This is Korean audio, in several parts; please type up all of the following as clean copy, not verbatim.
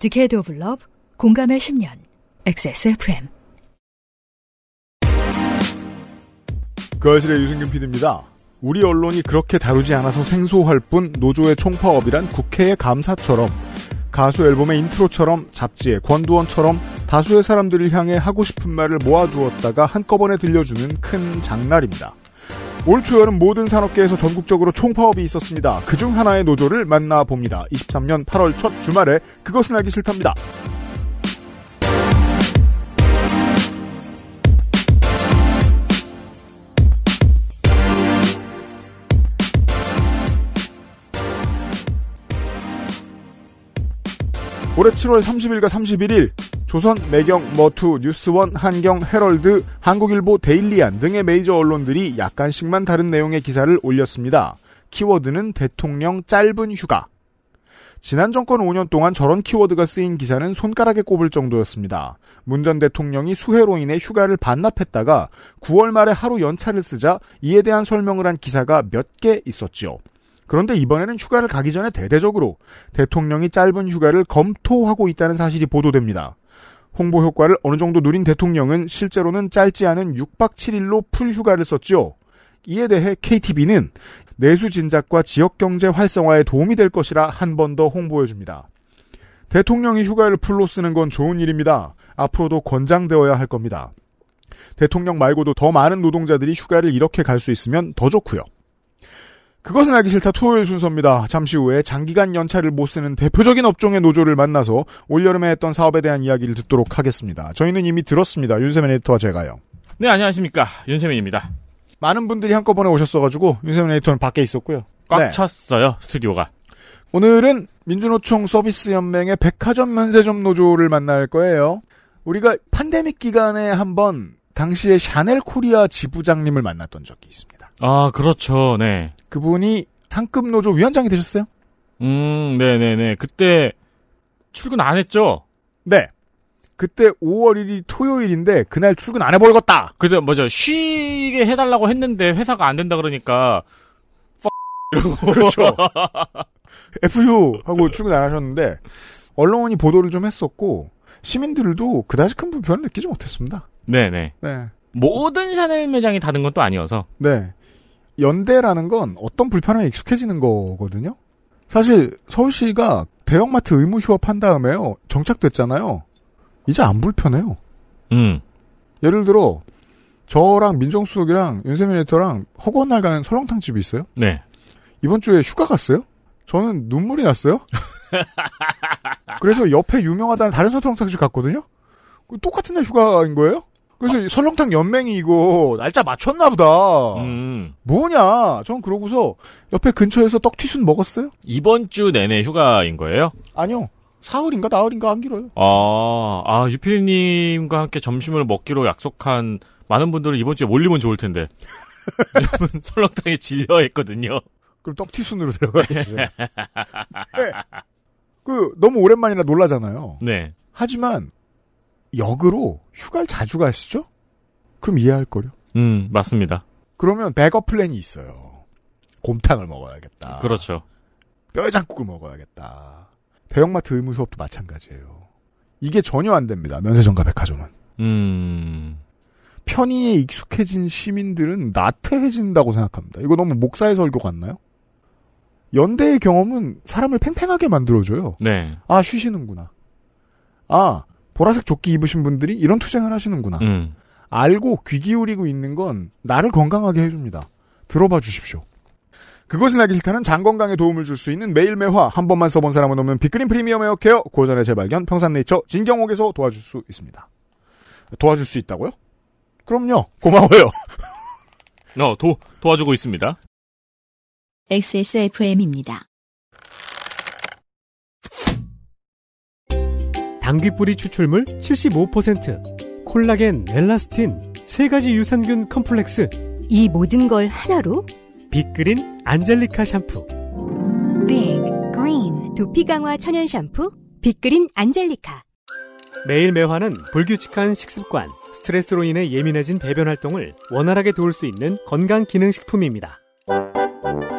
디케이드 오브 러브, 공감의 10년, XSFM. 거실의 유승균 PD입니다. 우리 언론이 그렇게 다루지 않아서 생소할 뿐 노조의 총파업이란 국회의 감사처럼, 가수 앨범의 인트로처럼, 잡지의 권두원처럼 다수의 사람들을 향해 하고 싶은 말을 모아두었다가 한꺼번에 들려주는 큰 장날입니다. 올 초여름 모든 산업계에서 전국적으로 총파업이 있었습니다. 그중 하나의 노조를 만나봅니다. 23년 8월 첫 주말에 그것은 알기 싫답니다. 올해 7월 30일과 31일 조선, 매경, 머투, 뉴스원, 한경, 헤럴드, 한국일보, 데일리안 등의 메이저 언론들이 약간씩만 다른 내용의 기사를 올렸습니다. 키워드는 대통령 짧은 휴가. 지난 정권 5년 동안 저런 키워드가 쓰인 기사는 손가락에 꼽을 정도였습니다. 문 전 대통령이 수해로 인해 휴가를 반납했다가 9월 말에 하루 연차를 쓰자 이에 대한 설명을 한 기사가 몇 개 있었지요. 그런데 이번에는 휴가를 가기 전에 대대적으로 대통령이 짧은 휴가를 검토하고 있다는 사실이 보도됩니다. 홍보 효과를 어느 정도 누린 대통령은 실제로는 짧지 않은 6박 7일로 풀휴가를 썼죠. 이에 대해 KTB는 내수 진작과 지역경제 활성화에 도움이 될 것이라 한 번 더 홍보해줍니다. 대통령이 휴가를 풀로 쓰는 건 좋은 일입니다. 앞으로도 권장되어야 할 겁니다. 대통령 말고도 더 많은 노동자들이 휴가를 이렇게 갈 수 있으면 더 좋고요. 그것은 알기 싫다 토요일 순서입니다. 잠시 후에 장기간 연차를 못 쓰는 대표적인 업종의 노조를 만나서 올여름에 했던 사업에 대한 이야기를 듣도록 하겠습니다. 저희는 이미 들었습니다. 윤세민 에디터와 제가요. 네, 안녕하십니까. 윤세민입니다. 많은 분들이 한꺼번에 오셨어가지고 윤세민 에디터는 밖에 있었고요. 꽉 찼어요. 네. 스튜디오가. 오늘은 민주노총 서비스연맹의 백화점 면세점 노조를 만날 거예요. 우리가 팬데믹 기간에 한번 당시에 샤넬 코리아 지부장님을 만났던 적이 있습니다. 아, 그렇죠. 네. 그분이 상급노조 위원장이 되셨어요? 네네네. 그때 출근 안 했죠? 네. 그때 5월 1일이 토요일인데 그날 출근 안 해버렸다. 그때 뭐죠? 쉬게 해달라고 했는데 회사가 안 된다 그러니까 이러고. 그렇죠. FU 하고 출근 안 하셨는데 언론이 보도를 좀 했었고 시민들도 그다지 큰 불편을 느끼지 못했습니다. 네네. 네. 모든 샤넬 매장이 다른 건 또 아니어서. 네. 연대라는 건 어떤 불편함에 익숙해지는 거거든요. 사실 서울시가 대형마트 의무 휴업한 다음에요. 정착됐잖아요. 이제 안 불편해요. 예를 들어 저랑 민정수석이랑 윤세민 에디터랑 허구한 날 가는 설렁탕 집이 있어요. 네. 이번 주에 휴가 갔어요. 저는 눈물이 났어요. 그래서 옆에 유명하다는 다른 설렁탕 집 갔거든요. 똑같은 날 휴가인 거예요. 그래서 설렁탕 연맹이 이거 날짜 맞췄나 보다. 뭐냐. 전 그러고서 옆에 근처에서 떡튀순 먹었어요. 이번 주 내내 휴가인 거예요? 아니요. 사흘인가 나흘인가 안 길어요. 아 유필님과 함께 점심을 먹기로 약속한 많은 분들은 이번 주에 몰리면 좋을 텐데. 여러분 설렁탕에 질려했거든요. 그럼 떡튀순으로 들어가야지. 네. 너무 오랜만이라 놀라잖아요. 네. 하지만 역으로 휴가를 자주 가시죠? 그럼 이해할걸요? 맞습니다. 그러면 백업 플랜이 있어요. 곰탕을 먹어야겠다. 그렇죠. 뼈장국을 먹어야겠다. 대형마트 의무 휴업도 마찬가지예요. 이게 전혀 안 됩니다. 면세점과 백화점은. 편의에 익숙해진 시민들은 나태해진다고 생각합니다. 이거 너무 목사의 설교 같나요? 연대의 경험은 사람을 팽팽하게 만들어줘요. 네. 아, 쉬시는구나. 아, 보라색 조끼 입으신 분들이 이런 투쟁을 하시는구나. 알고 귀 기울이고 있는 건 나를 건강하게 해줍니다. 들어봐 주십시오. 그것은 알기 싫다는 장 건강에 도움을 줄 수 있는 매일매화. 한 번만 써본 사람은 없는 빅그린 프리미엄 에어케어. 고전의 재발견 평산네이처 진경옥에서 도와줄 수 있습니다. 도와줄 수 있다고요? 그럼요. 고마워요. 도와주고 있습니다. XSFM입니다. 당귀뿌리 추출물 75%, 콜라겐, 엘라스틴, 3가지 유산균 컴플렉스. 이 모든 걸 하나로? 빅그린 안젤리카 샴푸. 빅그린 두피 강화 천연 샴푸 빅그린 안젤리카. 매일 매화는 불규칙한 식습관, 스트레스로 인해 예민해진 배변 활동을 원활하게 도울 수 있는 건강 기능식품입니다.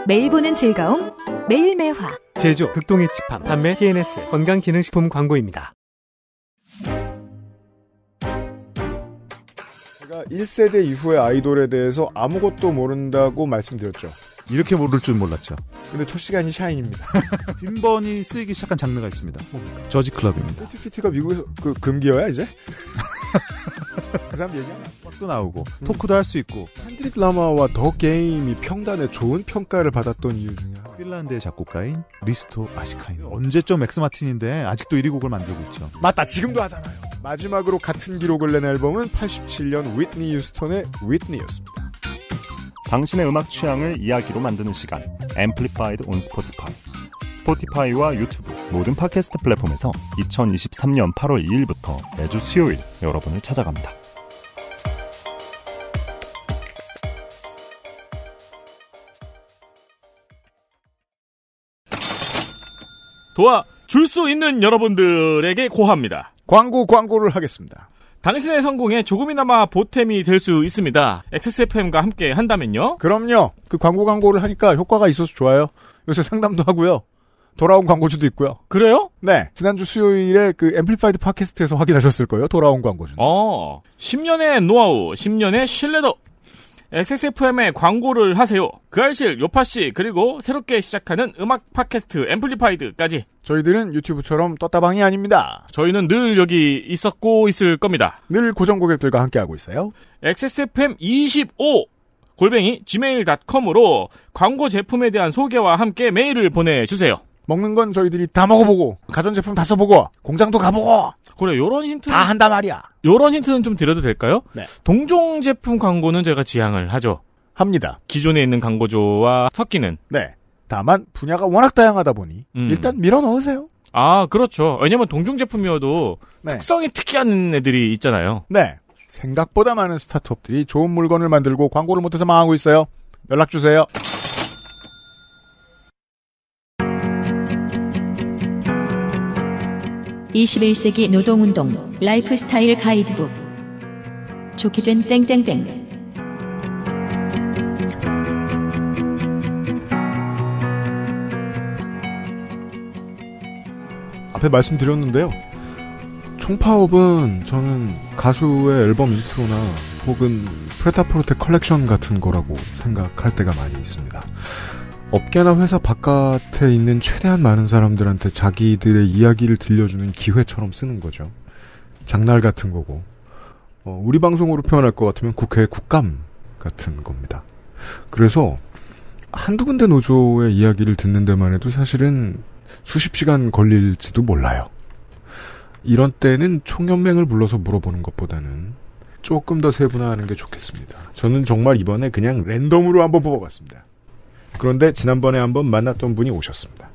매일 보는 즐거움, 매일 매화. 제조, 극동위치팜, 판매, PNS, 건강기능식품 광고입니다. 제가 1세대 이후의 아이돌에 대해서 아무것도 모른다고 말씀드렸죠. 이렇게 모를 줄 몰랐죠. 근데 첫 시간이 샤인입니다. 빈번히 쓰이기 시작한 장르가 있습니다. 저지클럽입니다. 5050가 미국에서 그 금기어야 이제? 그 사람 얘기하면 빡도 나오고 토크도 할 수 있고. 헨드릭 라마와 더 게임이 평단에 좋은 평가를 받았던 이유 중에 하나. 핀란드의 작곡가인 리스토 아시카인. 언제쯤 엑스마틴인데 아직도 1위 곡을 만들고 있죠. 맞다, 지금도 하잖아요. 마지막으로 같은 기록을 낸 앨범은 87년 위트니 휴스턴의 위트니였습니다. 당신의 음악 취향을 이야기로 만드는 시간, Amplified on Spotify. 스포티파이와 유튜브 모든 팟캐스트 플랫폼에서 2023년 8월 2일부터 매주 수요일 여러분을 찾아갑니다. 도와줄 수 있는 여러분들에게 고합니다. 광고를 하겠습니다. 당신의 성공에 조금이나마 보탬이 될 수 있습니다. XSFM과 함께 한다면요. 그럼요. 그 광고를 하니까 효과가 있어서 좋아요. 요새 상담도 하고요. 돌아온 광고주도 있고요. 그래요? 네. 지난주 수요일에 그 앰플리파이드 팟캐스트에서 확인하셨을 거예요. 돌아온 광고주. 10년의 노하우, 10년의 신뢰도. XSFM에 광고를 하세요. 그알실, 요파씨, 그리고 새롭게 시작하는 음악 팟캐스트 앰플리파이드까지. 저희들은 유튜브처럼 떴다방이 아닙니다. 저희는 늘 여기 있었고 있을 겁니다. 늘 고정 고객들과 함께하고 있어요. XSFM25 @ gmail.com으로 광고 제품에 대한 소개와 함께 메일을 보내주세요. 먹는 건 저희들이 다 먹어보고, 가전제품 다 써보고, 공장도 가보고. 그래, 요런 힌트 다 한다 말이야. 요런 힌트는 좀 드려도 될까요? 네. 동종 제품 광고는 제가 지향을 하죠. 합니다. 기존에 있는 광고주와 섞이는. 네. 다만 분야가 워낙 다양하다 보니 일단 밀어 넣으세요. 아, 그렇죠. 왜냐면 동종 제품이어도 네. 특성이 특이한 애들이 있잖아요. 네. 생각보다 많은 스타트업들이 좋은 물건을 만들고 광고를 못해서 망하고 있어요. 연락 주세요. (21세기) 노동운동 라이프스타일 가이드북. 좋게 된 땡땡땡. 앞에 말씀드렸는데요, 총파업은 저는 가수의 앨범 인트로나 혹은 프레타포르테 컬렉션 같은 거라고 생각할 때가 많이 있습니다. 업계나 회사 바깥에 있는 최대한 많은 사람들한테 자기들의 이야기를 들려주는 기회처럼 쓰는 거죠. 장날 같은 거고, 우리 방송으로 표현할 것 같으면 국회의 국감 같은 겁니다. 그래서 한두 군데 노조의 이야기를 듣는 데만 해도 사실은 수십 시간 걸릴지도 몰라요. 이런 때는 총연맹을 불러서 물어보는 것보다는 조금 더 세분화하는 게 좋겠습니다. 저는 정말 이번에 그냥 랜덤으로 한번 뽑아봤습니다. 그런데 지난번에 한번 만났던 분이 오셨습니다.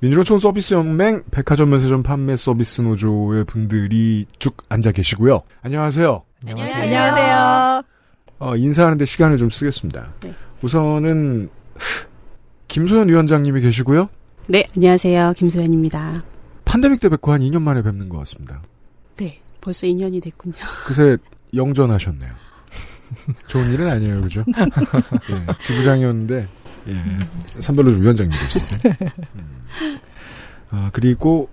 민주노총 서비스연맹 백화점 면세점 판매 서비스 노조의 분들이 쭉 앉아 계시고요. 안녕하세요. 안녕하세요. 인사하는데 시간을 좀 쓰겠습니다. 네. 우선은 김소연 위원장님이 계시고요. 네, 안녕하세요. 김소연입니다. 팬데믹 때 뵙고 한 2년 만에 뵙는 것 같습니다. 네, 벌써 2년이 됐군요. 그새 영전하셨네요. 좋은 일은 아니에요, 그죠? 예, 주부장이었는데. 예. 산별로 위원장님 계시세요. 그리고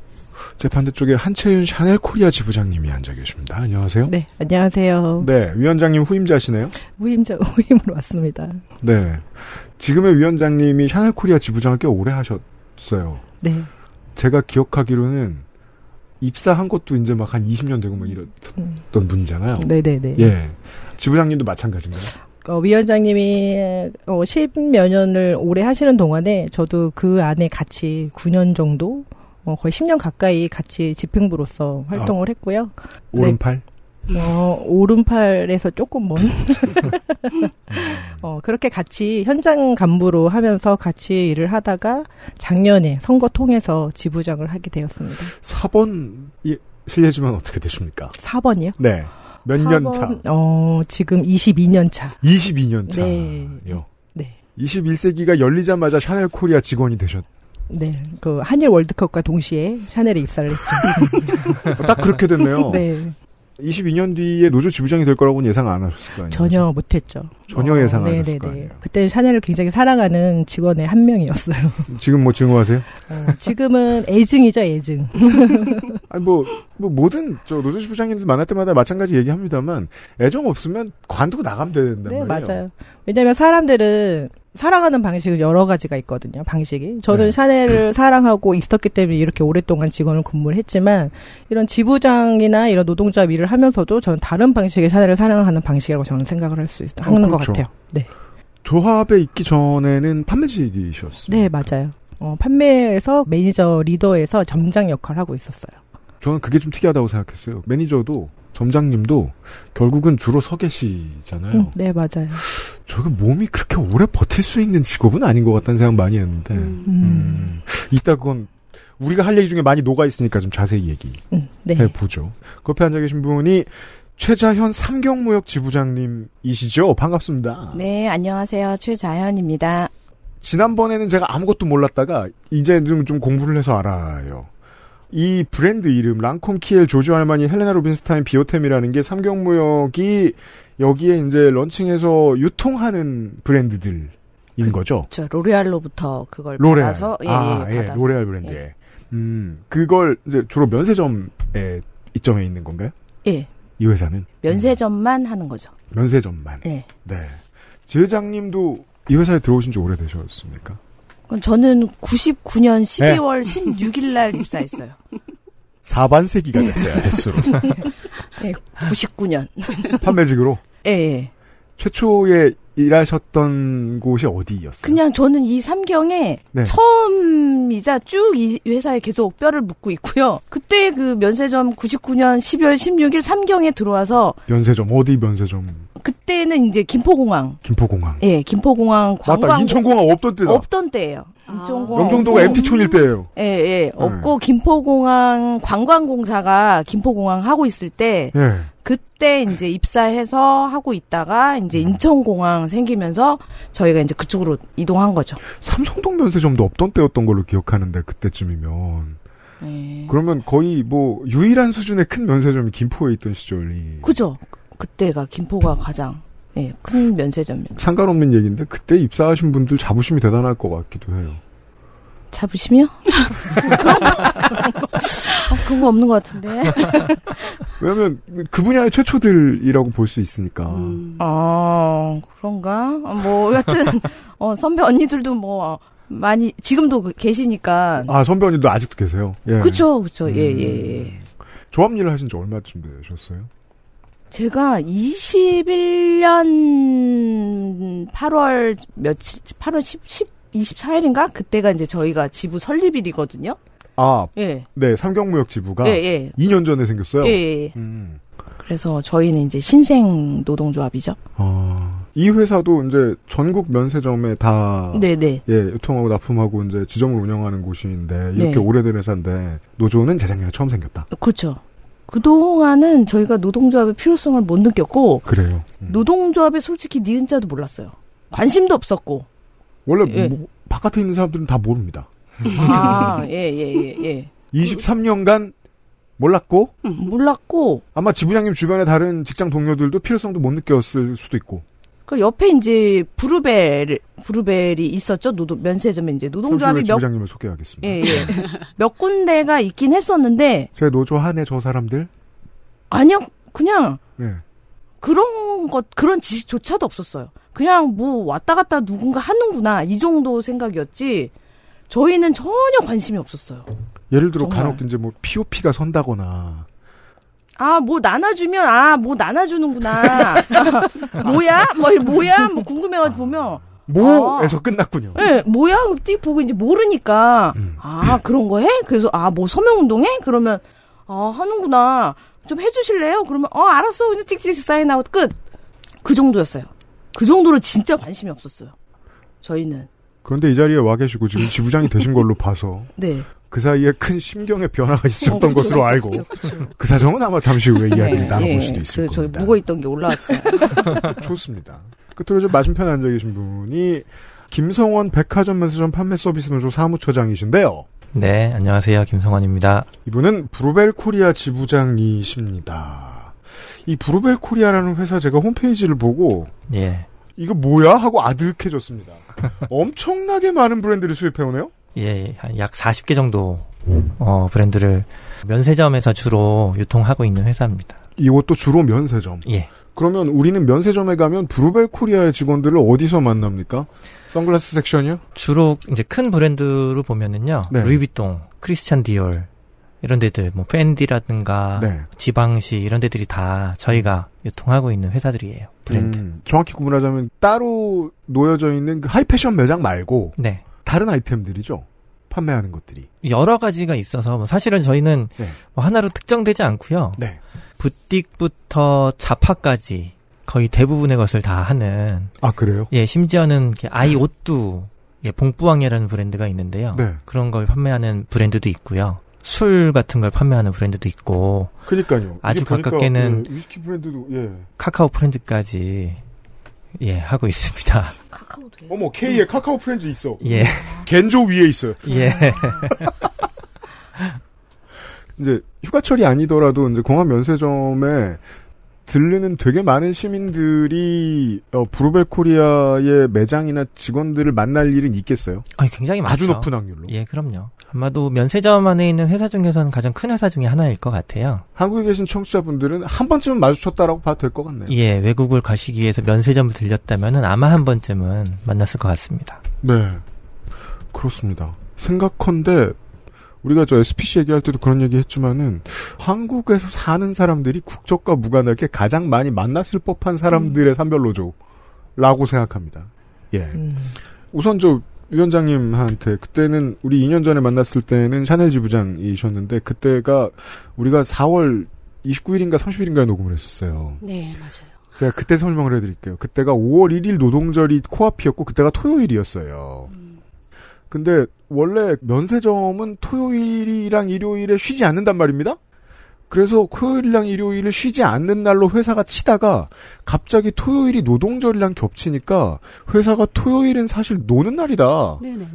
제 반대쪽에 한채윤 샤넬 코리아 지부장님이 앉아 계십니다. 안녕하세요. 네, 안녕하세요. 네, 위원장님 후임자시네요. 후임으로 왔습니다. 네, 지금의 위원장님이 샤넬 코리아 지부장을 꽤 오래 하셨어요. 네. 제가 기억하기로는 입사한 것도 이제 막 한 20년 되고 막 이랬던 분이잖아요. 네네네. 예, 지부장님도 마찬가지인가요? 위원장님이 10몇 년을 오래 하시는 동안에 저도 그 안에 같이 9년 정도, 거의 10년 가까이 같이 집행부로서 활동을 했고요. 오른팔? 네. 오른팔에서 조금 먼. 그렇게 같이 현장 간부로 하면서 같이 일을 하다가 작년에 선거 통해서 지부장을 하게 되었습니다. 4번이 실례지만 어떻게 되십니까? 4번이요? 네. 몇 년 차? 지금 22년 차. 22년 차요? 네. 21세기가 열리자마자 샤넬 코리아 직원이 되셨. 네. 그 한일 월드컵과 동시에 샤넬에 입사를 했죠. 딱 그렇게 됐네요. 네. 22년 뒤에 노조 지부장이 될 거라고는 예상 안 하셨을 거 아니에요? 전혀 못했죠. 전혀 예상 안 하셨을 거 아니에요? 그때 샤넬을 굉장히 사랑하는 직원의 한 명이었어요. 지금 뭐 증오하세요? 지금은 애증이죠, 애증. 아니 뭐 모든 저 노조 지부장님들 만날 때마다 마찬가지 얘기합니다만 애정 없으면 관두고 나가면 된단 말이에요. 네, 맞아요. 왜냐하면 사람들은 사랑하는 방식은 여러 가지가 있거든요. 방식이. 저는 네. 샤넬을 사랑하고 있었기 때문에 이렇게 오랫동안 직원을 근무를 했지만 이런 지부장이나 이런 노동자 일을 하면서도 저는 다른 방식의 샤넬을 사랑하는 방식이라고 저는 생각을 할 수 있다. 하는 그렇죠. 것 같아요. 네. 조합에 있기 전에는 판매직이셨어요. 네, 맞아요. 판매에서 매니저 리더에서 점장 역할을 하고 있었어요. 저는 그게 좀 특이하다고 생각했어요. 매니저도 점장님도 결국은 주로 서 계시잖아요. 네, 맞아요. 저게 몸이 그렇게 오래 버틸 수 있는 직업은 아닌 것 같다는 생각 많이 했는데 이따 그건 우리가 할 얘기 중에 많이 녹아있으니까 좀 자세히 얘기해 보죠. 옆에 앉아계신 분이 최자현 삼경무역 지부장님이시죠? 반갑습니다. 네, 안녕하세요. 최자현입니다. 지난번에는 제가 아무것도 몰랐다가 이제 좀 공부를 해서 알아요. 이 브랜드 이름 랑콤, 키엘, 조지알마니, 헬레나 루빈스타인 비오템이라는 게 삼경무역이 여기에 이제 런칭해서 유통하는 브랜드들인 거죠. 그렇죠. 로레알로부터 그걸 로레알. 받아서 받아서. 로레알 브랜드에. 예. 그걸 이제 주로 면세점에 입점해 있는 건가요? 예. 이 회사는 면세점만 하는 거죠. 면세점만. 예. 네. 지회장님도 이 회사에 들어오신 지 오래되셨습니까? 저는 99년 12월 16일 날 입사했어요. 4반세기가 됐어요, 횟수로. 네, 99년. 판매직으로? 예, 예. 최초에 일하셨던 곳이 어디였어요? 그냥 저는 이 삼경에 네. 처음이자 쭉 이 회사에 계속 뼈를 묻고 있고요. 그때 그 면세점 99년 12월 16일 삼경에 들어와서 면세점, 어디 면세점? 그때는 이제 김포공항. 예, 김포공항 관광. 맞다, 인천공항 없던 때다. 없던 때예요. 인천공항. 영종도가 MT촌일 때예요. 예. 없고 김포공항 관광공사가 김포공항 하고 있을 때 예. 그때 이제 입사해서 하고 있다가 이제 인천공항 생기면서 저희가 이제 그쪽으로 이동한 거죠. 삼성동 면세점도 없던 때였던 걸로 기억하는데 그때쯤이면. 예. 그러면 거의 뭐 유일한 수준의 큰 면세점이 김포에 있던 시절이. 그죠. 그때가 김포가 가장 큰 면세점이었죠. 상관없는 얘기인데 그때 입사하신 분들 자부심이 대단할 것 같기도 해요. 자부심이요? 그런 거 없는 것 같은데. 왜냐면 그 분야의 최초들이라고 볼 수 있으니까. 아 그런가? 뭐 여하튼 선배 언니들도 뭐 많이 지금도 계시니까. 아 선배 언니도 아직도 계세요? 예. 그렇죠. 예. 조합 일을 하신 지 얼마쯤 되셨어요? 제가 21년 8월 며칠, 8월 24일인가? 그때가 이제 저희가 지부 설립일이거든요. 아, 예. 네, 삼경무역 지부가 2년 전에 생겼어요? 예. 그래서 저희는 이제 신생 노동조합이죠. 아, 이 회사도 이제 전국 면세점에 다 예, 유통하고 납품하고 이제 지점을 운영하는 곳인데, 이렇게 오래된 회사인데, 노조는 재작년에 처음 생겼다. 그렇죠. 그동안은 저희가 노동조합의 필요성을 못 느꼈고 그래요. 노동조합에 솔직히 니은자도 몰랐어요. 관심도 없었고. 원래 뭐, 바깥에 있는 사람들은 다 모릅니다. 아, 예. 23년간 몰랐고 아마 지부장님 주변의 다른 직장 동료들도 필요성도 못 느꼈을 수도 있고. 그 옆에 이제 브루벨이 있었죠. 면세점에 이제 노동조합이 지부장님을 소개하겠습니다. 예. 몇 군데가 있긴 했었는데 제 노조 하네 저 사람들? 아니요. 그냥 그런 지식조차도 없었어요. 그냥 뭐 왔다 갔다 누군가 하는구나 이 정도 생각이었지 저희는 전혀 관심이 없었어요. 예를 들어 정말. 간혹 이제 뭐 POP가 선다거나 나눠주면, 뭐 나눠주는구나. 뭐야? 뭐 궁금해가지고 보면. 뭐에서 끝났군요. 네, 뭐야? 띡 보고 이제 모르니까. 그런 거 해? 그래서, 뭐 서명운동 해? 그러면, 하는구나. 좀 해주실래요? 그러면, 알았어. 그냥 틱틱 사인하고 끝. 그 정도였어요. 그 정도로 진짜 관심이 없었어요. 저희는. 그런데 이 자리에 와 계시고 지금 지부장이 되신 걸로 봐서. 네. 그 사이에 큰 심경의 변화가 있었던 것으로 알고 그 사정은 아마 잠시 후에 이야기를 나눠볼 수도 있을 겁니다. 저희 묵어있던 게 올라왔어요. 좋습니다. 끝으로 맞은편에 앉아계신 분이 김성원 백화점 면세점 판매 서비스 노조 사무처장이신데요. 네, 안녕하세요. 김성원입니다. 이분은 브루벨 코리아 지부장이십니다. 이 브루벨 코리아라는 회사 제가 홈페이지를 보고 예. 이거 뭐야? 하고 아득해졌습니다. 엄청나게 많은 브랜드를 수입해오네요? 예, 한 약 40개 정도 브랜드를 면세점에서 주로 유통하고 있는 회사입니다. 이것도 주로 면세점? 예. 그러면 우리는 면세점에 가면 브루벨 코리아의 직원들을 어디서 만납니까? 선글라스 섹션이요? 주로 이제 큰 브랜드로 보면은요. 네. 루이비통, 크리스찬 디올 이런 데들, 뭐 펜디라든가 네. 지방시 이런 데들이 다 저희가 유통하고 있는 회사들이에요. 브랜드. 정확히 구분하자면 따로 놓여져 있는 그 하이패션 매장 말고 네. 다른 아이템들이죠. 판매하는 것들이. 여러 가지가 있어서 뭐 사실은 저희는 네. 뭐 하나로 특정되지 않고요. 네. 부틱부터 잡화까지 거의 대부분의 것을 다 하는. 아, 그래요? 예, 심지어는 아이 옷도 예, 봉뿌왕이라는 브랜드가 있는데요. 네. 그런 걸 판매하는 브랜드도 있고요. 술 같은 걸 판매하는 브랜드도 있고. 그니까요. 아주 가깝게는 예, 위스키 브랜드도 예. 카카오 프렌즈까지 예 하고 있습니다. 카카오 돼요? 어머 K에 카카오 프렌즈 있어. 예. 겐조 위에 있어요. 예. 이제 휴가철이 아니더라도 이제 공항 면세점에 들르는 되게 많은 시민들이 브루벨 코리아의 매장이나 직원들을 만날 일은 있겠어요? 아니, 굉장히 많죠. 아주 높은 확률로. 예, 그럼요. 아마도 면세점 안에 있는 회사 중에서는 가장 큰 회사 중에 하나일 것 같아요. 한국에 계신 청취자분들은 한 번쯤은 마주쳤다라고 봐도 될 것 같네요. 예, 외국을 가시기 위해서 면세점을 들렸다면 아마 한 번쯤은 만났을 것 같습니다. 네, 그렇습니다. 생각컨대 우리가 저 SPC 얘기할 때도 그런 얘기 했지만은, 한국에서 사는 사람들이 국적과 무관하게 가장 많이 만났을 법한 사람들의 산별로조라고 생각합니다. 예. 우선 저 위원장님한테, 그때는, 우리 2년 전에 만났을 때는 샤넬 지부장이셨는데, 그때가 우리가 4월 29일인가 30일인가에 녹음을 했었어요. 네, 맞아요. 제가 그때 설명을 해드릴게요. 그때가 5월 1일 노동절이 코앞이었고, 그때가 토요일이었어요. 근데 원래 면세점은 토요일이랑 일요일에 쉬지 않는단 말입니다. 그래서 토요일이랑 일요일을 쉬지 않는 날로 회사가 치다가 갑자기 토요일이 노동절이랑 겹치니까 회사가 토요일은 사실 노는 날이다. 네네네.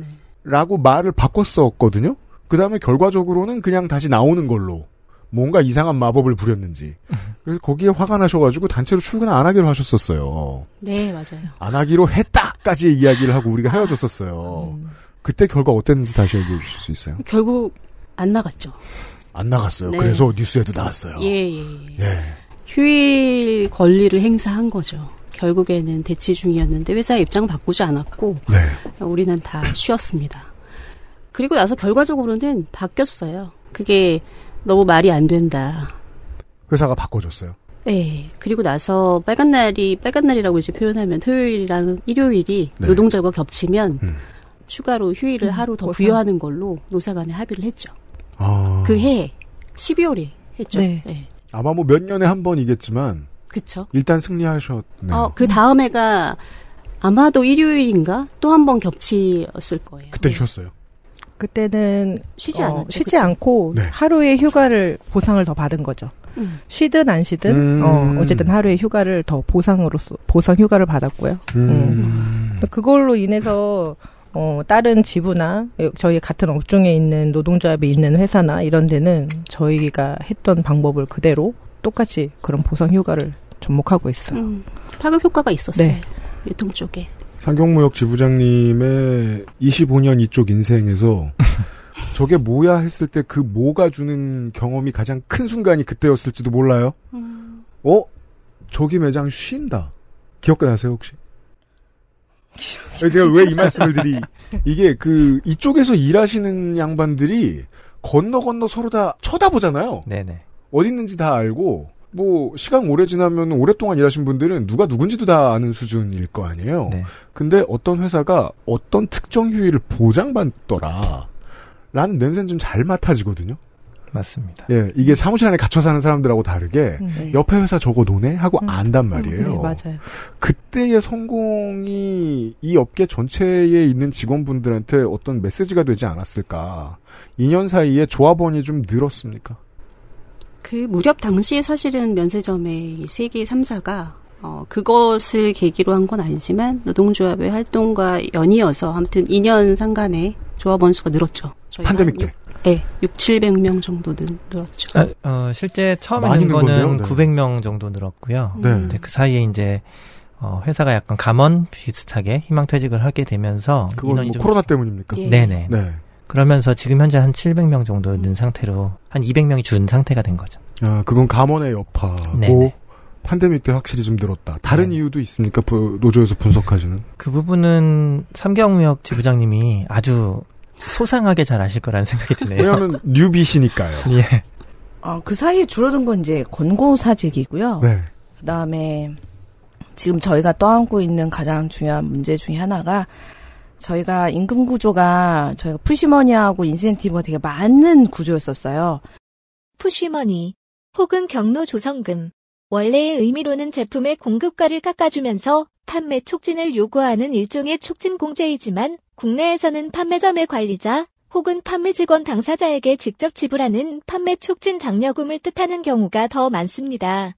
라고 말을 바꿨었거든요. 그 다음에 결과적으로는 그냥 다시 나오는 걸로 뭔가 이상한 마법을 부렸는지. 그래서 거기에 화가 나셔가지고 단체로 출근 안 하기로 하셨었어요. 네, 맞아요. 안 하기로 했다까지 이야기를 하고 우리가 헤어졌었어요. 그때 결과 어땠는지 다시 얘기해 주실 수 있어요? 결국 안 나갔죠. 안 나갔어요. 네. 그래서 뉴스에도 나왔어요. 예. 휴일 권리를 행사한 거죠. 결국에는 대치 중이었는데 회사 입장 바꾸지 않았고 네. 우리는 다 쉬었습니다. 그리고 나서 결과적으로는 바뀌었어요. 그게 너무 말이 안 된다. 회사가 바꿔줬어요? 네. 그리고 나서 빨간 날이라고 이제 표현하면 토요일이랑 일요일이 네. 노동절과 겹치면 추가로 휴일을 하루 더 부여하는 걸로 노사 간에 합의를 했죠. 아. 그 해 12월에 했죠. 네. 네. 아마 뭐 몇 년에 한 번이겠지만 그쵸. 일단 승리하셨네요. 그 다음 해가 아마도 일요일인가 또 한 번 겹치었을 거예요. 그때 쉬었어요? 그때는 쉬지 않고 네. 하루의 휴가를 보상을 더 받은 거죠. 쉬든 안 쉬든 어쨌든 하루의 휴가를 더 보상으로서 보상 휴가를 받았고요. 그걸로 인해서 다른 지부나 저희 같은 업종에 있는 노동조합이 있는 회사나 이런 데는 저희가 했던 방법을 그대로 똑같이 그런 보상 휴가를 접목하고 있어요. 파급 효과가 있었어요. 네. 유통 쪽에. 삼경무역 지부장님의 25년 이쪽 인생에서 저게 뭐야 했을 때 그 뭐가 주는 경험이 가장 큰 순간이 그때였을지도 몰라요. 저기 매장 쉰다. 기억나세요 혹시? 제가 왜 이 말씀을 이게 그 이쪽에서 일하시는 양반들이 건너 서로 다 쳐다보잖아요. 네네. 어디 있는지 다 알고 뭐 시간 오래 지나면 오랫동안 일하신 분들은 누가 누군지도 다 아는 수준일 거 아니에요. 네. 근데 어떤 회사가 어떤 특정 휴일을 보장받더라 라는 냄새는 좀 잘 맡아지거든요. 맞습니다. 예, 이게 사무실 안에 갇혀 사는 사람들하고 다르게 옆에 회사 저거 노네 하고 안단 말이에요. 네, 맞아요. 그때의 성공이 이 업계 전체에 있는 직원분들한테 어떤 메시지가 되지 않았을까. 2년 사이에 조합원이 좀 늘었습니까? 그 무렵 당시에 사실은 면세점의 세계 3사가 그것을 계기로 한 건 아니지만 노동조합의 활동과 연이어서 아무튼 2년 상간에 조합원 수가 늘었죠. 팬데믹 때. 네, 6,700명 정도 늘었죠. 아, 실제 처음에 는 거는 네. 900명 정도 늘었고요. 네. 근데 그 사이에 이제 회사가 약간 감원 비슷하게 희망퇴직을 하게 되면서 그건 뭐 코로나 때문입니까? 예. 네네. 네. 그러면서 지금 현재 한 700명 정도 는 상태로 한 200명이 준 상태가 된 거죠. 아, 그건 감원의 여파고 네네. 팬데믹 때 확실히 좀 늘었다. 다른 네. 이유도 있습니까? 노조에서 분석하시는? 그 부분은 삼경무역 지부장님이 아주 소상하게 잘 아실 거라는 생각이 드네요. 왜냐하면 뉴비시니까요. 예. 그 사이에 줄어든 건 이제 권고사직이고요. 네. 그다음에 지금 저희가 떠안고 있는 가장 중요한 문제 중에 하나가 저희가 임금 구조가 저희가 푸시머니하고 인센티브가 되게 많은 구조였었어요. 푸시머니 혹은 경로 조성금. 원래의 의미로는 제품의 공급가를 깎아주면서 판매 촉진을 요구하는 일종의 촉진 공제이지만 국내에서는 판매점의 관리자 혹은 판매 직원 당사자에게 직접 지불하는 판매 촉진 장려금을 뜻하는 경우가 더 많습니다.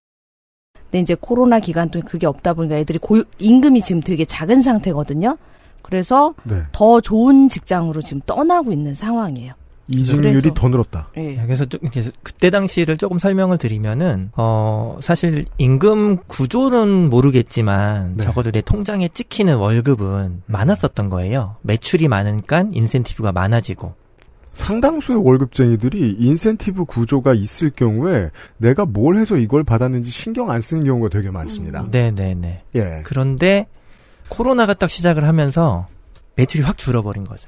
근데 이제 코로나 기간 동안 그게 없다 보니까 애들이 임금이 지금 되게 작은 상태거든요. 그래서 네. 더 좋은 직장으로 지금 떠나고 있는 상황이에요. 이직률이 더 늘었다. 예. 그래서 그때 당시를 조금 설명을 드리면은 사실 임금 구조는 모르겠지만 네. 적어도 내 통장에 찍히는 월급은 많았었던 거예요. 매출이 많으니까 인센티브가 많아지고. 상당수의 월급쟁이들이 인센티브 구조가 있을 경우에 내가 뭘 해서 이걸 받았는지 신경 안 쓰는 경우가 되게 많습니다. 네네네. 예. 그런데 코로나가 딱 시작을 하면서 매출이 확 줄어버린 거죠.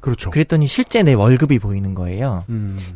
그렇죠. 그랬더니 실제 내 월급이 보이는 거예요.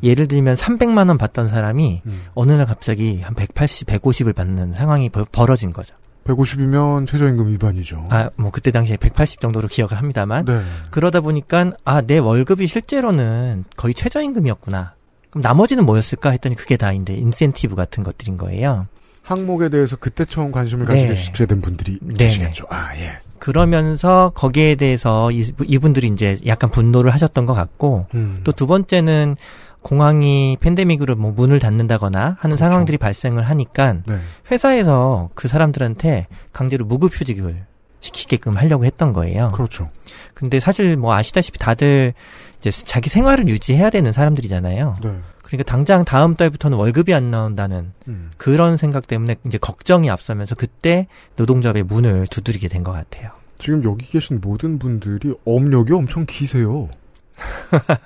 예를 들면 300만 원 받던 사람이 어느 날 갑자기 한 180, 150을 받는 상황이 벌어진 거죠. 150이면 최저임금 위반이죠. 아, 뭐 그때 당시에 180 정도로 기억을 합니다만 네. 그러다 보니까 아, 내 월급이 실제로는 거의 최저임금이었구나. 그럼 나머지는 뭐였을까 했더니 그게 다 인센티브 같은 것들인 거예요. 항목에 대해서 그때 처음 관심을 네. 가지게 된 분들이 네. 계시겠죠. 아, 예. 그러면서 거기에 대해서 이분들이 이제 약간 분노를 하셨던 것 같고 또 두 번째는 공항이 팬데믹으로 뭐 문을 닫는다거나 하는 그렇죠. 상황들이 발생을 하니까 네. 회사에서 그 사람들한테 강제로 무급휴직을 시키게끔 하려고 했던 거예요. 그렇죠. 근데 사실 뭐 아시다시피 다들 이제 자기 생활을 유지해야 되는 사람들이잖아요. 네. 그러니까 당장 다음 달부터는 월급이 안 나온다는 그런 생각 때문에 이제 걱정이 앞서면서 그때 노동조합의 문을 두드리게 된 것 같아요. 지금 여기 계신 모든 분들이 업력이 엄청 기세요.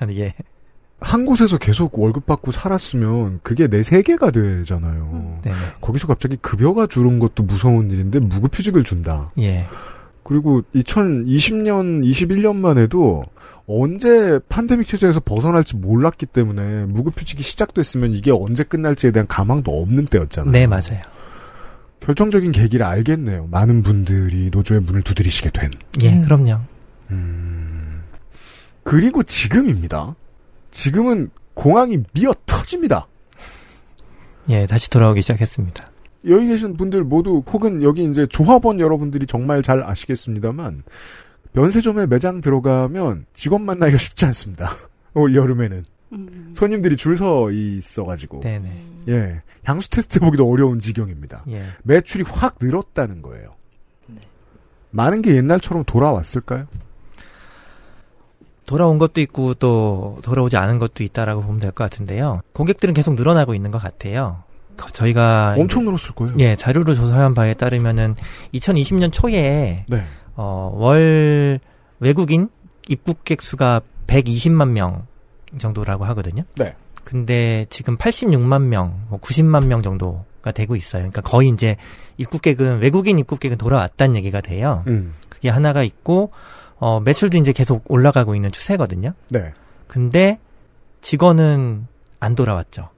예. 한 곳에서 계속 월급 받고 살았으면 그게 내 세계가 되잖아요. 거기서 갑자기 급여가 줄은 것도 무서운 일인데 무급휴직을 준다. 예. 그리고 2020년, 21년만 해도 언제 팬데믹 체제에서 벗어날지 몰랐기 때문에 무급휴직이 시작됐으면 이게 언제 끝날지에 대한 가망도 없는 때였잖아요. 네, 맞아요. 결정적인 계기를 알겠네요. 많은 분들이 노조의 문을 두드리시게 된. 예, 그럼요. 그리고 지금입니다. 지금은 공항이 미어 터집니다. 예, 다시 돌아오기 시작했습니다. 여기 계신 분들 모두 혹은 여기 이제 조합원 여러분들이 정말 잘 아시겠습니다만 면세점에 매장 들어가면 직원 만나기가 쉽지 않습니다. 올 여름에는 손님들이 줄 서 있어가지고 네네. 예 향수 테스트 해보기도 어려운 지경입니다. 예. 매출이 확 늘었다는 거예요. 네. 많은 게 옛날처럼 돌아왔을까요? 돌아온 것도 있고 또 돌아오지 않은 것도 있다라고 보면 될 것 같은데요. 고객들은 계속 늘어나고 있는 것 같아요. 저희가 엄청 늘었을 거예요. 예, 자료로 조사한 바에 따르면은 2020년 초에 네. 월 외국인 입국객 수가 120만 명 정도라고 하거든요. 네. 근데 지금 86만 명, 뭐 90만 명 정도가 되고 있어요. 그러니까 거의 이제 외국인 입국객은 돌아왔다는 얘기가 돼요. 그게 하나가 있고 매출도 이제 계속 올라가고 있는 추세거든요. 네. 근데 직원은 안 돌아왔죠.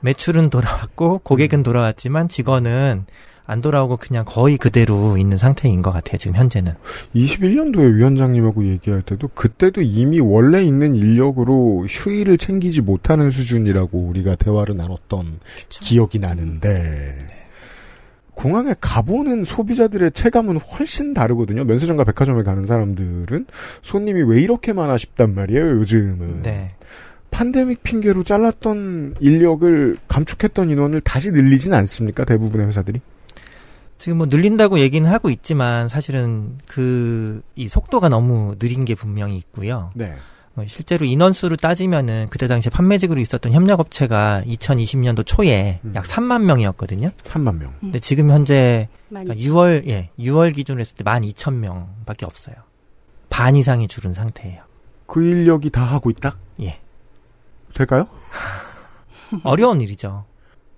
매출은 돌아왔고 고객은 돌아왔지만 직원은 안 돌아오고 그냥 거의 그대로 있는 상태인 것 같아요. 지금 현재는. 21년도에 위원장님하고 얘기할 때도 그때도 이미 원래 있는 인력으로 휴일을 챙기지 못하는 수준이라고 우리가 대화를 나눴던 그쵸. 기억이 나는데 네. 공항에 가보는 소비자들의 체감은 훨씬 다르거든요. 면세점과 백화점에 가는 사람들은 손님이 왜 이렇게 많아 싶단 말이에요. 요즘은. 네. 팬데믹 핑계로 잘랐던 인력을 감축했던 인원을 다시 늘리진 않습니까? 대부분의 회사들이? 지금 뭐 늘린다고 얘기는 하고 있지만 사실은 이 속도가 너무 느린 게 분명히 있고요. 네. 실제로 인원수로 따지면은 그때 당시 판매직으로 있었던 협력업체가 2020년도 초에 약 3만 명이었거든요. 3만 명. 근데 지금 현재 그러니까 6월 기준으로 했을 때 12,000명밖에 없어요. 반 이상이 줄은 상태예요. 그 인력이 다 하고 있다? 예. 될까요? 어려운 일이죠.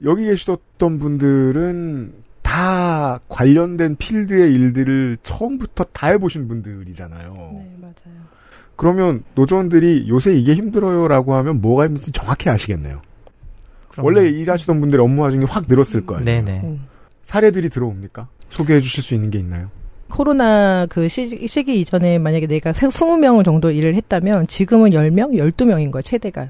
여기 계시던 분들은 다 관련된 필드의 일들을 처음부터 다 해보신 분들이잖아요. 네, 맞아요. 그러면 노조원들이 요새 이게 힘들어요라고 하면 뭐가 힘든지 정확히 아시겠네요. 원래 일하시던 분들의 업무 하중이 확 늘었을 거예요. 네네. 사례들이 들어옵니까? 소개해 주실 수 있는 게 있나요? 코로나 그 시기 이전에 만약에 내가 20명 정도 일을 했다면 지금은 10명, 12명인 거예요, 최대가.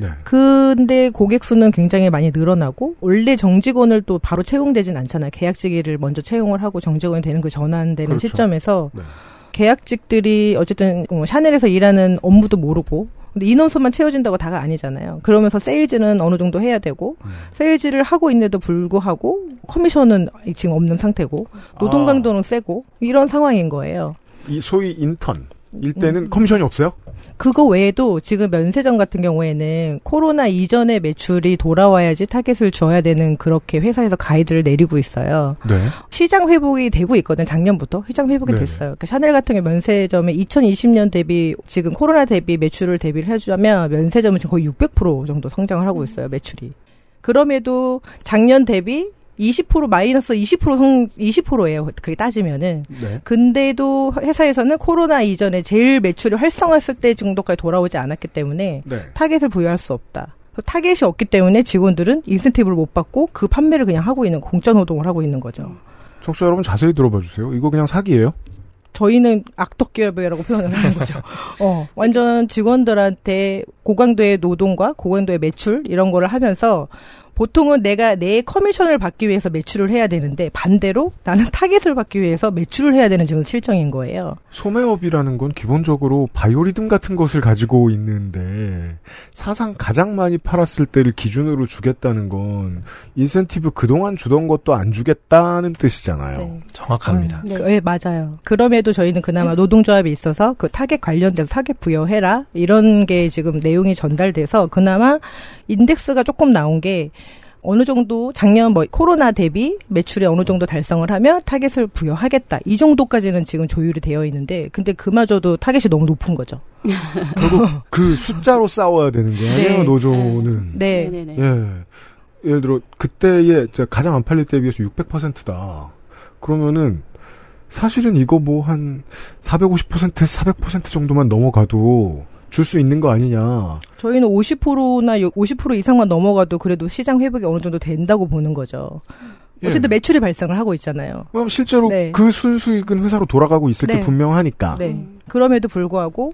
네. 근데 고객 수는 굉장히 많이 늘어나고 원래 정직원을 또 바로 채용되진 않잖아요. 계약직을 먼저 채용을 하고 정직원이 되는 그 전환되는 그렇죠. 시점에서 네. 계약직들이 어쨌든 샤넬에서 일하는 업무도 모르고 근데 인원수만 채워진다고 다가 아니잖아요. 그러면서 세일즈는 어느 정도 해야 되고 세일즈를 하고 있는데도 불구하고 커미션은 지금 없는 상태고 노동 강도는 세고 이런 상황인 거예요. 이 소위 인턴 일때는 커미션이 없어요? 그거 외에도 지금 면세점 같은 경우에는 코로나 이전의 매출이 돌아와야지 타겟을 줘야 되는 그렇게 회사에서 가이드를 내리고 있어요. 네. 시장 회복이 되고 있거든요. 작년부터 시장 회복이 네. 됐어요. 그러니까 샤넬 같은 경우 면세점에 2020년 대비 지금 코로나 대비 매출을 대비를 해주자면 면세점은 지금 거의 600% 정도 성장을 하고 있어요. 매출이. 그럼에도 작년 대비 20% 마이너스 20%예요. 그렇게 따지면은. 네. 근데도 회사에서는 코로나 이전에 제일 매출이 활성화했을 때 정도까지 돌아오지 않았기 때문에 네. 타겟을 부여할 수 없다. 타겟이 없기 때문에 직원들은 인센티브를 못 받고 그 판매를 그냥 하고 있는 공짜 노동을 하고 있는 거죠. 청취자 여러분 자세히 들어봐 주세요. 이거 그냥 사기예요? 저희는 악덕기업이라고 표현을 하는 거죠. 완전 직원들한테 고강도의 노동과 고강도의 매출 이런 거를 하면서 보통은 내가 내 커미션을 받기 위해서 매출을 해야 되는데 반대로 나는 타겟을 받기 위해서 매출을 해야 되는 지금 실정인 거예요. 소매업이라는 건 기본적으로 바이오리듬 같은 것을 가지고 있는데 사상 가장 많이 팔았을 때를 기준으로 주겠다는 건 인센티브 그동안 주던 것도 안 주겠다는 뜻이잖아요. 네. 정확합니다. 네. 네, 맞아요. 그럼에도 저희는 그나마 노동조합이 있어서 그 타겟 관련돼서 타겟 부여해라 이런 게 지금 내용이 전달돼서 그나마 인덱스가 조금 나온 게 어느 정도 작년 코로나 대비 매출이 어느 정도 달성을 하면 타겟을 부여하겠다. 이 정도까지는 지금 조율이 되어 있는데 근데 그마저도 타겟이 너무 높은 거죠. 결국 그 숫자로 싸워야 되는 거예요. 네. 노조는. 네. 네. 예. 예를 들어 그때에 가장 안 팔릴 때에 비해서 600%다. 그러면은 사실은 이거 뭐 한 450%에서 400% 정도만 넘어가도 줄 수 있는 거 아니냐. 저희는 50%나 50% 이상만 넘어가도 그래도 시장 회복이 어느 정도 된다고 보는 거죠. 어쨌든 예. 매출이 발생을 하고 있잖아요. 그럼 실제로 네. 그 순수익은 회사로 돌아가고 있을 네. 게 분명하니까. 네. 그럼에도 불구하고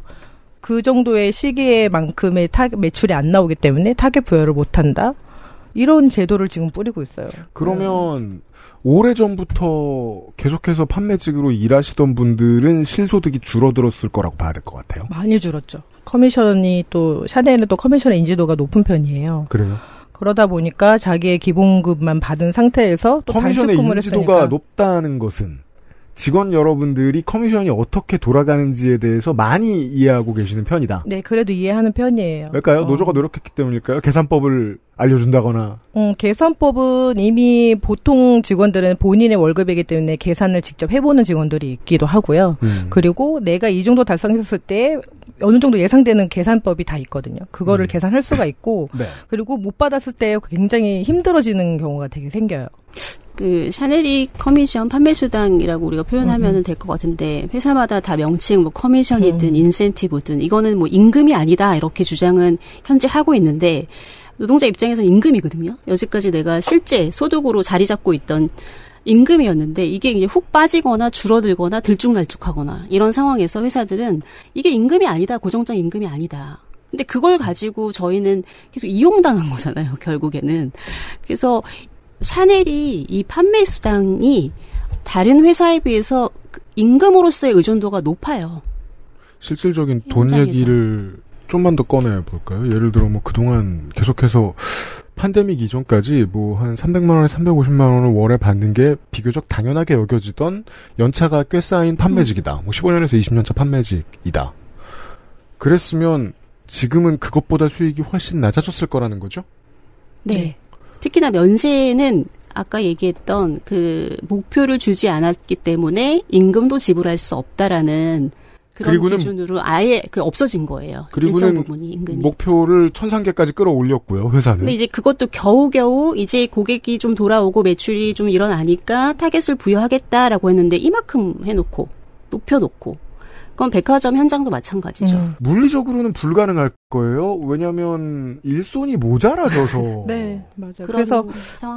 그 정도의 시기에만큼의 매출이 안 나오기 때문에 타겟 부여를 못한다. 이런 제도를 지금 뿌리고 있어요. 그러면 오래전부터 계속해서 판매직으로 일하시던 분들은 실소득이 줄어들었을 거라고 봐야 될 것 같아요. 많이 줄었죠. 커미션이 또 샤넬은 또 커미션의 인지도가 높은 편이에요. 그래요? 그러다 보니까 자기의 기본급만 받은 상태에서 또 단축 근무를 했으니까. 커미션의 인지도가 높다는 것은 직원 여러분들이 커미션이 어떻게 돌아가는지에 대해서 많이 이해하고 계시는 편이다. 네, 그래도 이해하는 편이에요. 그럴까요? 노조가 노력했기 때문일까요? 계산법을 알려준다거나. 계산법은 이미 보통 직원들은 본인의 월급이기 때문에 계산을 직접 해보는 직원들이 있기도 하고요. 그리고 내가 이 정도 달성했을 때 어느 정도 예상되는 계산법이 다 있거든요. 그거를 계산할 수가 있고 네. 그리고 못 받았을 때 굉장히 힘들어지는 경우가 되게 생겨요. 그 샤넬이 커미션 판매수당이라고 우리가 표현하면 될 것 같은데 회사마다 다 명칭 뭐 커미션이든 인센티브든 이거는 뭐 임금이 아니다 이렇게 주장은 현재 하고 있는데 노동자 입장에서는 임금이거든요. 여지까지 내가 실제 소득으로 자리 잡고 있던 임금이었는데 이게 이제 훅 빠지거나 줄어들거나 들쭉날쭉하거나 이런 상황에서 회사들은 이게 임금이 아니다. 고정적 임금이 아니다. 근데 그걸 가지고 저희는 계속 이용당한 거잖아요. 결국에는. 그래서 샤넬이 이 판매 수당이 다른 회사에 비해서 임금으로서의 의존도가 높아요. 실질적인 돈 현장에서. 얘기를 좀만 더 꺼내볼까요? 예를 들어 뭐 그동안 계속해서 팬데믹 이전까지 뭐 한 300만 원에 350만 원을 월에 받는 게 비교적 당연하게 여겨지던 연차가 꽤 쌓인 판매직이다. 뭐 15년에서 20년차 판매직이다. 그랬으면 지금은 그것보다 수익이 훨씬 낮아졌을 거라는 거죠? 네. 특히나 면세는 아까 얘기했던 그 목표를 주지 않았기 때문에 임금도 지불할 수 없다라는 그런 기준으로 아예 없어진 거예요. 일정 부분이 임금이. 목표를 1,000단계까지 끌어올렸고요, 회사는. 근데 이제 그것도 겨우겨우 이제 고객이 좀 돌아오고 매출이 좀 일어나니까 타겟을 부여하겠다라고 했는데 이만큼 해놓고 높여놓고. 그건 백화점 현장도 마찬가지죠. 물리적으로는 불가능할 거예요. 왜냐하면 일손이 모자라져서. 네, 맞아요. 그래서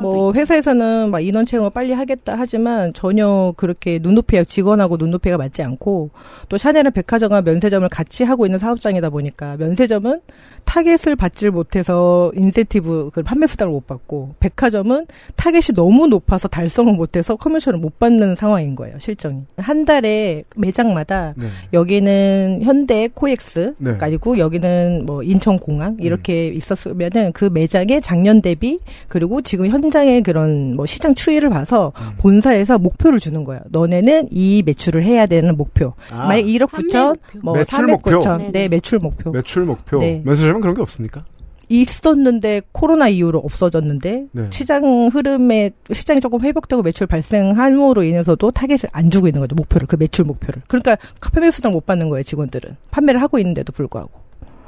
뭐 있죠. 회사에서는 막 인원 채용을 빨리 하겠다 하지만 전혀 그렇게 눈높이가 직원하고 눈높이가 맞지 않고 또 샤넬은 백화점과 면세점을 같이 하고 있는 사업장이다 보니까 면세점은 타겟을 받질 못해서 인센티브 판매 수당을 못 받고 백화점은 타겟이 너무 높아서 달성을 못해서 커미션을 못 받는 상황인 거예요. 실정이. 한 달에 매장마다 네. 여기는 현대 코엑스 네. 그리고 여기는 뭐 인천공항 이렇게 있었으면은 그 매장의 작년 대비 그리고 지금 현장의 그런 뭐 시장 추이를 봐서 본사에서 목표를 주는 거예요. 너네는 이 매출을 해야 되는 목표. 만약 1억 9천, 뭐 3억 9천, 네 매출 목표. 매출 목표. 네. 면세점은 그런 게 없습니까? 있었는데 코로나 이후로 없어졌는데 네. 시장 흐름에 시장이 조금 회복되고 매출 발생함으로 인해서도 타겟을 안 주고 있는 거죠. 목표를. 그 매출 목표를. 그러니까 판매 수당 못 받는 거예요. 직원들은. 판매를 하고 있는데도 불구하고.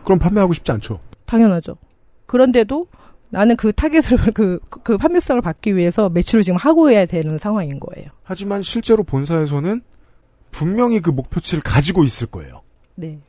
그럼 판매하고 싶지 않죠. 당연하죠. 그런데도 나는 그 타겟을 그 판매 수당을 받기 위해서 매출을 지금 하고 해야 되는 상황인 거예요. 하지만 실제로 본사에서는 분명히 그 목표치를 가지고 있을 거예요. 네.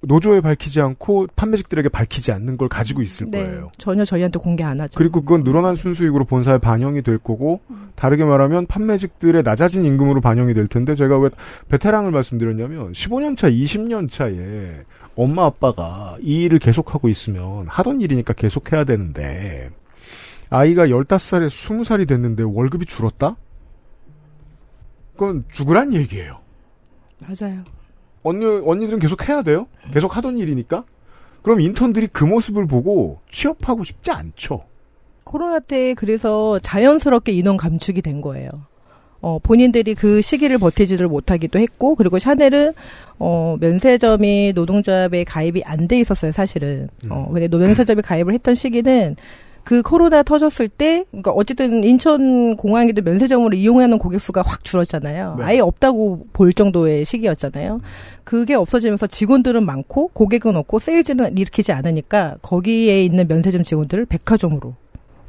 노조에 밝히지 않고 판매직들에게 밝히지 않는 걸 가지고 있을 네, 거예요. 전혀 저희한테 공개 안 하죠. 그리고 그건 늘어난 순수익으로 본사에 반영이 될 거고 다르게 말하면 판매직들의 낮아진 임금으로 반영이 될 텐데 제가 왜 베테랑을 말씀드렸냐면 15년차, 20년차에 엄마, 아빠가 이 일을 계속하고 있으면 하던 일이니까 계속해야 되는데 아이가 15살에 20살이 됐는데 월급이 줄었다? 그건 죽으란 얘기예요. 맞아요. 언니들은 계속 해야 돼요? 계속 하던 일이니까? 그럼 인턴들이 그 모습을 보고 취업하고 싶지 않죠? 코로나 때 그래서 자연스럽게 인원 감축이 된 거예요. 본인들이 그 시기를 버티지를 못하기도 했고, 그리고 샤넬은, 면세점이 노동조합에 가입이 안 돼 있었어요, 사실은. 근데 면세점에 가입을 했던 시기는 그 코로나 터졌을 때, 그러니까 어쨌든 인천공항에도 면세점으로 이용하는 고객 수가 확 줄었잖아요. 네. 아예 없다고 볼 정도의 시기였잖아요. 그게 없어지면서 직원들은 많고 고객은 없고 세일즈는 일으키지 않으니까 거기에 있는 면세점 직원들을 백화점으로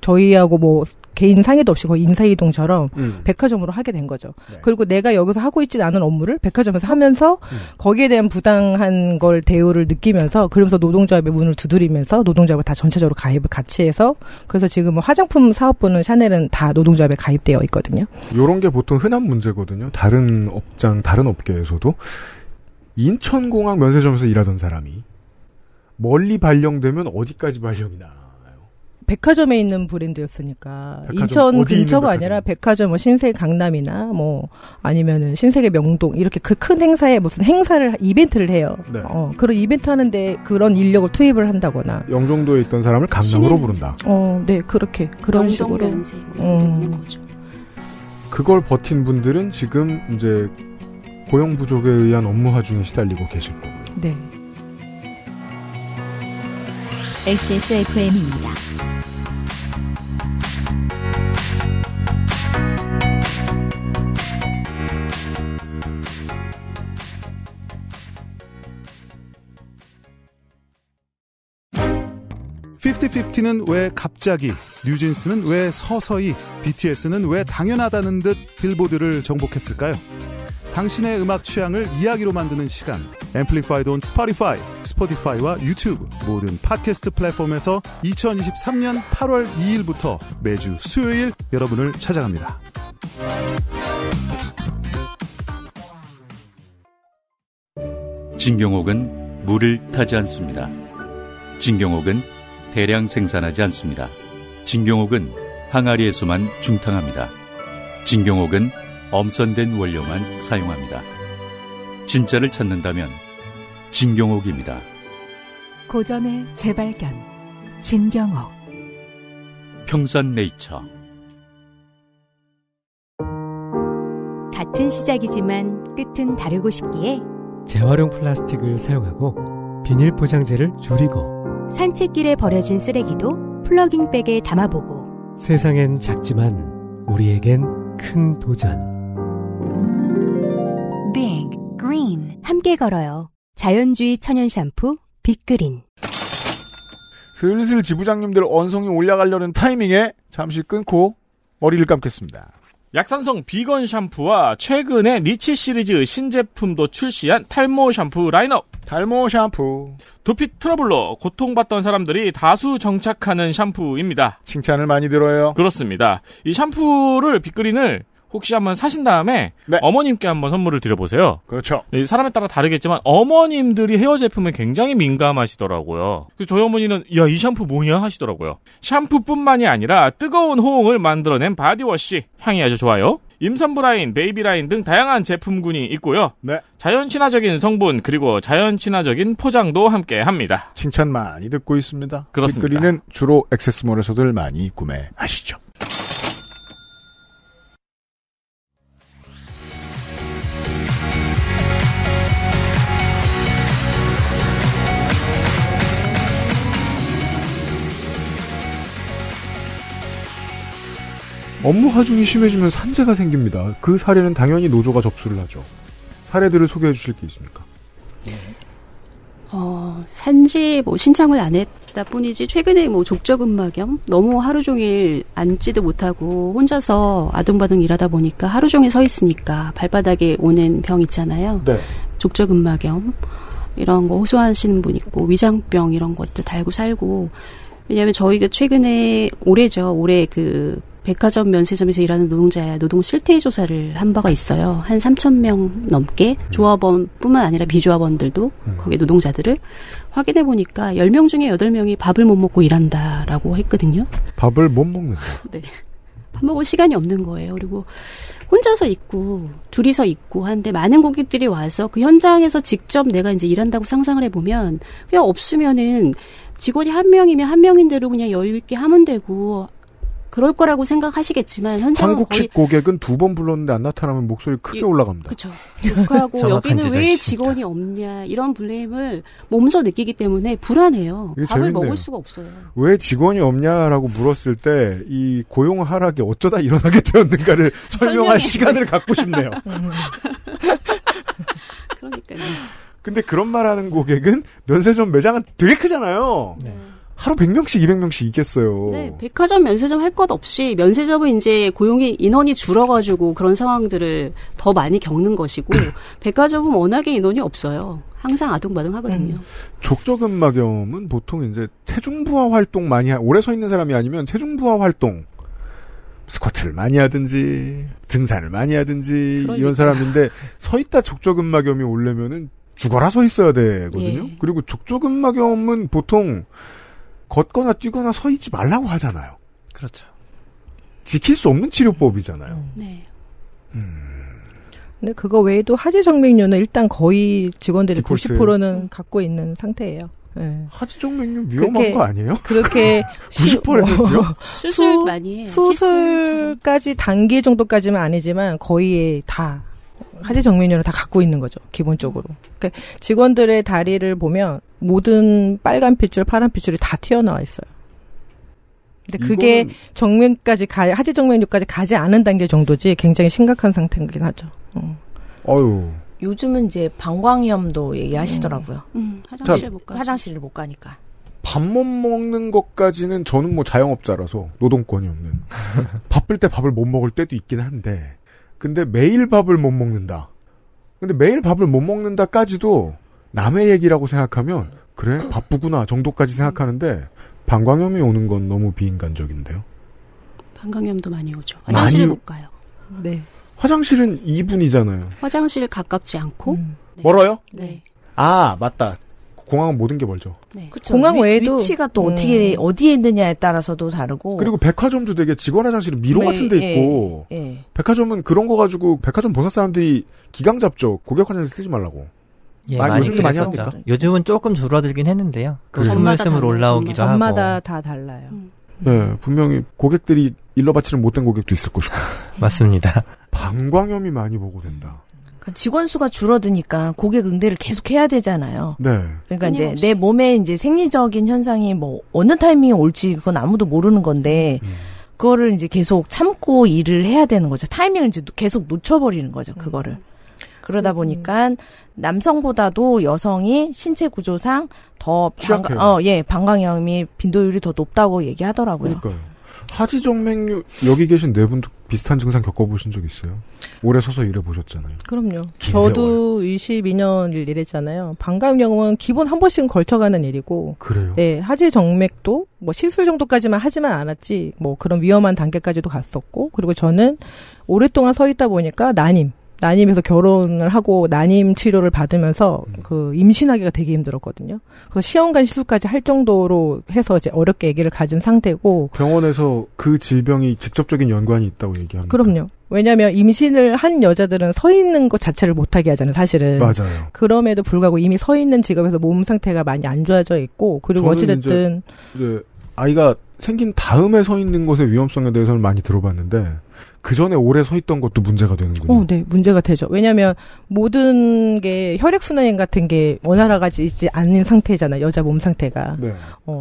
저희하고 뭐 개인 상의도 없이 거의 인사이동처럼 백화점으로 하게 된 거죠. 네. 그리고 내가 여기서 하고 있지 않은 업무를 백화점에서 하면서 거기에 대한 부당한 걸 대우를 느끼면서 그러면서 노동조합의 문을 두드리면서 노동조합을 다 전체적으로 가입을 같이 해서 그래서 지금 화장품 사업부는 샤넬은 다 노동조합에 가입되어 있거든요. 이런 게 보통 흔한 문제거든요. 다른 업장, 다른 업계에서도 인천공항 면세점에서 일하던 사람이 멀리 발령되면 어디까지 발령이나. 백화점에 있는 브랜드였으니까 백화점, 인천 근처가 아니라 백화점 뭐 신세계 강남이나 뭐 아니면은 신세계 명동 이렇게 그 큰 행사에 무슨 행사를 이벤트를 해요. 네. 그런 이벤트 하는데 그런 인력을 투입을 한다거나 영종도에 있던 사람을 강남으로 부른다. 네 그렇게 그런 식으로. 거죠. 그걸 버틴 분들은 지금 이제 고용 부족에 의한 업무 하중에 시달리고 계실 거고요. 네. XSFM입니다. 피프티피프티는 왜 갑자기, 뉴진스는 왜 서서히, BTS는 왜 당연하다는 듯 빌보드를 정복했을까요? 당신의 음악 취향을 이야기로 만드는 시간 Amplified on Spotify, 스포티파이와 유튜브 모든 팟캐스트 플랫폼에서 2023년 8월 2일부터 매주 수요일 여러분을 찾아갑니다. 진경옥은 물을 타지 않습니다. 진경옥은 대량 생산하지 않습니다. 진경옥은 항아리에서만 중탕합니다. 진경옥은 엄선된 원료만 사용합니다. 진짜를 찾는다면 진경옥입니다. 고전의 재발견 진경옥 평산네이처. 같은 시작이지만 끝은 다르고 싶기에 재활용 플라스틱을 사용하고 비닐포장재를 줄이고 산책길에 버려진 쓰레기도 플러깅백에 담아보고 세상엔 작지만 우리에겐 큰 도전 Big Green 함께 걸어요. 자연주의 천연 샴푸 빅그린 슬슬 지부장님들 언성이 올라가려는 타이밍에 잠시 끊고 머리를 감겠습니다. 약산성 비건 샴푸와 최근에 니치 시리즈 신제품도 출시한 탈모 샴푸 라인업. 탈모 샴푸. 두피 트러블로 고통받던 사람들이 다수 정착하는 샴푸입니다. 칭찬을 많이 들어요. 그렇습니다. 이 샴푸를 빅그린을 혹시 한번 사신 다음에 네. 어머님께 한번 선물을 드려보세요. 그렇죠. 사람에 따라 다르겠지만 어머님들이 헤어 제품에 굉장히 민감하시더라고요. 그래서 저희 어머니는 야, 이 샴푸 뭐냐 하시더라고요. 샴푸뿐만이 아니라 뜨거운 호응을 만들어낸 바디워시 향이 아주 좋아요. 임산부 라인, 베이비 라인 등 다양한 제품군이 있고요. 네. 자연 친화적인 성분 그리고 자연 친화적인 포장도 함께합니다. 칭찬 많이 듣고 있습니다. 그렇습니다. 빅그린은 주로 액세스몰에서들 많이 구매하시죠. 업무 하중이 심해지면 산재가 생깁니다. 그 사례는 당연히 노조가 접수를 하죠. 사례들을 소개해 주실 게 있습니까? 산재 신청을 안 했다 뿐이지 최근에 족저근마 겸 너무 하루 종일 앉지도 못하고 혼자서 아둥바둥 일하다 보니까 하루 종일 서 있으니까 발바닥에 오는 병 있잖아요. 네. 족저근마 겸 이런 거 호소하시는 분 있고 위장병 이런 것도 달고 살고 왜냐하면 저희가 최근에 올해 백화점 면세점에서 일하는 노동자의 노동 실태 조사를 한 바가 있어요. 한 3,000명 넘게 조합원뿐만 아니라 비조합원들도 거기 노동자들을 확인해 보니까 10명 중에 8명이 밥을 못 먹고 일한다라고 했거든요. 밥을 못 먹는다. 네. 밥 먹을 시간이 없는 거예요. 그리고 혼자서 있고 둘이서 있고 하는데 많은 고객들이 와서 그 현장에서 직접 내가 이제 일한다고 상상을 해보면 그냥 없으면은 직원이 한 명이면 한 명인 대로 그냥 여유 있게 하면 되고 그럴 거라고 생각하시겠지만 현장은 한국식 거의 고객은 두 번 불렀는데 안 나타나면 목소리 크게 올라갑니다. 그렇죠. 욕하고 여기는 왜 직원이 없냐 이런 블레임을 몸소 느끼기 때문에 불안해요. 밥을 재밌네요. 먹을 수가 없어요. 왜 직원이 없냐라고 물었을 때 이 고용 하락이 어쩌다 일어나게 되었는가를 설명할 시간을 갖고 싶네요. 그러니까요. 근데 그런 말하는 고객은 면세점 매장은 되게 크잖아요. 네. 하루 100명씩, 200명씩 있겠어요. 네, 백화점 면세점 할 것 없이 면세점은 이제 고용이 인원이 줄어가지고 그런 상황들을 더 많이 겪는 것이고 백화점은 워낙에 인원이 없어요. 항상 아둥바둥 하거든요. 족저근마겸은 보통 이제 체중부하 활동 많이 오래 서 있는 사람이 아니면 체중부하 활동 스쿼트를 많이 하든지 등산을 많이 하든지 이런 사람인데 서 있다 족저근마겸이 오려면은 죽어라 서 있어야 되거든요. 예. 그리고 족저근마겸은 보통 걷거나 뛰거나 서 있지 말라고 하잖아요. 그렇죠. 지킬 수 없는 치료법이잖아요. 네. 근데 그거 외에도 하지정맥류는 일단 거의 직원들이 90%는 갖고 있는 상태예요. 네. 하지정맥류 위험한 거 아니에요? 그렇게 90%요? 수술 많이 해요. 수술까지 단계 정도까지는 아니지만 거의 다 하지정맥류를 다 갖고 있는 거죠. 기본적으로. 그러니까 직원들의 다리를 보면 모든 빨간 핏줄, 파란 핏줄이 다 튀어나와 있어요. 근데 그게 하지정맥류까지 가지 않은 단계 정도지 굉장히 심각한 상태이긴 하죠. 어휴. 요즘은 이제 방광염도 얘기하시더라고요. 화장실을 못 가니까. 밥 못 먹는 것까지는 저는 자영업자라서 노동권이 없는. 바쁠 때 밥을 못 먹을 때도 있긴 한데. 근데 매일 밥을 못 먹는다. 근데 매일 밥을 못 먹는다까지도 남의 얘기라고 생각하면 그래? 바쁘구나 정도까지 생각하는데 방광염이 오는 건 너무 비인간적인데요. 방광염도 많이 오죠. 화장실을 못 가요. 네. 화장실은 2분이잖아요. 화장실 가깝지 않고. 네. 멀어요? 네. 아 맞다. 공항은 모든 게 멀죠. 네. 그렇죠. 공항 외에도 위치가 또 어디에 있느냐에 따라서도 다르고. 그리고 백화점도 되게 직원 화장실은 미로 같은 데 있고. 예. 백화점은 그런 거 가지고 백화점 본사 사람들이 기강 잡죠. 고객 화장실 쓰지 말라고. 예, 요즘도 많이 합니까? 요즘은 조금 줄어들긴 했는데요. 무슨 말씀을 올라오기도 하고. 전마다 다 달라요. 네, 분명히 고객들이 일러바치는 못된 고객도 있을 것이고. 맞습니다. 방광염이 많이 보고된다. 직원 수가 줄어드니까 고객 응대를 계속 해야 되잖아요. 네. 그러니까 끊임없이. 이제 내 몸에 이제 생리적인 현상이 뭐 어느 타이밍에 올지 그건 아무도 모르는 건데 그거를 이제 계속 참고 일을 해야 되는 거죠. 타이밍을 이제 계속 놓쳐버리는 거죠. 그거를. 그러다 보니까 남성보다도 여성이 신체 구조상 더 방광염이 빈도율이 더 높다고 얘기하더라고요. 그러니까요. 하지정맥류 여기 계신 네 분도 비슷한 증상 겪어보신 적 있어요? 오래 서서 일해보셨잖아요. 그럼요. 저도 22년을 일했잖아요. 방광염은 기본 한 번씩은 걸쳐가는 일이고. 그래요? 네. 하지정맥도 뭐 시술 정도까지만 하지만 않았지 뭐 그런 위험한 단계까지도 갔었고. 그리고 저는 오랫동안 서 있다 보니까 난임에서 결혼을 하고 난임 치료를 받으면서 그 임신하기가 되게 힘들었거든요. 그래서 시험관 시술까지 할 정도로 해서 이제 어렵게 아기를 가진 상태고. 병원에서 그 질병이 직접적인 연관이 있다고 얘기합니다. 그럼요. 왜냐하면 임신을 한 여자들은 서 있는 것 자체를 못하게 하잖아요, 사실은. 맞아요. 그럼에도 불구하고 이미 서 있는 직업에서 몸 상태가 많이 안 좋아져 있고, 그리고 어찌됐든 이제 아이가 생긴 다음에 서 있는 것의 위험성에 대해서는 많이 들어봤는데 그 전에 오래 서 있던 것도 문제가 되는군요. 네, 문제가 되죠. 왜냐하면 모든 게 혈액순환 같은 게 원활하게 있지 않은 상태잖아요. 여자 몸 상태가. 네.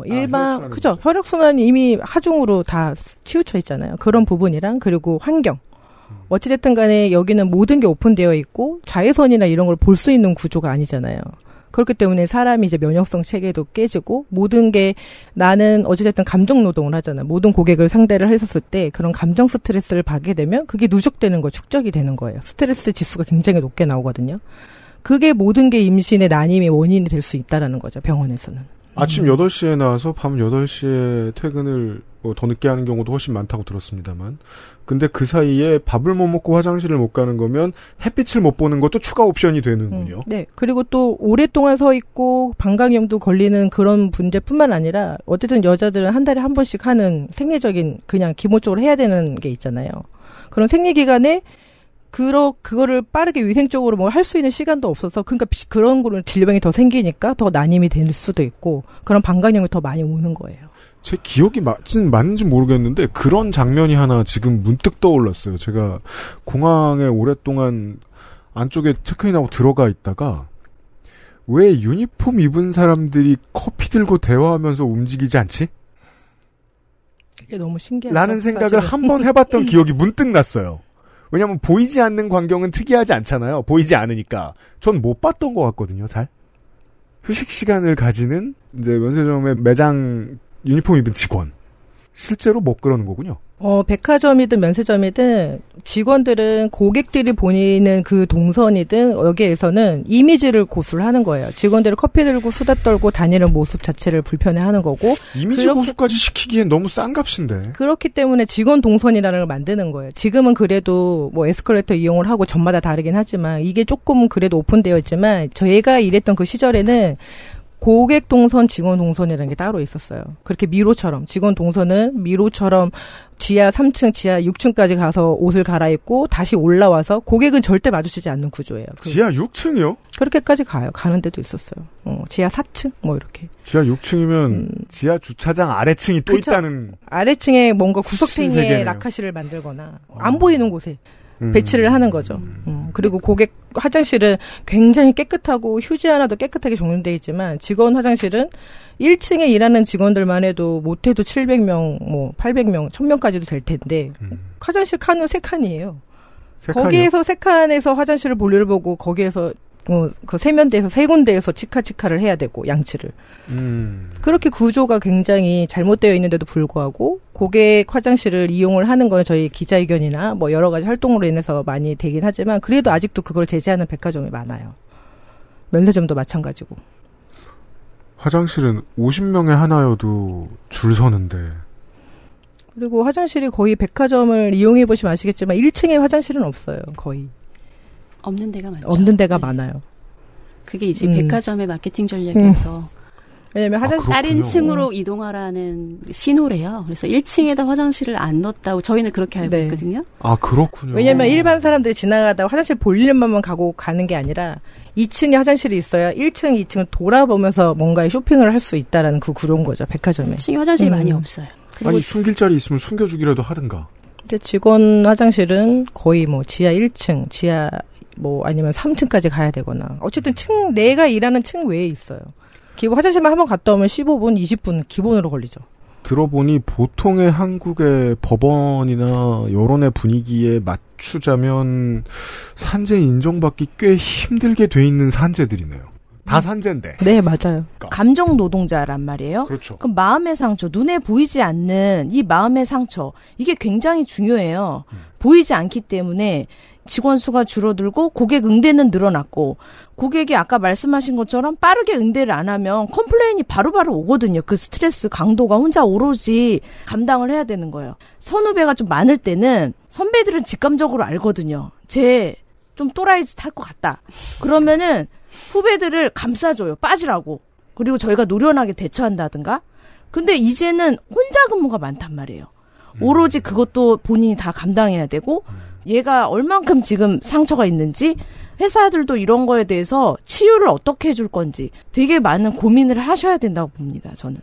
일반 그죠. 혈액순환이 이미 하중으로 다 치우쳐 있잖아요. 그런 부분이랑 그리고 환경. 어찌됐든 간에 여기는 모든 게 오픈되어 있고 자외선이나 이런 걸 볼 수 있는 구조가 아니잖아요. 그렇기 때문에 사람이 이제 면역성 체계도 깨지고 모든 게 나는 어찌됐든 감정 노동을 하잖아요. 모든 고객을 상대를 했었을 때 그런 감정 스트레스를 받게 되면 그게 누적되는 거, 축적이 되는 거예요. 스트레스 지수가 굉장히 높게 나오거든요. 그게 모든 게 임신의 난임의 원인이 될 수 있다라는 거죠. 병원에서는. 아침 8시에 나와서 밤 8시에 퇴근을 뭐 더 늦게 하는 경우도 훨씬 많다고 들었습니다만. 근데 그 사이에 밥을 못 먹고 화장실을 못 가는 거면 햇빛을 못 보는 것도 추가 옵션이 되는군요. 네. 그리고 또 오랫동안 서 있고 방광염도 걸리는 그런 문제뿐만 아니라 어쨌든 여자들은 한 달에 한 번씩 하는 생리적인 그냥 기본적으로 해야 되는 게 있잖아요. 그런 생리 기간에 그거를 빠르게 위생적으로 뭐 할 수 있는 시간도 없어서 그러니까 그런 거는 질병이 더 생기니까 더 난임이 될 수도 있고 그런 방광염이 더 많이 오는 거예요. 제 기억이 맞는지 모르겠는데 그런 장면이 하나 지금 문득 떠올랐어요. 제가 공항에 오랫동안 안쪽에 체크인하고 들어가 있다가 왜 유니폼 입은 사람들이 커피 들고 대화하면서 움직이지 않지? 그게 너무 신기하다. 라는 생각을 한번 해봤던 기억이 문득 났어요. 왜냐하면 보이지 않는 광경은 특이하지 않잖아요. 보이지 않으니까. 전 못 봤던 것 같거든요. 잘. 휴식 시간을 가지는 이제 면세점의 매장 유니폼 입은 직원. 실제로 못 그러는 거군요. 백화점이든 면세점이든 직원들은 고객들이 보이는 그 동선이든 여기에서는 이미지를 고수를 하는 거예요. 직원들이 커피 들고 수다 떨고 다니는 모습 자체를 불편해하는 거고. 이미지 고수까지 시키기엔 너무 싼 값인데. 그렇기 때문에 직원 동선이라는 걸 만드는 거예요. 지금은 그래도 뭐 에스컬레이터 이용을 하고 전마다 다르긴 하지만 이게 조금 그래도 오픈되어 있지만 저희가 일했던 그 시절에는 고객 동선, 직원 동선이라는 게 따로 있었어요. 그렇게 미로처럼 직원 동선은 미로처럼 지하 3층, 지하 6층까지 가서 옷을 갈아입고 다시 올라와서 고객은 절대 마주치지 않는 구조예요. 지하 6층이요? 그렇게까지 가요. 가는 데도 있었어요. 지하 4층 뭐 이렇게. 지하 6층이면 지하 주차장 아래층이 또 그쵸? 있다는. 아래층에 뭔가 구석탱이에 라카시를 만들거나 안 보이는 곳에. 배치를 하는 거죠. 그리고 고객 화장실은 굉장히 깨끗하고 휴지 하나도 깨끗하게 정리되어 있지만 직원 화장실은 1층에 일하는 직원들만 해도 못해도 700명, 뭐 800명, 1000명까지도 될 텐데 화장실 칸은 3칸이에요. 3칸이요? 거기에서 3칸에서 화장실을 볼일 보고 거기에서 그 세면대에서 세 군데에서 치카치카를 해야 되고 양치를 그렇게 구조가 굉장히 잘못되어 있는데도 불구하고 고객 화장실을 이용을 하는 건 저희 기자회견이나 뭐 여러 가지 활동으로 인해서 많이 되긴 하지만 그래도 아직도 그걸 제재하는 백화점이 많아요. 면세점도 마찬가지고. 화장실은 50명에 하나여도 줄 서는데. 그리고 화장실이 거의 백화점을 이용해 보시면 아시겠지만 1층에 화장실은 없어요. 거의. 없는 데가 많죠. 없는 데가 네. 많아요. 그게 이제 백화점의 마케팅 전략에서 왜냐면 화장실 다른 층으로 이동하라는 신호래요. 그래서 1층에다 화장실을 안 넣었다고 저희는 그렇게 알고 네. 있거든요. 아 그렇군요. 왜냐면 일반 사람들이 지나가다가 화장실 볼일만만 가고 가는 게 아니라 2층에 화장실이 있어야 1층, 2층을 돌아보면서 뭔가의 쇼핑을 할 수 있다라는 그 구조인 거죠. 백화점에. 1층에 화장실이 많이 없어요. 아니 숨길 자리 있으면 숨겨주기라도 하든가. 근데 직원 화장실은 거의 뭐 지하 1층, 지하 뭐 아니면 3층까지 가야 되거나 어쨌든 층 내가 일하는 층 외에 있어요. 기본 화장실만 한번 갔다 오면 15분, 20분 기본으로 걸리죠. 들어보니 보통의 한국의 법원이나 여론의 분위기에 맞추자면 산재 인정받기 꽤 힘들게 돼 있는 산재들이네요. 다 산재인데. 네, 맞아요. 그러니까. 감정 노동자란 말이에요. 그렇죠. 그럼 마음의 상처, 눈에 보이지 않는 이 마음의 상처, 이게 굉장히 중요해요. 보이지 않기 때문에 직원 수가 줄어들고 고객 응대는 늘어났고 고객이 아까 말씀하신 것처럼 빠르게 응대를 안 하면 컴플레인이 바로바로 오거든요. 그 스트레스 강도가 혼자 오로지 감당을 해야 되는 거예요. 선후배가 좀 많을 때는 선배들은 직감적으로 알거든요. 쟤 좀 또라이짓 할 것 같다. 그러면은 후배들을 감싸줘요. 빠지라고. 그리고 저희가 노련하게 대처한다든가. 근데 이제는 혼자 근무가 많단 말이에요. 오로지 그것도 본인이 다 감당해야 되고 얘가 얼만큼 지금 상처가 있는지 회사들도 이런 거에 대해서 치유를 어떻게 해줄 건지 되게 많은 고민을 하셔야 된다고 봅니다. 저는.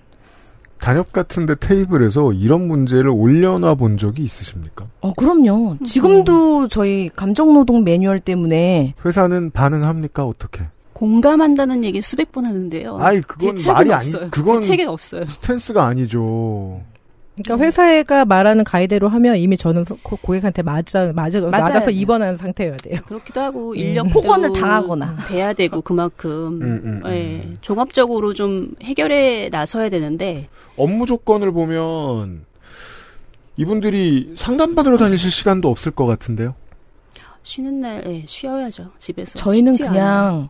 단역 같은 데 테이블에서 이런 문제를 올려놔 본 적이 있으십니까? 그럼요. 지금도 저희 감정노동 매뉴얼 때문에 회사는 반응합니까? 어떻게? 공감한다는 얘기 수백 번 하는데요. 아이, 그건 말이 없어요. 아니, 그건 대책은 없어요. 스탠스가 아니죠. 그러니까 회사가 말하는 가이드로 하면 이미 저는 고객한테 맞아서 입원하는 상태여야 돼요. 그렇기도 하고 인력 폭언을 당하거나 돼야 되고 그만큼 예, 종합적으로 좀 해결에 나서야 되는데 업무 조건을 보면 이분들이 상담받으러 다니실 시간도 없을 것 같은데요. 쉬는 날 예, 쉬어야죠. 집에서. 저희는 그냥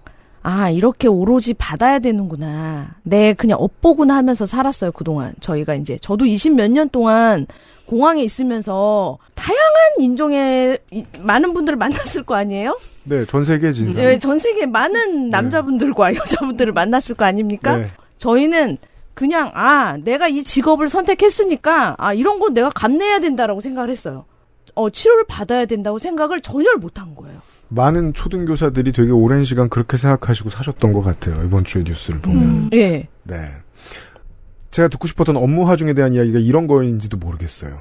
이렇게 오로지 받아야 되는구나. 네, 그냥 업보구나 하면서 살았어요, 그동안. 저희가 이제, 저도 20몇 년 동안 공항에 있으면서 다양한 인종의 많은 분들을 만났을 거 아니에요? 네, 전 세계 진짜. 네, 전 세계 많은 남자분들과 여자분들을 만났을 거 아닙니까? 네. 저희는 그냥, 내가 이 직업을 선택했으니까, 이런 건 내가 감내해야 된다라고 생각을 했어요. 치료를 받아야 된다고 생각을 전혀 못한 거예요. 많은 초등교사들이 되게 오랜 시간 그렇게 생각하시고 사셨던 것 같아요. 이번 주의 뉴스를 보면. 예. 네. 제가 듣고 싶었던 업무 하중에 대한 이야기가 이런 거인지도 모르겠어요.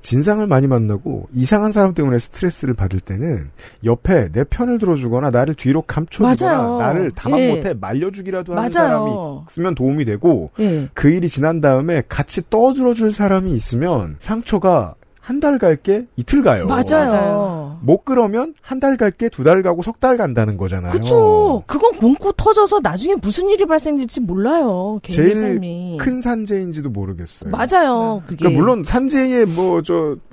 진상을 많이 만나고 이상한 사람 때문에 스트레스를 받을 때는 옆에 내 편을 들어주거나 나를 뒤로 감춰주거나 맞아요. 나를 다만 못해 말려주기라도 하는 사람이 있으면 도움이 되고 그 일이 지난 다음에 같이 떠들어줄 사람이 있으면 상처가 한 달 갈 게 이틀 가요. 맞아요. 못 그러면 한 달 갈 게 두 달 가고 석 달 간다는 거잖아요. 그렇죠. 그건 곰고 터져서 나중에 무슨 일이 발생될지 몰라요. 개인 제일 삶이. 큰 산재인지도 모르겠어요. 맞아요. 그게. 그러니까 물론 산재의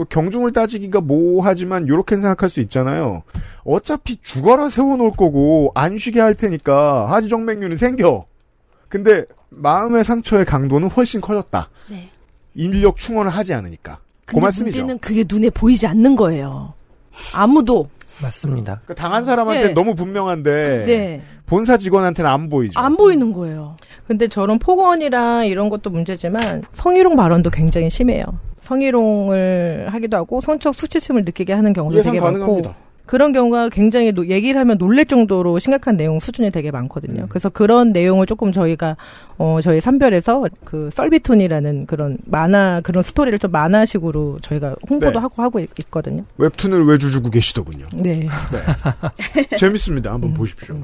경중을 따지기가 뭐하지만 이렇게 생각할 수 있잖아요. 어차피 죽어라 세워놓을 거고 안 쉬게 할 테니까 하지정맥류는 생겨. 근데 마음의 상처의 강도는 훨씬 커졌다. 네. 인력 충원을 하지 않으니까. 근데 문제는 그게 눈에 보이지 않는 거예요. 아무도. 맞습니다. 그러니까 당한 사람한테는 너무 분명한데 본사 직원한테는 안 보이죠. 안 보이는 거예요. 근데 저런 폭언이랑 이런 것도 문제지만 성희롱 발언도 굉장히 심해요. 성희롱을 하기도 하고 성적 수치심을 느끼게 하는 경우도 되게 가능합니다. 많고. 그런 경우가 굉장히 얘기를 하면 놀랄 정도로 심각한 내용 수준이 되게 많거든요. 그래서 그런 내용을 조금 저희가 저희 산별에서 그 썰비툰이라는 그런 만화 그런 스토리를 좀 만화식으로 저희가 홍보도 하고 있거든요. 웹툰을 외주 주고 계시더군요. 네. 네. 재밌습니다. 한번 보십시오.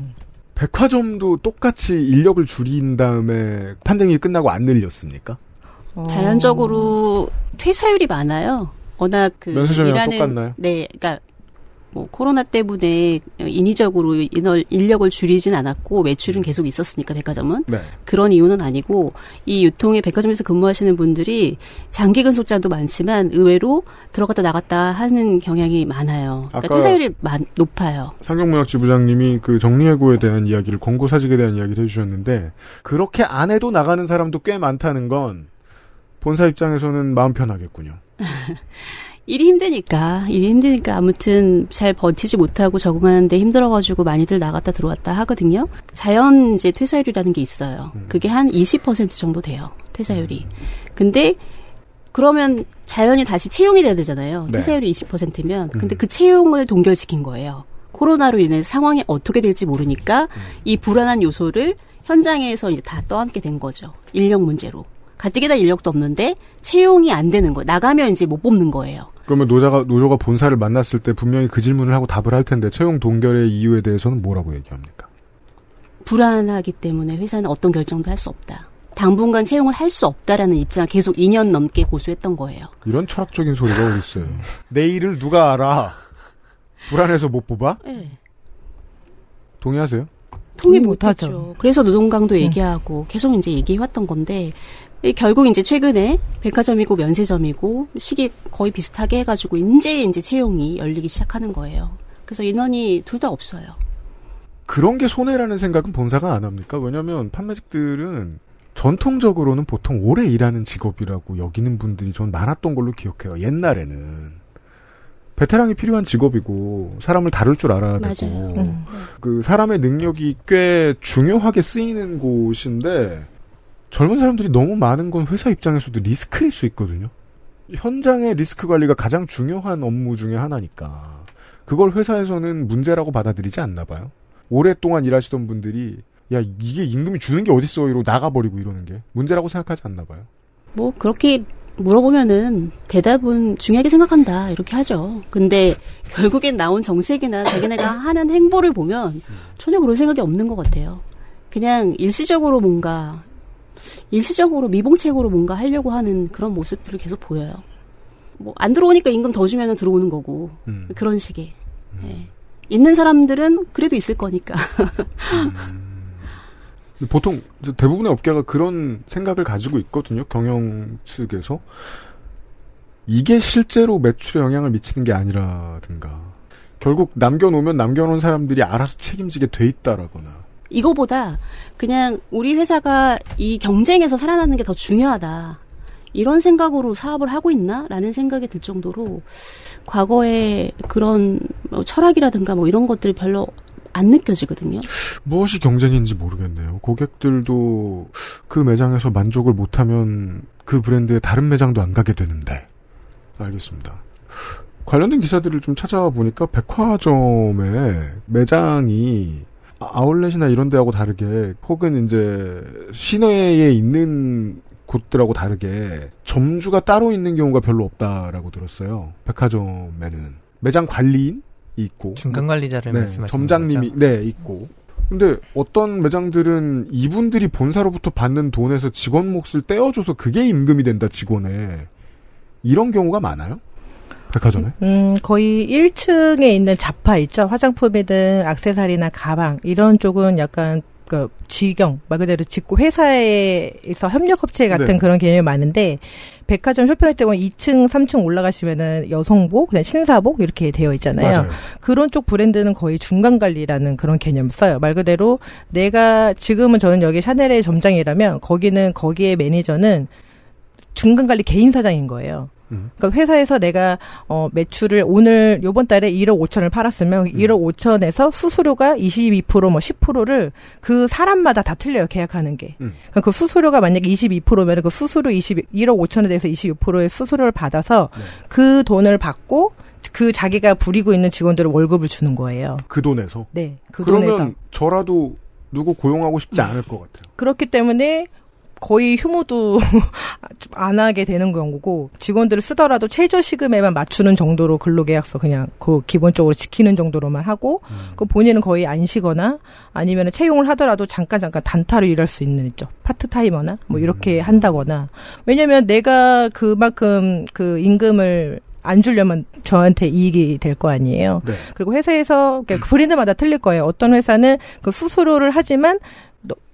백화점도 똑같이 인력을 줄인 다음에 판등이 끝나고 안 늘렸습니까? 자연적으로 퇴사율이 많아요. 워낙 그 면세점이랑 똑같나요? 네, 그러니까. 뭐 코로나 때문에 인위적으로 인력을 줄이진 않았고 매출은 계속 있었으니까 백화점은 그런 이유는 아니고 이 유통의 백화점에서 근무하시는 분들이 장기 근속자도 많지만 의외로 들어갔다 나갔다 하는 경향이 많아요. 그러니까 퇴사율이 높아요. 삼경무역 지부장님이 그 정리해고에 대한 이야기를 권고사직에 대한 이야기를 해주셨는데 그렇게 안 해도 나가는 사람도 꽤 많다는 건 본사 입장에서는 마음 편하겠군요. 일이 힘드니까 아무튼 잘 버티지 못하고 적응하는데 힘들어가지고 많이들 나갔다 들어왔다 하거든요. 자연 이제 퇴사율이라는 게 있어요. 그게 한 20% 정도 돼요. 퇴사율이. 근데 그러면 자연이 다시 채용이 돼야 되잖아요. 퇴사율이 20%면. 근데 그 채용을 동결시킨 거예요. 코로나로 인해서 상황이 어떻게 될지 모르니까 이 불안한 요소를 현장에서 이제 다 떠안게 된 거죠. 인력 문제로. 가뜩이나 인력도 없는데 채용이 안 되는 거예요. 나가면 이제 못 뽑는 거예요. 그러면 노조가 본사를 만났을 때 분명히 그 질문을 하고 답을 할 텐데 채용 동결의 이유에 대해서는 뭐라고 얘기합니까? 불안하기 때문에 회사는 어떤 결정도 할 수 없다. 당분간 채용을 할 수 없다라는 입장을 계속 2년 넘게 고수했던 거예요. 이런 철학적인 소리가 어디 있어요. 내일을 누가 알아. 불안해서 못 뽑아? 네. 동의하세요? 동의 못하죠. 그래서 노동강도 얘기하고 계속 이제 얘기해왔던 건데 결국 이제 최근에 백화점이고 면세점이고 시기 거의 비슷하게 해가지고 이제 채용이 열리기 시작하는 거예요. 그래서 인원이 둘 다 없어요. 그런 게 손해라는 생각은 본사가 안 합니까? 왜냐하면 판매직들은 전통적으로는 보통 오래 일하는 직업이라고 여기는 분들이 전 많았던 걸로 기억해요. 옛날에는. 베테랑이 필요한 직업이고 사람을 다룰 줄 알아야 되고 그 사람의 능력이 꽤 중요하게 쓰이는 곳인데 젊은 사람들이 너무 많은 건 회사 입장에서도 리스크일 수 있거든요. 현장의 리스크 관리가 가장 중요한 업무 중에 하나니까 그걸 회사에서는 문제라고 받아들이지 않나 봐요. 오랫동안 일하시던 분들이 야 이게 임금이 주는 게 어딨어 이러고 나가버리고 이러는 게 문제라고 생각하지 않나 봐요. 뭐 그렇게 물어보면은 대답은 중요하게 생각한다 이렇게 하죠. 근데 결국엔 나온 정책이나 자기네가 하는 행보를 보면 전혀 그런 생각이 없는 것 같아요. 그냥 일시적으로 미봉책으로 뭔가 하려고 하는 그런 모습들을 계속 보여요. 뭐 안 들어오니까 임금 더 주면은 들어오는 거고 그런 식의 예. 있는 사람들은 그래도 있을 거니까. 보통 대부분의 업계가 그런 생각을 가지고 있거든요. 경영 측에서. 이게 실제로 매출에 영향을 미치는 게 아니라든가. 결국 남겨놓으면 남겨놓은 사람들이 알아서 책임지게 돼 있다라거나. 이거보다 그냥 우리 회사가 이 경쟁에서 살아나는 게 더 중요하다. 이런 생각으로 사업을 하고 있나? 라는 생각이 들 정도로 과거에 그런 철학이라든가 뭐 이런 것들이 별로 안 느껴지거든요. 무엇이 경쟁인지 모르겠네요. 고객들도 그 매장에서 만족을 못하면 그 브랜드의 다른 매장도 안 가게 되는데. 알겠습니다. 관련된 기사들을 좀 찾아와 보니까 백화점의 매장이 아울렛이나 이런 데하고 다르게 혹은 이제 시내에 있는 곳들하고 다르게 점주가 따로 있는 경우가 별로 없다라고 들었어요. 백화점에는. 매장 관리인? 있고 중간 관리자를 말씀하시는 점장님이 거죠? 네 있고 근데 어떤 매장들은 이분들이 본사로부터 받는 돈에서 직원 몫을 떼어줘서 그게 임금이 된다 직원에 이런 경우가 많아요? 백화점에? 거의 1층에 있는 잡화 있죠 화장품이든 액세서리나 가방 이런 쪽은 약간 그 직영 말 그대로 직고 회사에서 협력업체 같은 네. 그런 개념이 많은데 백화점 쇼핑할 때 보면 2층, 3층 올라가시면은 여성복, 그냥 신사복 이렇게 되어 있잖아요. 맞아요. 그런 쪽 브랜드는 거의 중간 관리라는 그런 개념을 써요. 말 그대로 내가 지금은 저는 여기 샤넬의 점장이라면 거기에 매니저는 중간 관리 개인 사장인 거예요. 그러니까 회사에서 내가 매출을 오늘 요번 달에 1억 5천을 팔았으면 1억 5천에서 수수료가 22% 뭐 10%를 그 사람마다 다 틀려요. 계약하는 게. 그러니까 그 수수료가 만약에 22%면 그 수수료 1억 5천에 대해서 26%의 수수료를 받아서 네. 그 돈을 받고 그 자기가 부리고 있는 직원들을 월급을 주는 거예요. 그 돈에서? 네. 그 그러면 돈에서. 저라도 누구 고용하고 싶지 않을 것 같아요. 그렇기 때문에 거의 휴무도 안 하게 되는 경우고 직원들을 쓰더라도 최저시급에만 맞추는 정도로 근로계약서 그냥 그 기본적으로 지키는 정도로만 하고 그 본인은 거의 안 쉬거나 아니면 채용을 하더라도 잠깐 단타로 일할 수 있는 있죠. 파트타이머나 뭐 이렇게 한다거나 왜냐면 내가 그만큼 그 임금을 안 주려면 저한테 이익이 될 거 아니에요. 네. 그리고 회사에서 브랜드마다 틀릴 거예요. 어떤 회사는 그 수수료를 하지만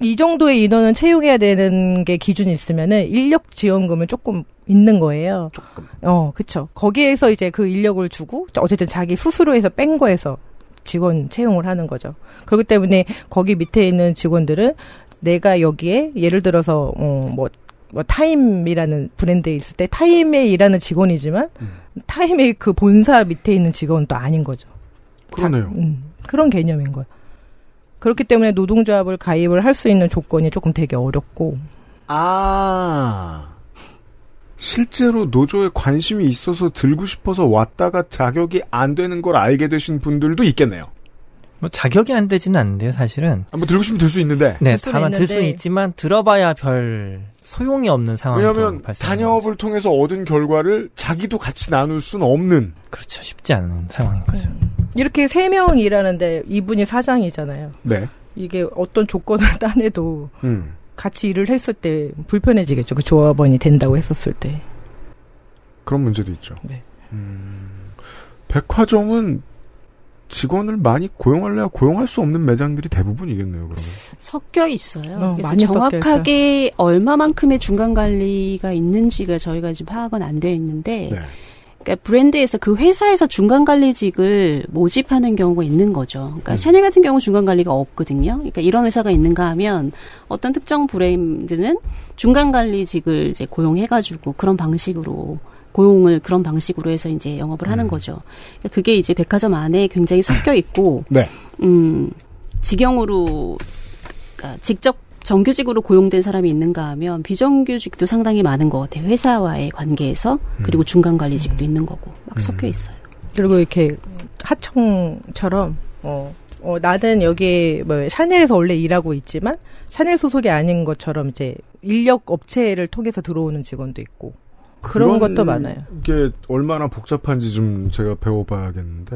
이 정도의 인원은 채용해야 되는 게 기준이 있으면은 인력 지원금은 조금 있는 거예요. 조금. 그렇죠. 거기에서 이제 그 인력을 주고 어쨌든 자기 수수료에서 뺀 거에서 직원 채용을 하는 거죠. 그렇기 때문에 거기 밑에 있는 직원들은 내가 여기에 예를 들어서 뭐 타임이라는 브랜드에 있을 때 타임에 일하는 직원이지만 타임의 그 본사 밑에 있는 직원은 또 아닌 거죠. 그러네요. 그런 개념인 거예요. 그렇기 때문에 노동조합을 가입을 할 수 있는 조건이 조금 되게 어렵고. 아. 실제로 노조에 관심이 있어서 들고 싶어서 왔다가 자격이 안 되는 걸 알게 되신 분들도 있겠네요. 뭐 자격이 안 되지는 않는데요, 사실은. 아, 뭐 들고 싶으면 들 수 있는데. 네, 다만 들 수는 있지만 들어봐야 별 소용이 없는 상황이 발생합니다. 왜냐하면 단협을 통해서 얻은 결과를 자기도 같이 나눌 수는 없는. 그렇죠, 쉽지 않은 상황인 거죠. 이렇게 세 명이 일하는데 이분이 사장이잖아요. 네. 이게 어떤 조건을 따내도 같이 일을 했을 때 불편해지겠죠. 그 조합원이 된다고 했었을 때. 그런 문제도 있죠. 네. 백화점은 직원을 많이 고용할래야 고용할 수 없는 매장들이 대부분이겠네요. 그러면 섞여 있어요. 그래서 정확하게 섞여 얼마만큼의 중간 관리가 있는지가 저희가 지금 파악은 안 되어 있는데 네. 그러니까 브랜드에서 그 회사에서 중간 관리직을 모집하는 경우가 있는 거죠. 그러니까 샤넬 같은 경우 중간 관리가 없거든요. 그러니까 이런 회사가 있는가 하면 어떤 특정 브랜드는 중간 관리직을 이제 고용해가지고 그런 방식으로. 고용을 그런 방식으로 해서 이제 영업을 하는 거죠. 그게 이제 백화점 안에 굉장히 섞여 있고, 네. 직영으로, 그러니까 직접 정규직으로 고용된 사람이 있는가 하면 비정규직도 상당히 많은 것 같아요. 회사와의 관계에서, 그리고 중간 관리직도 있는 거고, 막 섞여 있어요. 그리고 이렇게 하청처럼, 나는 여기 뭐 샤넬에서 원래 일하고 있지만, 샤넬 소속이 아닌 것처럼 이제 인력 업체를 통해서 들어오는 직원도 있고, 그런 것도 많아요. 이게 얼마나 복잡한지 좀 제가 배워봐야겠는데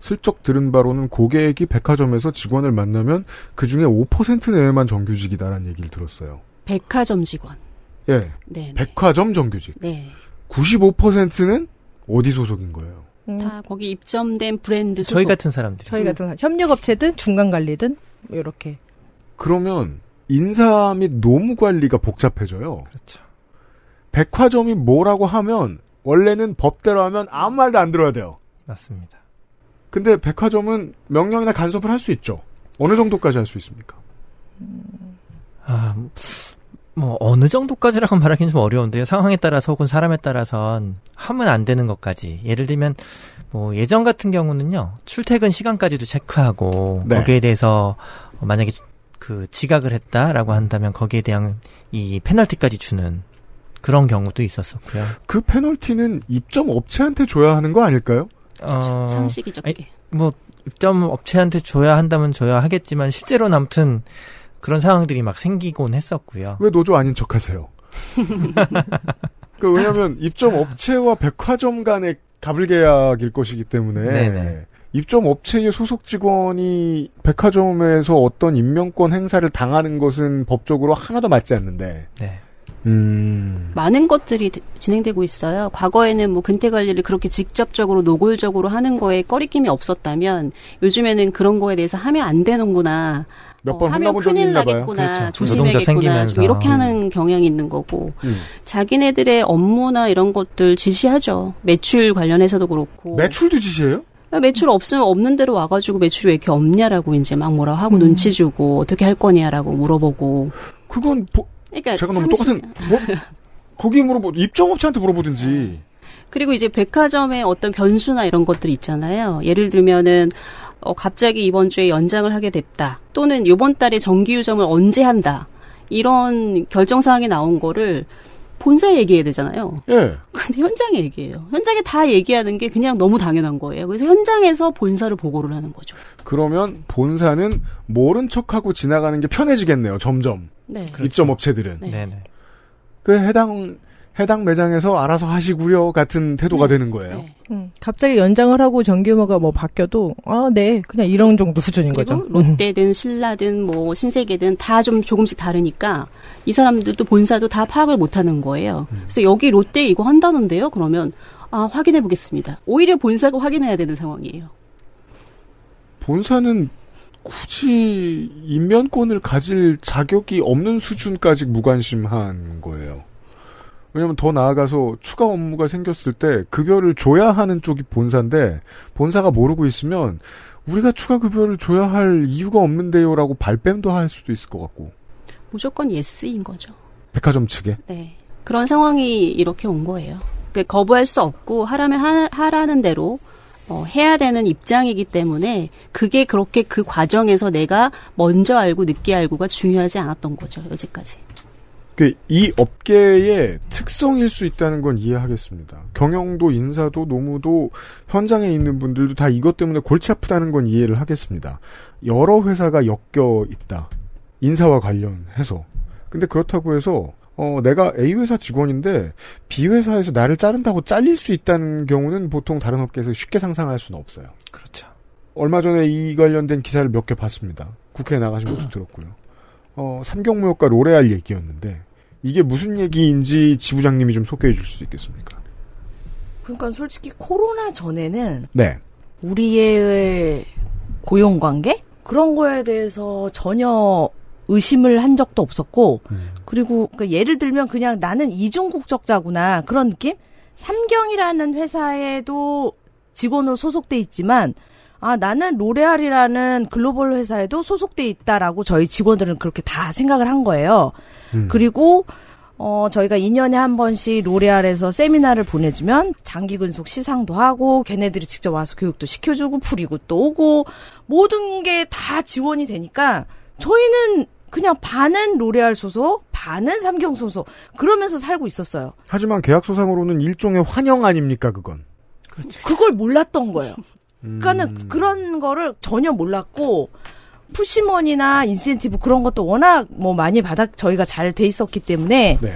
슬쩍 들은 바로는 고객이 백화점에서 직원을 만나면 그중에 5% 내에만 정규직이다라는 얘기를 들었어요. 백화점 직원. 예. 네네. 백화점 정규직. 네. 95%는 어디 소속인 거예요? 다 거기 입점된 브랜드 소속. 저희 같은 사람들. 저희 같은 협력업체든 중간관리든 이렇게. 그러면 인사 및 노무 관리가 복잡해져요. 그렇죠. 백화점이 뭐라고 하면 원래는 법대로 하면 아무 말도 안 들어야 돼요. 맞습니다. 근데 백화점은 명령이나 간섭을 할 수 있죠. 어느 정도까지 할 수 있습니까? 어느 정도까지라고 말하기는 좀 어려운데요. 상황에 따라서 혹은 사람에 따라선 하면 안 되는 것까지. 예를 들면 예전 같은 경우는요. 출퇴근 시간까지도 체크하고 네. 거기에 대해서 만약에 그 지각을 했다라고 한다면 거기에 대한 이 페널티까지 주는 그런 경우도 있었었고요. 그 페널티는 입점 업체한테 줘야 하는 거 아닐까요? 상식이 적게. 입점 업체한테 줘야 한다면 줘야 하겠지만 실제로는 아무튼 그런 상황들이 막 생기곤 했었고요. 왜 노조 아닌 척하세요? 왜냐하면 입점 업체와 백화점 간의 가불계약일 것이기 때문에 네네. 입점 업체의 소속 직원이 백화점에서 어떤 임명권 행사를 당하는 것은 법적으로 하나도 맞지 않는데. 네. 많은 것들이 진행되고 있어요. 과거에는 근태 관리를 그렇게 직접적으로 노골적으로 하는 거에 꺼리낌이 없었다면 요즘에는 그런 거에 대해서 하면 안 되는구나. 몇번 하면 큰일 나겠구나. 그렇죠. 조심해야겠구나. 좀 이렇게 하는 경향이 있는 거고. 자기네들의 업무나 이런 것들 지시하죠. 매출 관련해서도 그렇고. 매출도 지시해요? 매출 없으면 없는 대로 와가지고 매출이 왜 이렇게 없냐라고 이제 막 뭐라 하고 눈치 주고 어떻게 할 거냐라고 물어보고. 그건 그러니까 제가 너무 똑같은 거기 물어보 입점업체한테 물어보든지. 그리고 이제 백화점의 어떤 변수나 이런 것들이 있잖아요. 예를 들면은 갑자기 이번 주에 연장을 하게 됐다. 또는 이번 달에 정기 유점을 언제 한다. 이런 결정 사항이 나온 거를 본사에 얘기해야 되잖아요. 예. 근데 현장에 얘기해요. 현장에 다 얘기하는 게 그냥 너무 당연한 거예요. 그래서 현장에서 본사를 보고를 하는 거죠. 그러면 본사는 모른 척하고 지나가는 게 편해지겠네요. 점점. 네. 그렇죠. 입점 업체들은. 네. 그 해당 매장에서 알아서 하시고요 같은 태도가 되는 거예요. 네. 갑자기 연장을 하고 정규모가 바뀌어도 그냥 이런 정도 수준인 거죠. 롯데든 신라든 신세계든 다 좀 조금씩 다르니까 이 사람들도 본사도 다 파악을 못하는 거예요. 그래서 여기 롯데 이거 한다는데요. 그러면 확인해 보겠습니다. 오히려 본사가 확인해야 되는 상황이에요. 본사는 굳이 임면권을 가질 자격이 없는 수준까지 무관심한 거예요. 왜냐면 더 나아가서 추가 업무가 생겼을 때 급여를 줘야 하는 쪽이 본사인데 본사가 모르고 있으면 우리가 추가 급여를 줘야 할 이유가 없는데요라고 발뺌도 할 수도 있을 것 같고. 무조건 예스인 거죠. 백화점 측에? 네. 그런 상황이 이렇게 온 거예요. 거부할 수 없고 하라면 하라는 대로 해야 되는 입장이기 때문에 그게 그렇게 그 과정에서 내가 먼저 알고 늦게 알고가 중요하지 않았던 거죠. 여지까지. 이 업계의 특성일 수 있다는 건 이해하겠습니다. 경영도 인사도 노무도 현장에 있는 분들도 다 이것 때문에 골치 아프다는 건 이해를 하겠습니다. 여러 회사가 엮여 있다. 인사와 관련해서. 근데 그렇다고 해서 내가 A 회사 직원인데 B 회사에서 나를 자른다고 잘릴 수 있다는 경우는 보통 다른 업계에서 쉽게 상상할 수는 없어요. 그렇죠. 얼마 전에 이 관련된 기사를 몇 개 봤습니다. 국회에 나가신 것도 들었고요. 삼경무역과 로레알 얘기였는데 이게 무슨 얘기인지 지부장님이 좀 소개해 줄 수 있겠습니까? 그러니까 솔직히 코로나 전에는 네. 우리의 고용관계? 그런 거에 대해서 전혀 의심을 한 적도 없었고 그리고 그러니까 예를 들면 그냥 나는 이중국적자구나 그런 느낌? 삼경이라는 회사에도 직원으로 소속돼 있지만 아 나는 로레알이라는 글로벌 회사에도 소속돼 있다라고 저희 직원들은 그렇게 다 생각을 한 거예요. 그리고 저희가 2년에 한 번씩 로레알에서 세미나를 보내주면 장기근속 시상도 하고 걔네들이 직접 와서 교육도 시켜주고 풀이고 또 오고 모든 게 다 지원이 되니까 저희는 그냥 반은 로레알 소속 반은 삼경 소속 그러면서 살고 있었어요. 하지만 계약서상으로는 일종의 환영 아닙니까 그건. 그렇죠. 그걸 몰랐던 거예요. 그러니까는 그런 거를 전혀 몰랐고 푸시머니나 인센티브 그런 것도 워낙 뭐 많이 저희가 잘 돼 있었기 때문에 네.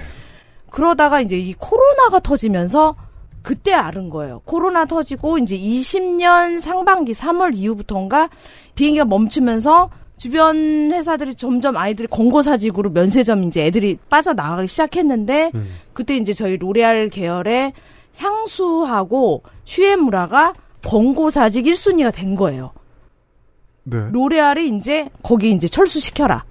그러다가 이제 이 코로나가 터지면서 그때 알은 거예요. 코로나 터지고 이제 20년 상반기 3월 이후부터인가 비행기가 멈추면서 주변 회사들이 점점 아이들이 권고사직으로 면세점 이제 애들이 빠져나가기 시작했는데 그때 이제 저희 로레알 계열의 향수하고 슈에무라가 권고사직 1순위가 된 거예요. 네. 로레알이 이제 거기 이제 철수시켜라.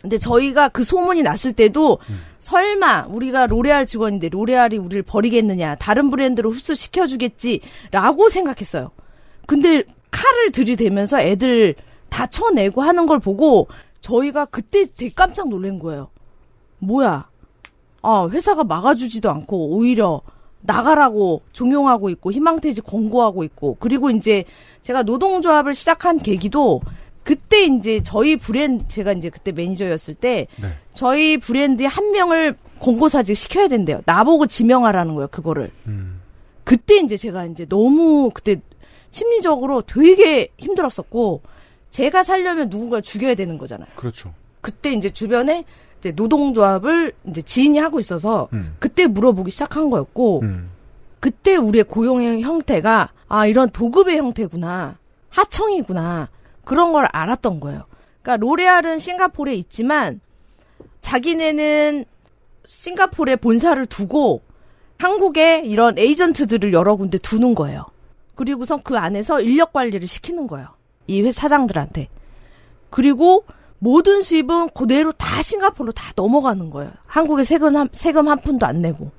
근데 저희가 그 소문이 났을 때도 설마 우리가 로레알 직원인데 로레알이 우리를 버리겠느냐 다른 브랜드로 흡수시켜주겠지라고 생각했어요. 근데 칼을 들이대면서 애들 다 쳐내고 하는 걸 보고 저희가 그때 되게 깜짝 놀란 거예요. 뭐야? 아, 회사가 막아주지도 않고 오히려 나가라고 종용하고 있고 희망퇴직 권고하고 있고 그리고 이제 제가 노동조합을 시작한 계기도 그때 이제 저희 브랜드 제가 이제 그때 매니저였을 때 네. 저희 브랜드에 한 명을 권고사직 시켜야 된대요. 나보고 지명하라는 거예요. 그거를. 그때 이제 제가 이제 너무 그때 심리적으로 되게 힘들었었고 제가 살려면 누군가를 죽여야 되는 거잖아요. 그렇죠. 그때 이제 주변에 이제 노동조합을 이제 지인이 하고 있어서 그때 물어보기 시작한 거였고 그때 우리의 고용의 형태가 아 이런 도급의 형태구나 하청이구나 그런 걸 알았던 거예요. 그러니까 로레알은 싱가포르에 있지만 자기네는 싱가포르에 본사를 두고 한국에 이런 에이전트들을 여러 군데 두는 거예요. 그리고선 그 안에서 인력 관리를 시키는 거예요. 이 회사 사장들한테. 그리고 모든 수입은 그대로 다 싱가포르로 다 넘어가는 거예요. 한국에 세금 한 푼도 안 내고.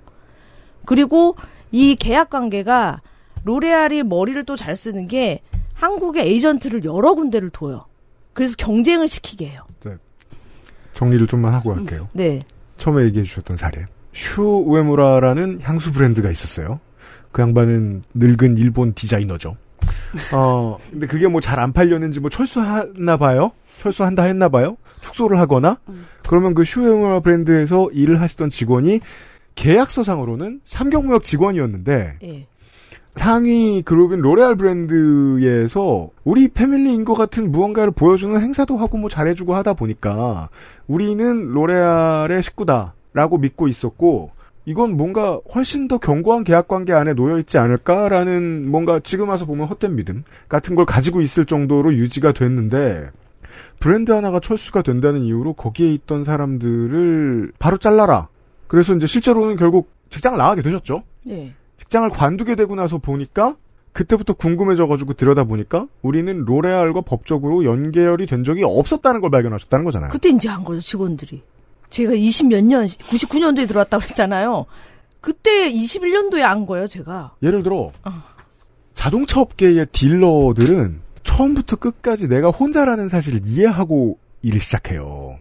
그리고 이 계약 관계가 로레알이 머리를 또 잘 쓰는 게 한국의 에이전트를 여러 군데를 둬요. 그래서 경쟁을 시키게 해요. 네. 정리를 좀만 하고 갈게요. 네. 처음에 얘기해 주셨던 사례. 슈 우에무라라는 향수 브랜드가 있었어요. 그 양반은 늙은 일본 디자이너죠. 근데 그게 뭐 잘 안 팔렸는지 뭐 철수하나 봐요? 철수한다 했나 봐요? 축소를 하거나? 그러면 그 슈에무라 브랜드에서 일을 하시던 직원이 계약서상으로는 삼경무역 직원이었는데, 예. 상위 그룹인 로레알 브랜드에서 우리 패밀리인 것 같은 무언가를 보여주는 행사도 하고 뭐 잘해주고 하다 보니까, 우리는 로레알의 식구다라고 믿고 있었고, 이건 뭔가 훨씬 더 견고한 계약관계 안에 놓여있지 않을까라는 뭔가 지금 와서 보면 헛된 믿음 같은 걸 가지고 있을 정도로 유지가 됐는데 브랜드 하나가 철수가 된다는 이유로 거기에 있던 사람들을 바로 잘라라. 그래서 이제 실제로는 결국 직장을 나가게 되셨죠. 예. 직장을 관두게 되고 나서 보니까 그때부터 궁금해져가지고 들여다보니까 우리는 로레알과 법적으로 연결이 된 적이 없었다는 걸 발견하셨다는 거잖아요. 그때 이제 한 거죠 직원들이. 제가 20몇 년, 99년도에 들어왔다고 했잖아요. 그때 21년도에 안 거예요, 제가. 예를 들어, 자동차 업계의 딜러들은 처음부터 끝까지 내가 혼자라는 사실을 이해하고 일을 시작해요.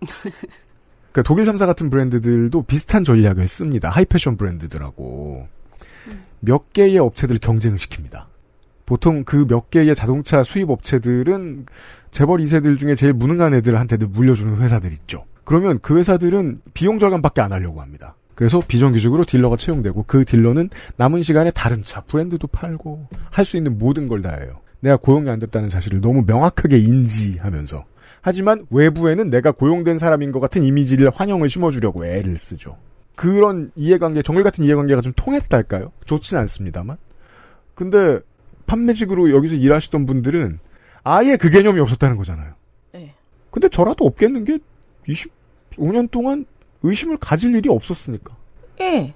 그러니까 독일 3사 같은 브랜드들도 비슷한 전략을 씁니다. 하이패션 브랜드들하고. 몇 개의 업체들 경쟁을 시킵니다. 보통 그 몇 개의 자동차 수입 업체들은 재벌 2세들 중에 제일 무능한 애들한테도 물려주는 회사들 있죠. 그러면 그 회사들은 비용 절감밖에 안 하려고 합니다. 그래서 비정규직으로 딜러가 채용되고 그 딜러는 남은 시간에 다른 차 브랜드도 팔고 할 수 있는 모든 걸 다 해요. 내가 고용이 안 됐다는 사실을 너무 명확하게 인지하면서 하지만 외부에는 내가 고용된 사람인 것 같은 이미지를 환영을 심어주려고 애를 쓰죠. 그런 이해관계, 정글 같은 이해관계가 좀 통했달까요? 좋진 않습니다만. 근데 판매직으로 여기서 일하시던 분들은 아예 그 개념이 없었다는 거잖아요. 네. 근데 저라도 없겠는 게 25년 동안 의심을 가질 일이 없었으니까. 예.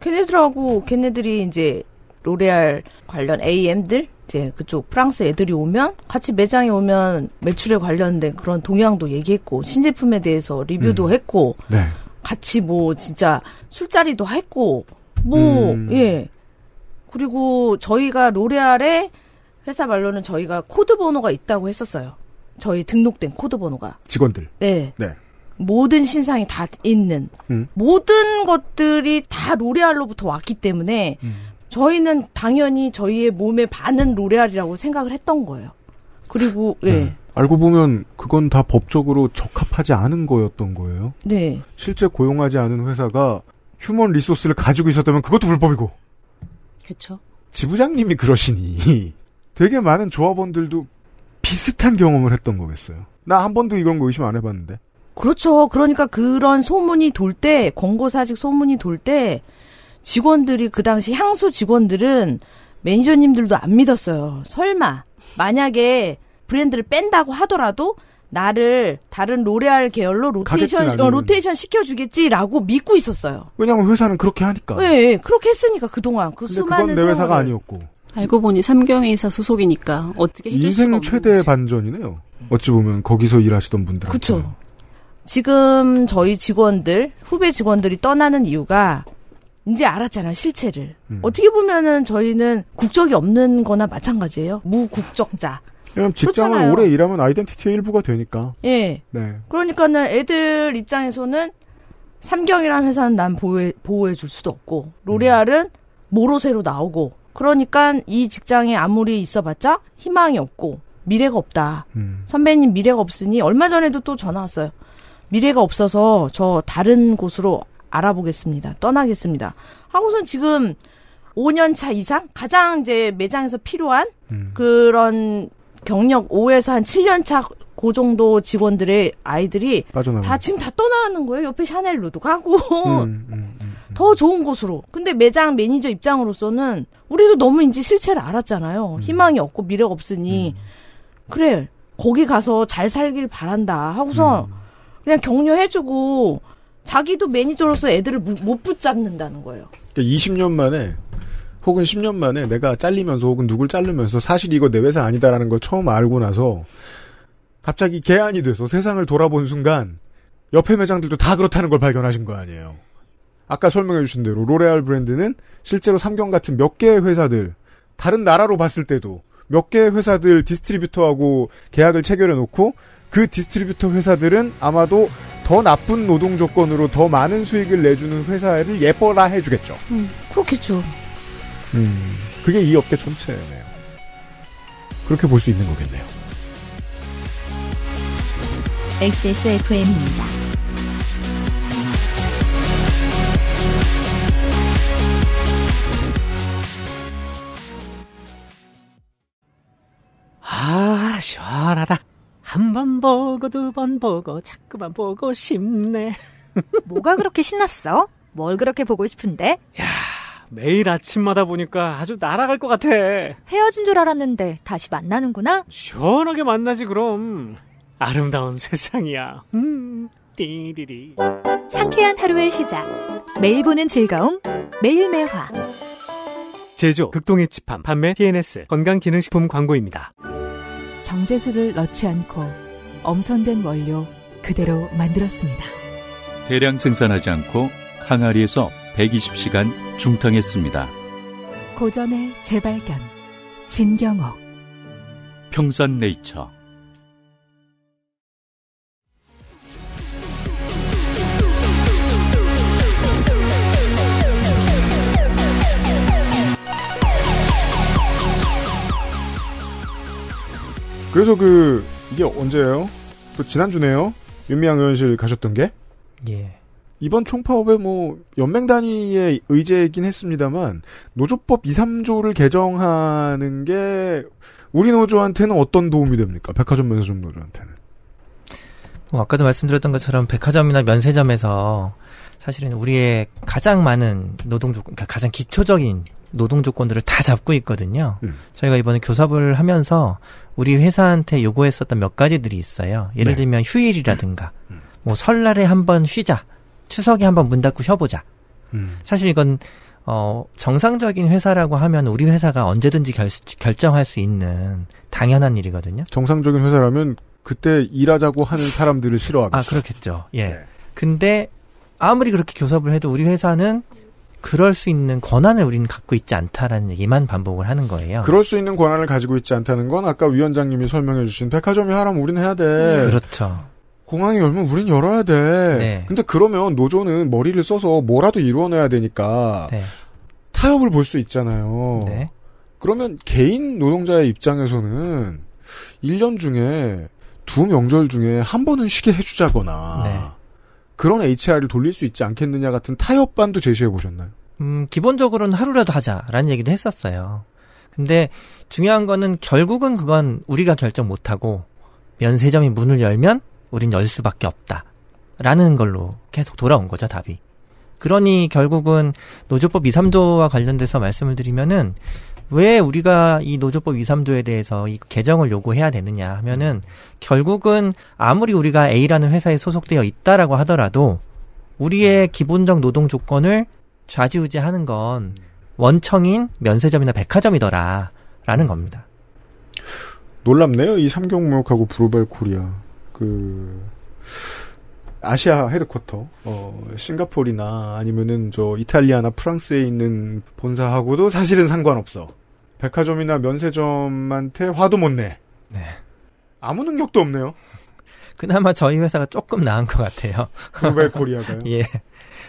걔네들하고 걔네들이 이제 로레알 관련 AM들 이제 그쪽 프랑스 애들이 오면 같이 매장에 오면 매출에 관련된 그런 동향도 얘기했고 신제품에 대해서 리뷰도 했고 네. 같이 뭐 진짜 술자리도 했고 뭐 예. 그리고 저희가 로레알의 회사 말로는 저희가 코드 번호가 있다고 했었어요. 저희 등록된 코드 번호가. 직원들. 네. 네. 모든 신상이 다 있는 모든 것들이 다 로레알로부터 왔기 때문에 저희는 당연히 저희의 몸의 반은 로레알이라고 생각을 했던 거예요. 그리고 네. 예. 알고 보면 그건 다 법적으로 적합하지 않은 거였던 거예요. 네. 실제 고용하지 않은 회사가 휴먼 리소스를 가지고 있었다면 그것도 불법이고. 그렇죠. 지부장님이 그러시니 되게 많은 조합원들도 비슷한 경험을 했던 거겠어요. 나 한 번도 이런 거 의심 안 해봤는데. 그렇죠. 그러니까 그런 소문이 돌 때, 권고사직 소문이 돌 때, 직원들이, 그 당시 향수 직원들은 매니저님들도 안 믿었어요. 설마, 만약에 브랜드를 뺀다고 하더라도, 나를 다른 로레알 계열로 로테이션 시켜주겠지라고 믿고 있었어요. 왜냐면 회사는 그렇게 하니까. 네, 그렇게 했으니까, 그동안. 그 수많은. 그건 내 회사가 아니었고. 알고 보니 삼경회사 소속이니까, 어떻게 해줄 수가 없는지. 인생 최대의 반전이네요. 어찌 보면, 거기서 일하시던 분들. 그쵸. 지금 저희 직원들, 후배 직원들이 떠나는 이유가 이제 알았잖아, 실체를. 어떻게 보면은 저희는 국적이 없는 거나 마찬가지예요. 무국적자. 왜냐면 직장을 그렇잖아요. 오래 일하면 아이덴티티의 일부가 되니까. 예. 네. 그러니까는 애들 입장에서는 삼경이라는 회사는 난 보호해 줄 수도 없고 로레알은 모로세로 나오고 그러니까 이 직장에 아무리 있어봤자 희망이 없고 미래가 없다. 선배님 미래가 없으니 얼마 전에도 또 전화 왔어요. 미래가 없어서 저 다른 곳으로 알아보겠습니다. 떠나겠습니다. 하고선 지금 5년차 이상 가장 이제 매장에서 필요한 그런 경력 5에서 한 7년차 그 정도 직원들의 아이들이 빠져나가요. 다 지금 다 떠나가는 거예요. 옆에 샤넬로도 가고 더 좋은 곳으로. 근데 매장 매니저 입장으로서는 우리도 너무 이제 실체를 알았잖아요. 희망이 없고 미래가 없으니 그래 거기 가서 잘 살길 바란다. 하고서 그냥 격려해주고 자기도 매니저로서 애들을 못 붙잡는다는 거예요. 그러니까 20년 만에 혹은 10년 만에 내가 잘리면서 혹은 누굴 자르면서 사실 이거 내 회사 아니다라는 걸 처음 알고 나서 갑자기 개안이 돼서 세상을 돌아본 순간 옆에 매장들도 다 그렇다는 걸 발견하신 거 아니에요. 아까 설명해 주신 대로 로레알 브랜드는 실제로 삼경 같은 몇 개의 회사들 다른 나라로 봤을 때도 몇 개의 회사들 디스트리뷰터하고 계약을 체결해 놓고 그 디스트리뷰터 회사들은 아마도 더 나쁜 노동 조건으로 더 많은 수익을 내주는 회사를 예뻐라 해주겠죠. 그렇겠죠. 그게 이 업계 전체네요. 그렇게 볼 수 있는 거겠네요. XSFM입니다. 아, 시원하다. 한 번 보고 두 번 보고 자꾸만 보고 싶네. 뭐가 그렇게 신났어? 뭘 그렇게 보고 싶은데? 야, 매일 아침마다 보니까 아주 날아갈 것 같아. 헤어진 줄 알았는데 다시 만나는구나? 시원하게 만나지 그럼. 아름다운 세상이야. 띠리리. 상쾌한 하루의 시작. 매일 보는 즐거움. 매일매화. 제조, 극동위치팜, 판매, PNS, 건강기능식품 광고입니다. 정제수를 넣지 않고 엄선된 원료 그대로 만들었습니다. 대량 생산하지 않고 항아리에서 120시간 중탕했습니다. 고전의 재발견, 진경옥. 평산네이처. 그래서 이게 언제예요? 또 지난주네요. 윤미향 의원실 가셨던 게 예. 이번 총파업에 뭐 연맹 단위의 의제이긴 했습니다만 노조법 2, 3조를 개정하는 게 우리 노조한테는 어떤 도움이 됩니까? 백화점 면세점 노조한테는. 아까도 말씀드렸던 것처럼 백화점이나 면세점에서 사실은 우리의 가장 많은 노동조건, 가장 기초적인 노동조건들을 다 잡고 있거든요. 저희가 이번에 교섭을 하면서 우리 회사한테 요구했었던 몇 가지들이 있어요. 예를 들면 휴일이라든가 뭐 설날에 한번 쉬자, 추석에 한번 문 닫고 쉬어보자. 사실 이건 정상적인 회사라고 하면 우리 회사가 언제든지 결정할 수 있는 당연한 일이거든요. 정상적인 회사라면 그때 일하자고 하는 사람들을 싫어하겠죠. 아, 그렇겠죠. 예. 네. 근데 아무리 그렇게 교섭을 해도 우리 회사는 그럴 수 있는 권한을 우리는 갖고 있지 않다라는 얘기만 반복을 하는 거예요. 그럴 수 있는 권한을 가지고 있지 않다는 건 아까 위원장님이 설명해 주신 백화점이 하라면 우린 해야 돼. 그렇죠. 공항이 열면 우린 열어야 돼. 네. 근데 그러면 노조는 머리를 써서 뭐라도 이루어내야 되니까 네. 타협을 볼 수 있잖아요. 네. 그러면 개인 노동자의 입장에서는 1년 중에 두 명절 중에 한 번은 쉬게 해주자거나 네. 그런 HR을 돌릴 수 있지 않겠느냐 같은 타협안도 제시해 보셨나요? 기본적으로는 하루라도 하자라는 얘기를 했었어요. 근데 중요한 거는 결국은 그건 우리가 결정 못하고 면세점이 문을 열면 우린 열 수밖에 없다라는 걸로 계속 돌아온 거죠, 답이. 그러니 결국은 노조법 2, 3조와 관련돼서 말씀을 드리면은 왜 우리가 이 노조법 2, 3조에 대해서 이 개정을 요구해야 되느냐 하면은 결국은 아무리 우리가 A라는 회사에 소속되어 있다라고 하더라도 우리의 기본적 노동 조건을 좌지우지하는 건 원청인 면세점이나 백화점이더라라는 겁니다. 놀랍네요. 이 삼경무역하고 브루벨 코리아. 아시아 헤드쿼터, 싱가포르나 아니면은 이탈리아나 프랑스에 있는 본사하고도 사실은 상관없어. 백화점이나 면세점한테 화도 못 내. 네. 아무 능력도 없네요. 그나마 저희 회사가 조금 나은 것 같아요. 브루벨 코리아가요? 예.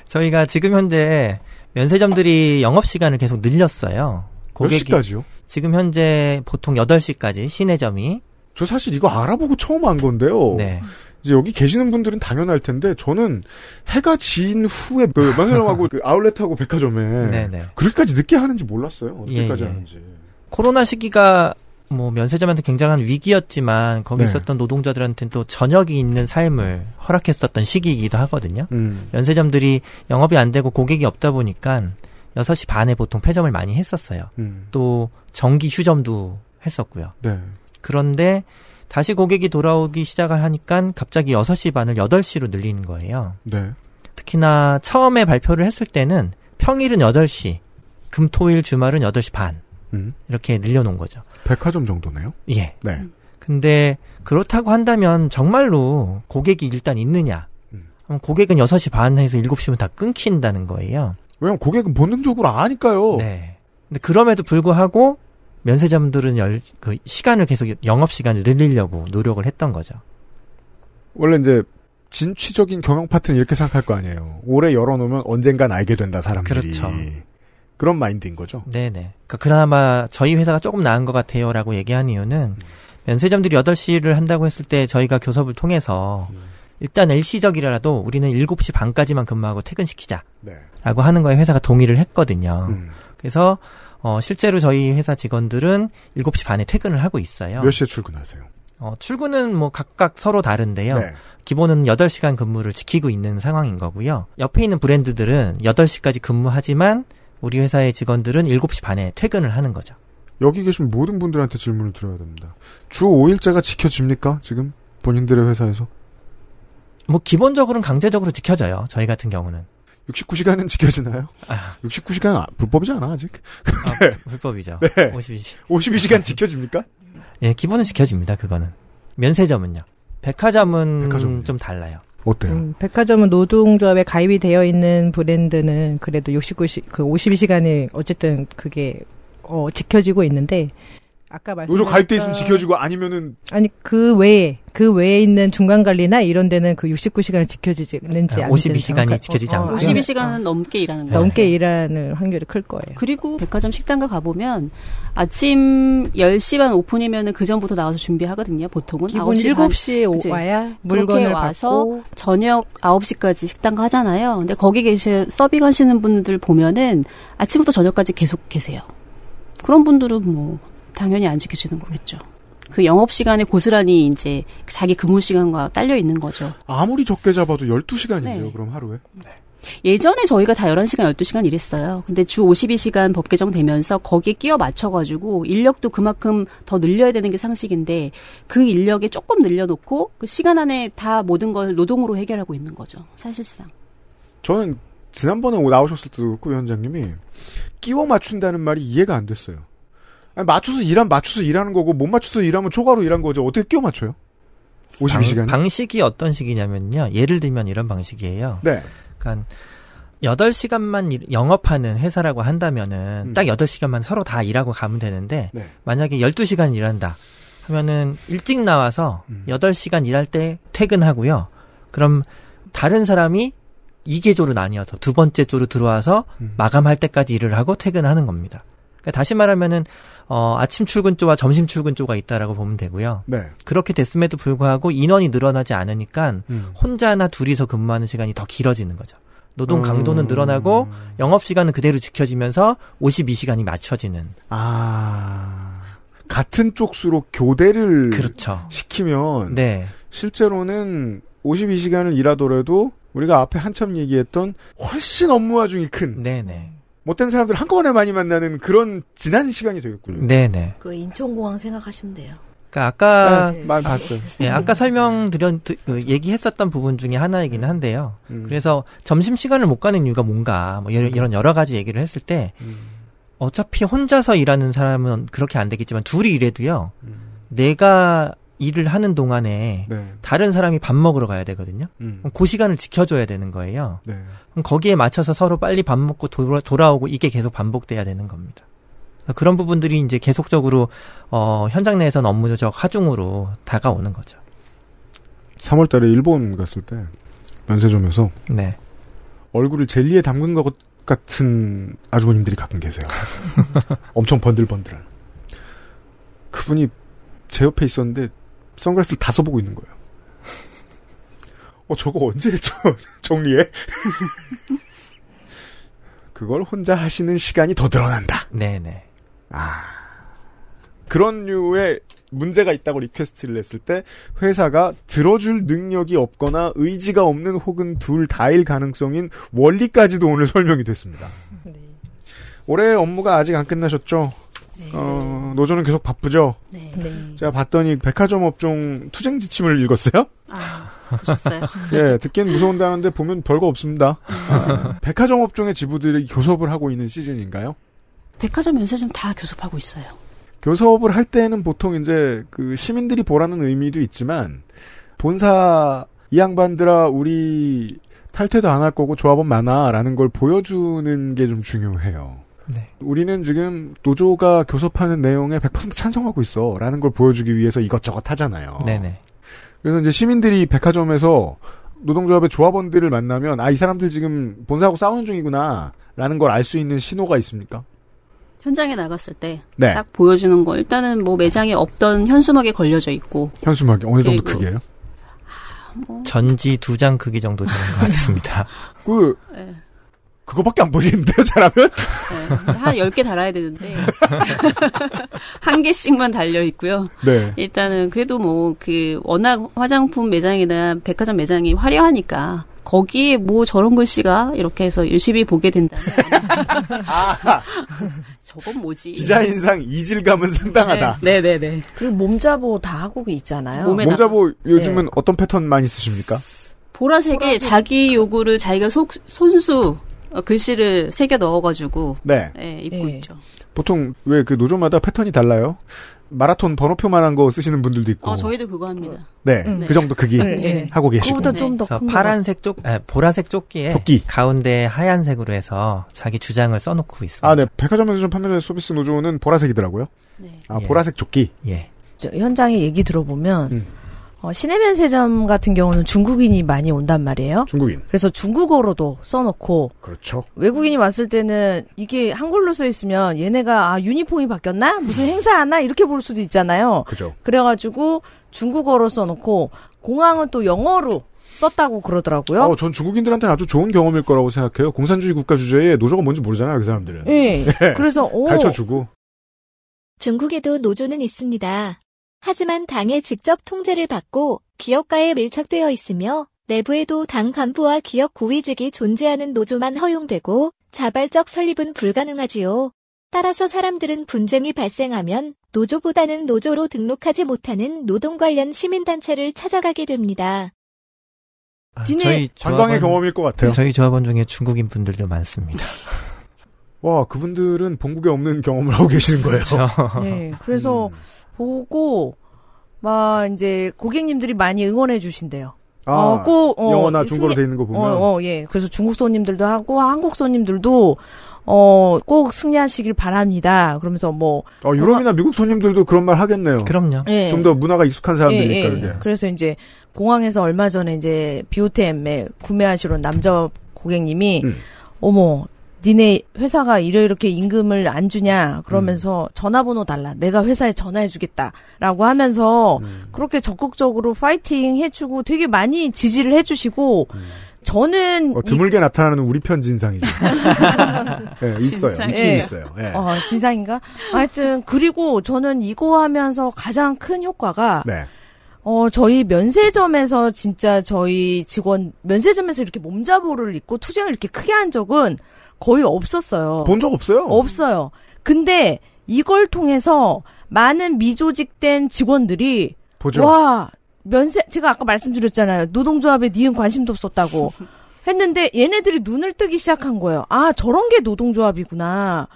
저희가 지금 현재 면세점들이 영업시간을 계속 늘렸어요. 고객이 몇 시까지요? 지금 현재 보통 8시까지, 시내점이. 저 사실 이거 알아보고 처음 안 건데요. 네. 이제 여기 계시는 분들은 당연할 텐데 저는 해가 진 후에 면세점하고 그 아울렛하고 백화점에 네네. 그렇게까지 늦게 하는지 몰랐어요. 어떻게까지 하는지. 코로나 시기가 뭐 면세점한테 굉장한 위기였지만 거기 네. 있었던 노동자들한테는 또 저녁이 있는 삶을 허락했었던 시기이기도 하거든요. 면세점들이 영업이 안 되고 고객이 없다 보니까 6시 반에 보통 폐점을 많이 했었어요. 또 정기 휴점도 했었고요. 네. 그런데 다시 고객이 돌아오기 시작을 하니까 갑자기 6시 반을 8시로 늘리는 거예요. 네. 특히나 처음에 발표를 했을 때는 평일은 8시, 금토일 주말은 8시 반 이렇게 늘려놓은 거죠. 백화점 정도네요? 예. 네. 근데 그렇다고 한다면 정말로 고객이 일단 있느냐. 고객은 6시 반에서 7시면 다 끊긴다는 거예요. 왜냐면 고객은 본능적으로 아니까요. 네. 근데 그럼에도 불구하고 면세점들은 시간을 계속 영업시간을 늘리려고 노력을 했던 거죠. 원래 이제 진취적인 경영 파트는 이렇게 생각할 거 아니에요. 오래 열어놓으면 언젠간 알게 된다 사람들이. 그렇죠. 그런 마인드인 거죠. 네네. 그나마 저희 회사가 조금 나은 것 같아요 라고 얘기한 이유는 면세점들이 8시를 한다고 했을 때 저희가 교섭을 통해서 일단 일시적이라도 우리는 7시 반까지만 근무하고 퇴근시키자 라고 하는 거에 회사가 동의를 했거든요. 그래서 실제로 저희 회사 직원들은 7시 반에 퇴근을 하고 있어요. 몇 시에 출근하세요? 출근은 뭐 각각 서로 다른데요. 네. 기본은 8시간 근무를 지키고 있는 상황인 거고요. 옆에 있는 브랜드들은 8시까지 근무하지만 우리 회사의 직원들은 7시 반에 퇴근을 하는 거죠. 여기 계신 모든 분들한테 질문을 드려야 됩니다. 주 5일제가 지켜집니까? 지금 본인들의 회사에서? 뭐 기본적으로는 강제적으로 지켜져요. 저희 같은 경우는. 69시간은 지켜지나요? 69시간 불법이지 않아 아직? 네. 불법이죠. 네. 52시간 지켜집니까? 예, 기본은 지켜집니다. 그거는. 면세점은요? 백화점은 좀 달라요. 어때요? 백화점은 노동조합에 가입이 되어 있는 브랜드는 그래도 52시간이 어쨌든 그게 지켜지고 있는데 아까 말씀드렸던 노조 가입돼 있으면 지켜지고 아니면은 아니 그 외에 있는 중간 관리나 이런 데는 그 69시간을 지켜지는지 52시간이 지켜지지 않고 52시간은 넘게 일하는 거예요. 넘게 일하는 확률이 클 거예요. 그리고 백화점 식당가 가보면 아침 10시 반 오픈이면은 그 전부터 나와서 준비하거든요. 보통은 기본 7시에 와야 물건을 와서 받고. 저녁 9시까지 식당가 하잖아요. 근데 거기 서빙하시는 분들 보면은 아침부터 저녁까지 계속 계세요. 그런 분들은 뭐 당연히 안 지켜지는 거겠죠. 그 영업시간에 고스란히 이제 자기 근무시간과 딸려 있는 거죠. 아무리 적게 잡아도 12시간인데요, 네. 그럼 하루에? 네. 예전에 저희가 다 11시간, 12시간 일했어요. 근데 주 52시간 법 개정되면서 거기에 끼어 맞춰가지고 인력도 그만큼 더 늘려야 되는 게 상식인데 그 인력에 조금 늘려놓고 그 시간 안에 다 모든 걸 노동으로 해결하고 있는 거죠, 사실상. 저는 지난번에 나오셨을 때도 그렇고 위원장님이 끼워 맞춘다는 말이 이해가 안 됐어요. 아니, 맞춰서 일하는 거고, 못 맞춰서 일하면 초과로 일한 거죠. 어떻게 끼워 맞춰요? 52시간. 방식이 어떤 식이냐면요. 예를 들면 이런 방식이에요. 네. 그러니까, 8시간만 영업하는 회사라고 한다면은, 딱 8시간만 서로 다 일하고 가면 되는데, 네. 만약에 12시간 일한다 하면은, 일찍 나와서 8시간 일할 때 퇴근하고요. 그럼, 다른 사람이 2개조로 나뉘어서, 두 번째 조로 들어와서 마감할 때까지 일을 하고 퇴근하는 겁니다. 그러니까 다시 말하면은 아침 출근조와 점심 출근조가 있다라고 보면 되고요. 네. 그렇게 됐음에도 불구하고 인원이 늘어나지 않으니까 혼자나 둘이서 근무하는 시간이 더 길어지는 거죠. 노동 강도는 늘어나고 영업 시간은 그대로 지켜지면서 52시간이 맞춰지는. 아. 같은 쪽수로 교대를 그렇죠. 시키면 네. 실제로는 52시간을 일하더라도 우리가 앞에 한참 얘기했던 훨씬 업무 와중이 큰 네네. 못된 사람들 한꺼번에 많이 만나는 그런 지난 시간이 되겠군요. 네네. 그 인천공항 생각하시면 돼요. 그러니까 아까 네, 말 봤어요. 예, 네, 아까 얘기했었던 부분 중에 하나이긴 한데요. 그래서 점심 시간을 못 가는 이유가 뭔가 뭐 이런 여러 가지 얘기를 했을 때 어차피 혼자서 일하는 사람은 그렇게 안 되겠지만 둘이 일해도요. 내가 일을 하는 동안에 네. 다른 사람이 밥 먹으러 가야 되거든요. 그 시간을 지켜줘야 되는 거예요. 네. 그럼 거기에 맞춰서 서로 빨리 밥 먹고 돌아오고 이게 계속 반복돼야 되는 겁니다. 그런 부분들이 이제 계속적으로 현장 내에서는 업무적 하중으로 다가오는 거죠. 3월 달에 일본 갔을 때 면세점에서 네. 얼굴을 젤리에 담근 것 같은 아주머님들이 가끔 계세요. 엄청 번들번들한. 그분이 제 옆에 있었는데 선글라스를 다 써보고 있는 거예요. 저거 언제 정리해? 그걸 혼자 하시는 시간이 더 늘어난다. 네네. 아. 그런 류의 문제가 있다고 리퀘스트를 냈을 때 회사가 들어줄 능력이 없거나 의지가 없는 혹은 둘 다일 가능성인 원리까지도 오늘 설명이 됐습니다. 네. 올해 업무가 아직 안 끝나셨죠? 네. 노조는 계속 바쁘죠? 네. 네. 제가 봤더니 백화점 업종 투쟁 지침을 읽었어요? 아, 보셨어요? 예, 듣기엔 무서운다는데 보면 별거 없습니다. 백화점 업종의 지부들이 교섭을 하고 있는 시즌인가요? 백화점, 면세점 다 교섭하고 있어요. 교섭을 할 때는 보통 이제 그 시민들이 보라는 의미도 있지만 본사 이 양반들아 우리 탈퇴도 안 할 거고 조합원 많아 라는 걸 보여주는 게 좀 중요해요. 네. 우리는 지금 노조가 교섭하는 내용에 100% 찬성하고 있어 라는 걸 보여주기 위해서 이것저것 하잖아요. 네네. 그래서 이제 시민들이 백화점에서 노동조합의 조합원들을 만나면 아, 이 사람들 지금 본사하고 싸우는 중이구나 라는 걸 알 수 있는 신호가 있습니까? 현장에 나갔을 때 네. 딱 보여주는 거 일단은 뭐 매장에 없던 현수막에 걸려져 있고 현수막이 어느 정도 크기예요? 전지 2장 크기 정도 되는 것 같습니다. 네. 그거밖에 안 보이는데요, 잘하면? 네, 한 10개 달아야 되는데. 한 개씩만 달려있고요. 네. 일단은, 그래도 뭐, 워낙 화장품 매장이나 백화점 매장이 화려하니까, 거기에 뭐 저런 글씨가 이렇게 해서 유심히 보게 된다면. 아! 저건 뭐지? 디자인상 이질감은 상당하다. 네네네. 네, 네. 그리고 몸자보 다 하고 있잖아요. 몸자보 요즘은 네. 어떤 패턴 많이 쓰십니까? 보라색에 자기 요구를 자기가 손수, 글씨를 새겨 넣어가지고 네. 네, 입고 네. 있죠. 보통 왜 그 노조마다 패턴이 달라요? 마라톤 번호표만한 거 쓰시는 분들도 있고. 저희도 그거 합니다. 네, 네. 그 정도 크기 하고 계시고. 그보다 좀 더 큰 파란색 보라색 조끼에 가운데 하얀색으로 해서 자기 주장을 써놓고 있습니다. 아, 네, 백화점에서 좀 판매되는 서비스 노조는 보라색이더라고요. 네. 아, 보라색 조끼. 예. 현장에 얘기 들어보면. 시내 면세점 같은 경우는 중국인이 많이 온단 말이에요. 중국인. 그래서 중국어로도 써놓고. 그렇죠. 외국인이 왔을 때는 이게 한글로 써 있으면 얘네가 아 유니폼이 바뀌었나? 무슨 행사하나? 이렇게 볼 수도 있잖아요. 그죠. 그래가지고 중국어로 써놓고 공항은 또 영어로 썼다고 그러더라고요. 전 중국인들한테는 아주 좋은 경험일 거라고 생각해요. 공산주의 국가 주제에 노조가 뭔지 모르잖아요, 그 사람들은. 네. 그래서 가르쳐주고. 중국에도 노조는 있습니다. 하지만 당의 직접 통제를 받고 기업가에 밀착되어 있으며 내부에도 당 간부와 기업 고위직이 존재하는 노조만 허용되고 자발적 설립은 불가능하지요. 따라서 사람들은 분쟁이 발생하면 노조보다는 노조로 등록하지 못하는 노동 관련 시민단체를 찾아가게 됩니다. 저희 관광의 경험일 것 같아요. 저희 조합원 중에 중국인 분들도 많습니다. 와, 그분들은 본국에 없는 경험을 하고 계시는 거예요. 그렇죠. 네, 그래서 보고 막 이제 고객님들이 많이 응원해 주신대요. 영어나 중국어로 돼 있는 거 보면. 예. 그래서 중국 손님들도 하고 한국 손님들도 꼭 승리하시길 바랍니다. 그러면서 뭐 유럽이나 미국 손님들도 그런 말 하겠네요. 그럼요. 예. 좀 더 문화가 익숙한 사람들이니까. 예, 예. 그게. 그래서 이제 공항에서 얼마 전에 이제 비오템에 구매하시러 온 남자 고객님이 어머 니네 회사가 이렇게 임금을 안 주냐 그러면서 전화번호 달라 내가 회사에 전화해주겠다 라고 하면서 그렇게 적극적으로 파이팅 해주고 되게 많이 지지를 해주시고 저는 드물게 나타나는 우리 편 진상이죠. 네, 있어요. 진상. 네. 있어요. 네. 진상인가? 하여튼 그리고 저는 이거 하면서 가장 큰 효과가 네. 저희 면세점에서 진짜 저희 직원 면세점에서 이렇게 몸자보를 입고 투쟁을 이렇게 크게 한 적은 거의 없었어요. 본 적 없어요? 없어요. 근데 이걸 통해서 많은 미조직된 직원들이 보죠. 와, 제가 아까 말씀드렸잖아요. 노동조합에 니은 관심도 없었다고 했는데 얘네들이 눈을 뜨기 시작한 거예요. 아, 저런 게 노동조합이구나.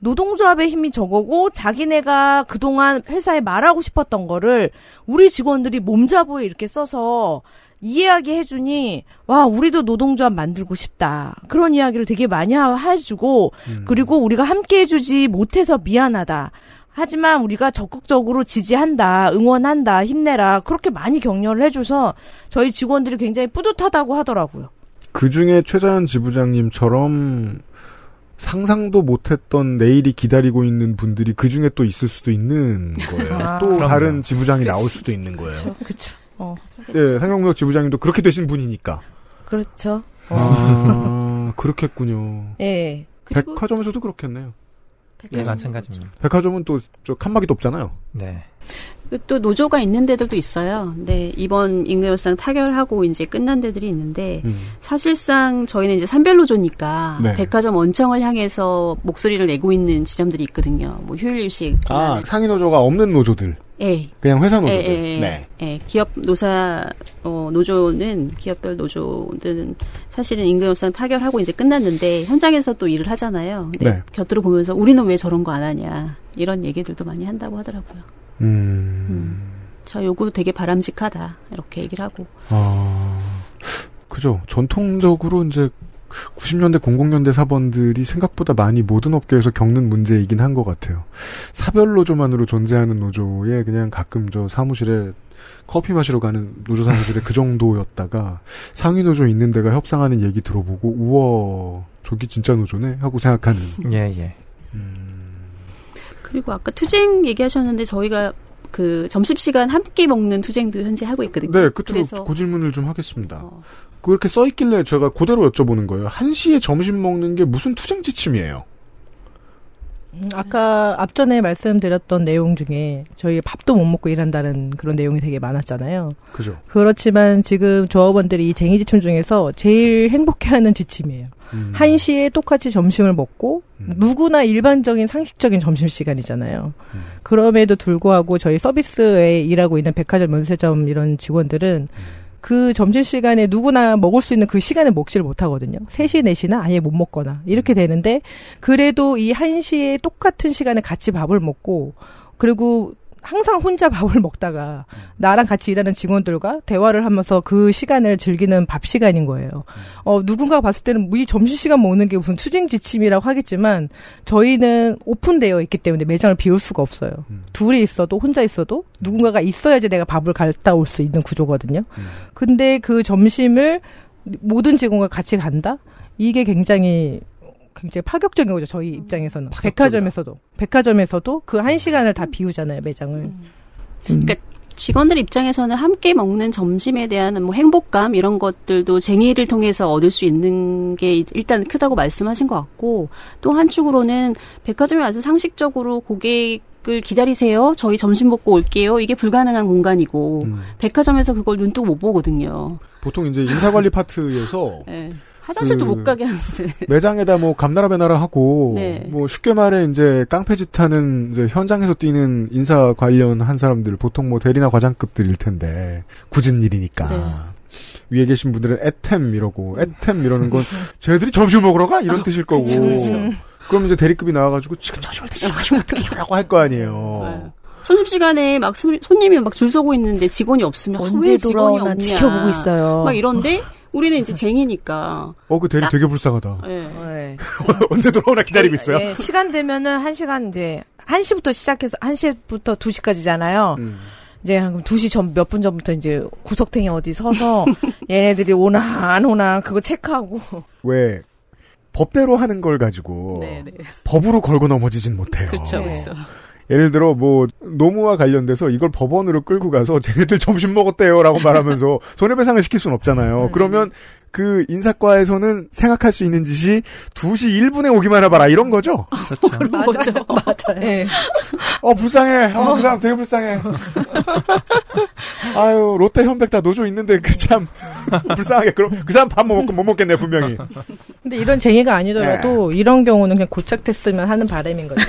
노동조합의 힘이 저거고 자기네가 그동안 회사에 말하고 싶었던 거를 우리 직원들이 몸자보에 이렇게 써서 이해하게 해주니 와 우리도 노동조합 만들고 싶다 그런 이야기를 되게 많이 해주고 그리고 우리가 함께 해주지 못해서 미안하다 하지만 우리가 적극적으로 지지한다 응원한다 힘내라 그렇게 많이 격려를 해줘서 저희 직원들이 굉장히 뿌듯하다고 하더라고요. 그중에 최자현 지부장님처럼 상상도 못했던 내일이 기다리고 있는 분들이 그중에 또 있을 수도 있는 거예요. 또 그럼요. 다른 지부장이 나올 수도 있는 거예요. 그렇죠. 예, 삼경무역 지부장님도 그렇게 되신 분이니까. 그렇죠. 그렇겠군요. 예. 백화점에서도 그렇겠네요. 예, 마찬가지입니다. 백화점은 또 칸막이 높잖아요. 네. 또 노조가 있는 데들도 있어요. 네, 이번 임금협상 타결하고 이제 끝난 데들이 있는데 사실상 저희는 이제 산별 노조니까 네. 백화점 원청을 향해서 목소리를 내고 있는 지점들이 있거든요. 뭐 휴일휴식. 상위 노조가 없는 노조들. 예. 그냥 회사 노조들. 네. 예. 기업 노조는 기업별 노조들은 사실은 임금협상 타결하고 이제 끝났는데 현장에서 또 일을 하잖아요. 네. 곁으로 보면서 우리는 왜 저런 거 안 하냐 이런 얘기들도 많이 한다고 하더라고요. 자, 요거 되게 바람직하다. 이렇게 얘기를 하고. 그죠. 전통적으로 이제 90년대, 00년대 사번들이 생각보다 많이 모든 업계에서 겪는 문제이긴 한 것 같아요. 사별 노조만으로 존재하는 노조에 그냥 가끔 저 사무실에 커피 마시러 가는 노조 사무실에 그 정도였다가 상위 노조 있는 데가 협상하는 얘기 들어보고 우와, 저기 진짜 노조네? 하고 생각하는. 예, 예. 그리고 아까 투쟁 얘기하셨는데 저희가 그 점심시간 함께 먹는 투쟁도 현재 하고 있거든요. 네. 끝으로 그 질문을 좀 하겠습니다. 그렇게 써있길래 제가 그대로 여쭤보는 거예요. 1시에 점심 먹는 게 무슨 투쟁 지침이에요? 아까 앞전에 말씀드렸던 내용 중에 저희 밥도 못 먹고 일한다는 그런 내용이 되게 많았잖아요. 그죠. 그렇지만 지금 조합원들이 이 쟁의 지침 중에서 제일 행복해하는 지침이에요. 1시에 똑같이 점심을 먹고 누구나 일반적인 상식적인 점심시간이잖아요. 그럼에도 불구하고 저희 서비스에 일하고 있는 백화점, 면세점 이런 직원들은 그 점심시간에 누구나 먹을 수 있는 그 시간에 먹지를 못하거든요. 3시, 4시나 아예 못 먹거나 이렇게 되는데 그래도 이 1시에 똑같은 시간에 같이 밥을 먹고 그리고 항상 혼자 밥을 먹다가 나랑 같이 일하는 직원들과 대화를 하면서 그 시간을 즐기는 밥 시간인 거예요. 누군가가 봤을 때는 이 점심시간 먹는 게 무슨 투쟁지침이라고 하겠지만 저희는 오픈되어 있기 때문에 매장을 비울 수가 없어요. 둘이 있어도 혼자 있어도 누군가가 있어야지 내가 밥을 갔다 올 수 있는 구조거든요. 근데 그 점심을 모든 직원과 같이 간다? 이게 굉장히 파격적인 거죠. 저희 입장에서는. 파격적이다. 백화점에서도 그 한 시간을 다 비우잖아요. 매장을. 그러니까 직원들 입장에서는 함께 먹는 점심에 대한 뭐 행복감 이런 것들도 쟁의를 통해서 얻을 수 있는 게 일단 크다고 말씀하신 것 같고, 또 한쪽으로는 백화점에 와서 상식적으로 고객을 기다리세요. 저희 점심 먹고 올게요. 이게 불가능한 공간이고 백화점에서 그걸 눈뜨고 못 보거든요. 보통 이제 인사관리 파트에서 네. 화장실도 못 가게 하는데. 매장에다 뭐 감나라 배나라 하고, 네. 뭐 쉽게 말해 이제 깡패짓 하는 이제 현장에서 뛰는 인사 관련한 사람들, 보통 뭐 대리나 과장급들일 텐데, 굳은 일이니까. 네. 위에 계신 분들은 애템 이러고, 애템 이러는 건 쟤들이 점심 먹으러 가? 이런 뜻일 거고. 그치. 그럼 이제 대리급이 나와가지고 지금 점심을 드시러 가시면 어떡해요? 라고 할 거 아니에요. 점심시간에 막 손님이 막 줄 서고 있는데 직원이 없으면 언제 돌아오나 지켜보고 있어요. 막 이런데, 우리는 이제 쟁이니까. 그 대리 되게 불쌍하다. 네. 언제 돌아오나 기다리고 있어요? 네. 시간 되면은 한 시간 이제, 1시부터 시작해서, 1시부터 2시까지잖아요. 이제 한 2시 전, 몇 분 전부터 이제 구석탱이 어디 서서 얘네들이 오나 안 오나 그거 체크하고. 왜? 법대로 하는 걸 가지고. 네네. 법으로 걸고 넘어지진 못해요. 그쵸, 그쵸. 예를 들어 뭐 노무와 관련돼서 이걸 법원으로 끌고 가서 쟤네들 점심 먹었대요라고 말하면서 손해배상을 시킬 수는 없잖아요. 그러면 그 인사과에서는 생각할 수 있는 짓이 2시 1분에 오기만 해봐라 이런 거죠. 그렇죠. 맞아요. 맞아요. 네. 불쌍해. 그 사람 되게 불쌍해. 아유 롯데 현백 다 노조 있는데 그 참 불쌍하게. 그럼 그 사람 밥 못 먹겠네 분명히. 근데 이런 쟁의가 아니더라도 네. 이런 경우는 그냥 고착됐으면 하는 바람인 거죠.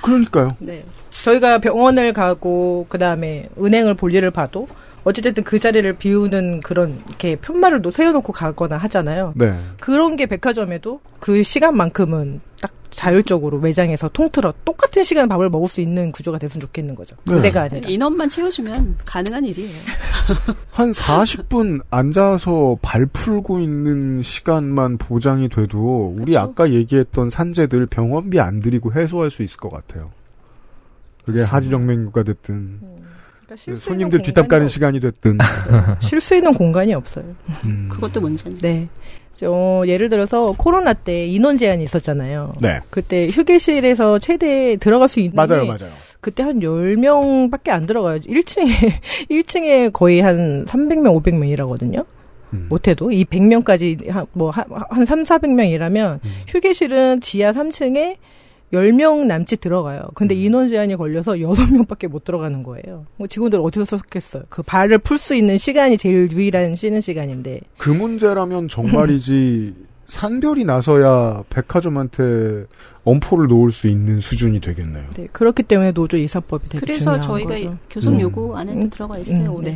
그러니까요. 네. 저희가 병원을 가고 그다음에 은행을 볼 일을 봐도 어쨌든 그 자리를 비우는 그런 이렇게 편말을 세워놓고 가거나 하잖아요. 네. 그런 게 백화점에도 그 시간만큼은 딱 자율적으로 매장에서 통틀어 똑같은 시간에 밥을 먹을 수 있는 구조가 됐으면 좋겠는 거죠. 네. 그때가 아니라. 인원만 채워주면 가능한 일이에요. 한 40분 앉아서 발 풀고 있는 시간만 보장이 돼도 우리 그렇죠? 아까 얘기했던 산재들 병원비 안 들이고 해소할 수 있을 것 같아요. 그게 하지정맥류가 됐든 그러니까 손님들 뒷담 가는 시간이 됐든 쉴 수 있는 공간이 없어요. 그것도 문제네. 네. 예를 들어서 코로나 때 인원 제한이 있었잖아요. 네. 그때 휴게실에서 최대 들어갈 수 있는 맞아요. 그때 한 10명밖에 안 들어가요. 1층에 거의 한 300명, 500명이라거든요. 못해도 이 100명까지 한 3, 400명이라면 휴게실은 지하 3층에 10명 남짓 들어가요. 근데 인원 제한이 걸려서 6명밖에 못 들어가는 거예요. 직원들 어디서 썼겠어요. 그 발을 풀 수 있는 시간이 제일 유일한 쉬는 시간인데. 그 문제라면 정말이지 산별이 나서야 백화점한테 엄포를 놓을 수 있는 수준이 되겠네요. 네, 그렇기 때문에 노조 이사법이 되게 중요한 거죠. 그래서 저희가 교섭 요구 안에 들어가 있어요. 오늘.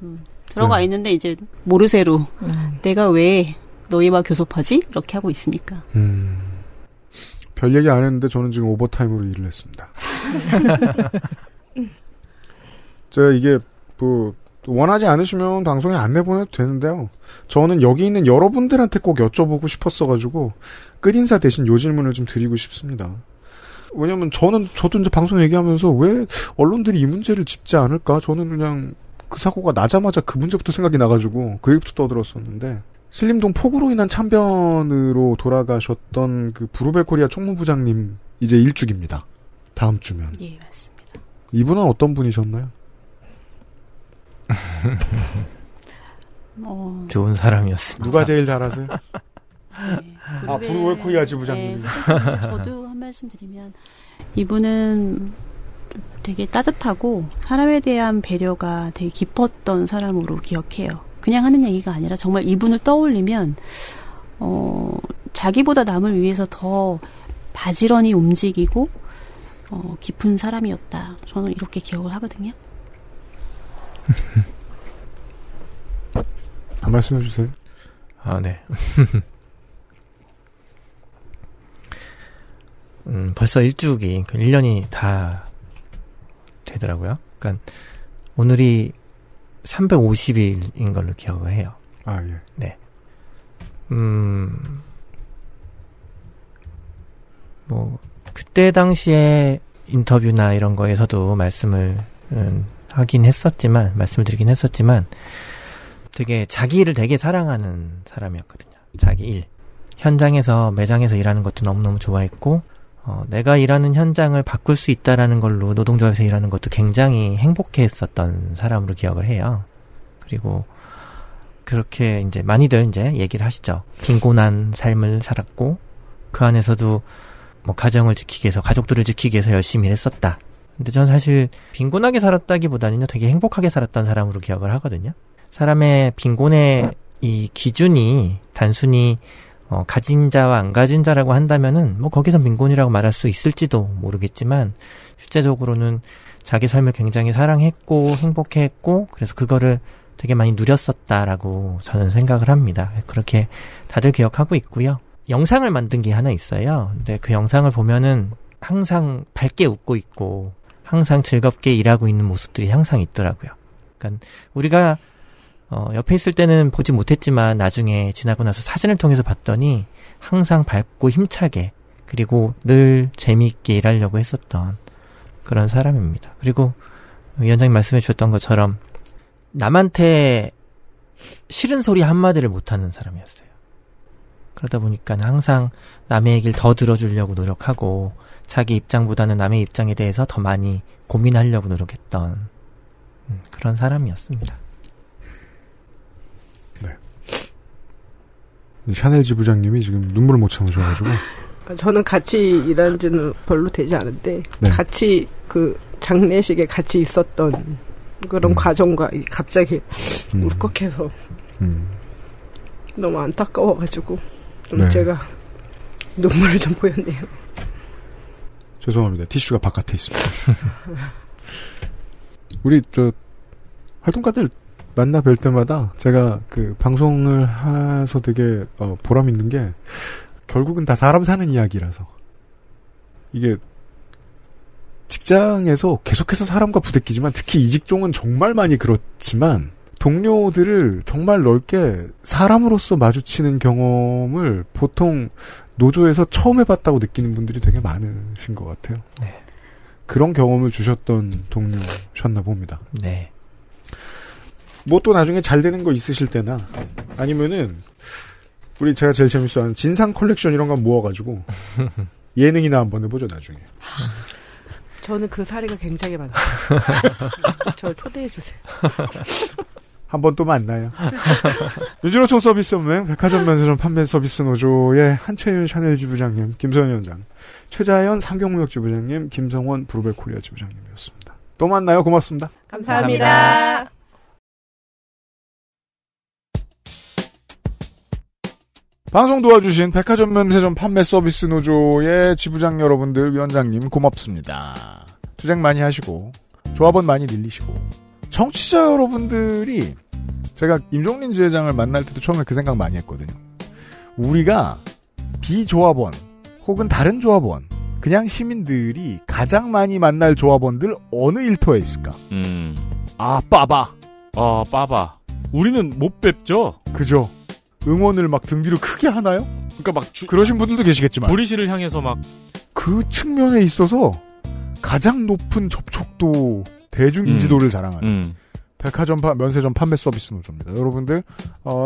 네. 들어가 있는데 이제 모르쇠로 내가 왜 너희와 교섭하지? 이렇게 하고 있으니까. 별 얘기 안 했는데 저는 지금 오버타임으로 일을 했습니다. 제가 이게 뭐 원하지 않으시면 방송에 안 내보내도 되는데요. 저는 여기 있는 여러분들한테 꼭 여쭤보고 싶었어가지고 끝인사 대신 요 질문을 좀 드리고 싶습니다. 왜냐면 저도 이제 방송 얘기하면서 왜 언론들이 이 문제를 짚지 않을까? 저는 그냥 그 사고가 나자마자 그 문제부터 생각이 나가지고 그 얘기부터 떠들었었는데 신림동 폭우로 인한 참변으로 돌아가셨던 그 브루벨 코리아 총무부장님 이제 일주기입니다. 다음 주면. 예, 맞습니다. 이분은 어떤 분이셨나요? 좋은 사람이었습니다. 누가 제일 잘하세요? 네, 브루벨 코리아 지부장님. 네, 저도 한 말씀 드리면 이분은 되게 따뜻하고 사람에 대한 배려가 되게 깊었던 사람으로 기억해요. 그냥 하는 얘기가 아니라 정말 이분을 떠올리면 자기보다 남을 위해서 더 바지런히 움직이고 깊은 사람이었다. 저는 이렇게 기억을 하거든요. 한 말씀해 주세요. 네. 벌써 일주기, 1년이 다 되더라고요. 그러니까 오늘이 350일인 걸로 기억을 해요. 아, 예. 네. 뭐 그때 당시에 인터뷰나 이런 거에서도 말씀을 하긴 했었지만, 말씀을 드리긴 했었지만, 되게 자기 일을 되게 사랑하는 사람이었거든요. 자기 일. 현장에서, 매장에서 일하는 것도 너무너무 좋아했고, 내가 일하는 현장을 바꿀 수 있다라는 걸로 노동조합에서 일하는 것도 굉장히 행복해했었던 사람으로 기억을 해요. 그리고 그렇게 이제 많이들 이제 얘기를 하시죠. 빈곤한 삶을 살았고, 그 안에서도 뭐 가정을 지키기 위해서, 가족들을 지키기 위해서 열심히 일했었다. 근데 전 사실 빈곤하게 살았다기보다는요, 되게 행복하게 살았던 사람으로 기억을 하거든요. 사람의 빈곤의 이 기준이 단순히 가진 자와 안 가진 자라고 한다면은 뭐 거기서 빈곤이라고 말할 수 있을지도 모르겠지만, 실제적으로는 자기 삶을 굉장히 사랑했고 행복해했고, 그래서 그거를 되게 많이 누렸었다라고 저는 생각을 합니다. 그렇게 다들 기억하고 있고요. 영상을 만든 게 하나 있어요. 근데 그 영상을 보면은 항상 밝게 웃고 있고 항상 즐겁게 일하고 있는 모습들이 항상 있더라고요. 그러니까 우리가 옆에 있을 때는 보지 못했지만 나중에 지나고 나서 사진을 통해서 봤더니 항상 밝고 힘차게, 그리고 늘 재미있게 일하려고 했었던 그런 사람입니다. 그리고 위원장님 말씀해 주셨던 것처럼 남한테 싫은 소리 한마디를 못하는 사람이었어요. 그러다 보니까 항상 남의 얘기를 더 들어주려고 노력하고, 자기 입장보다는 남의 입장에 대해서 더 많이 고민하려고 노력했던 그런 사람이었습니다. 샤넬 지부장님이 지금 눈물을 못 참으셔가지고. 저는 같이 일한 지는 별로 되지 않은데, 네. 같이 그 장례식에 같이 있었던 그런 과정과 갑자기 울컥해서 너무 안타까워가지고 좀 네. 제가 눈물을 좀 보였네요. 죄송합니다. 티슈가 바깥에 있습니다. 우리 저 활동가들 만나 뵐 때마다 제가 그 방송을 해서 되게 보람 있는 게, 결국은 다 사람 사는 이야기라서, 이게 직장에서 계속해서 사람과 부대끼지만, 특히 이 직종은 정말 많이 그렇지만 동료들을 정말 넓게 사람으로서 마주치는 경험을 보통 노조에서 처음 해봤다고 느끼는 분들이 되게 많으신 것 같아요. 네. 그런 경험을 주셨던 동료셨나 봅니다. 네. 뭐 또 나중에 잘 되는 거 있으실 때나, 아니면은, 우리 제가 제일 재밌어하는 진상 컬렉션 이런 거 모아가지고, 예능이나 한번 해보죠, 나중에. 저는 그 사례가 굉장히 많아요. 저 초대해주세요. 한번 또 만나요. 민주노총 서비스 은행, 백화점 면세점 판매 서비스 노조의 한채윤 샤넬 지부장님, 김소연 위원장, 최자현 삼경무역 지부장님, 김성원 브루벨 코리아 지부장님이었습니다. 또 만나요. 고맙습니다. 감사합니다. 방송 도와주신 백화점 면세점 판매 서비스 노조의 지부장 여러분들, 위원장님 고맙습니다. 투쟁 많이 하시고 조합원 많이 늘리시고. 청취자 여러분들이, 제가 임종린 지회장을 만날 때도 처음에 그 생각 많이 했거든요. 우리가 비조합원 혹은 다른 조합원, 그냥 시민들이 가장 많이 만날 조합원들 어느 일터에 있을까? 아, 빠바. 빠바. 우리는 못 뵙죠. 그죠. 응원을 막 등 뒤로 크게 하나요? 그러니까 막 그러신 분들도 계시겠지만, 보리시를 향해서 막, 그 측면에 있어서 가장 높은 접촉도, 대중 인지도를 자랑하는 백화점 면세점 판매 서비스 노조입니다. 여러분들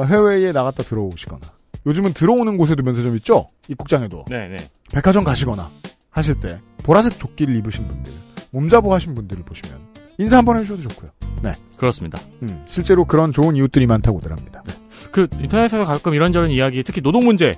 해외에 나갔다 들어오시거나, 요즘은 들어오는 곳에도 면세점 있죠? 입국장에도. 네네. 백화점 가시거나 하실 때 보라색 조끼를 입으신 분들, 몸자부 하신 분들을 보시면 인사 한번 해주셔도 좋고요. 네, 그렇습니다. 실제로 그런 좋은 이웃들이 많다고들 합니다. 네. 그 인터넷에서 가끔 이런저런 이야기, 특히 노동 문제에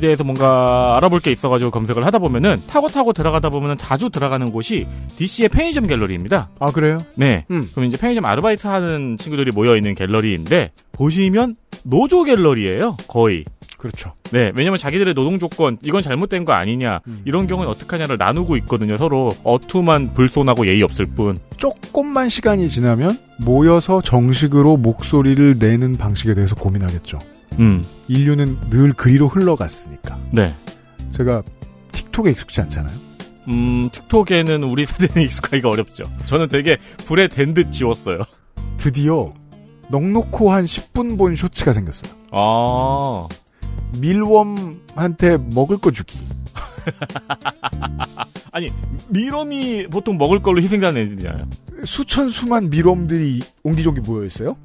대해서 뭔가 알아볼 게 있어가지고 검색을 하다 보면은, 타고 들어가다 보면은 자주 들어가는 곳이 DC의 편의점 갤러리입니다. 아, 그래요? 네. 그럼 이제 편의점 아르바이트 하는 친구들이 모여 있는 갤러리인데, 보시면 노조 갤러리예요, 거의. 그렇죠. 네, 왜냐면 자기들의 노동 조건, 이건 잘못된 거 아니냐, 이런 경우는 어떡하냐를 나누고 있거든요. 서로 어투만 불손하고 예의 없을 뿐. 조금만 시간이 지나면 모여서 정식으로 목소리를 내는 방식에 대해서 고민하겠죠. 인류는 늘 그리로 흘러갔으니까. 네. 제가 틱톡에 익숙지 않잖아요. 틱톡에는 우리 세대는 익숙하기가 어렵죠. 저는 되게 불에 댄 듯 지웠어요. 드디어 넉넉히 한 10분 본 쇼츠가 생겼어요. 아. 밀웜한테 먹을 거 주기. 아니, 밀웜이 보통 먹을 걸로 희생자는 애들이잖아요. 수천 수만 밀웜들이 옹기종기 모여있어요.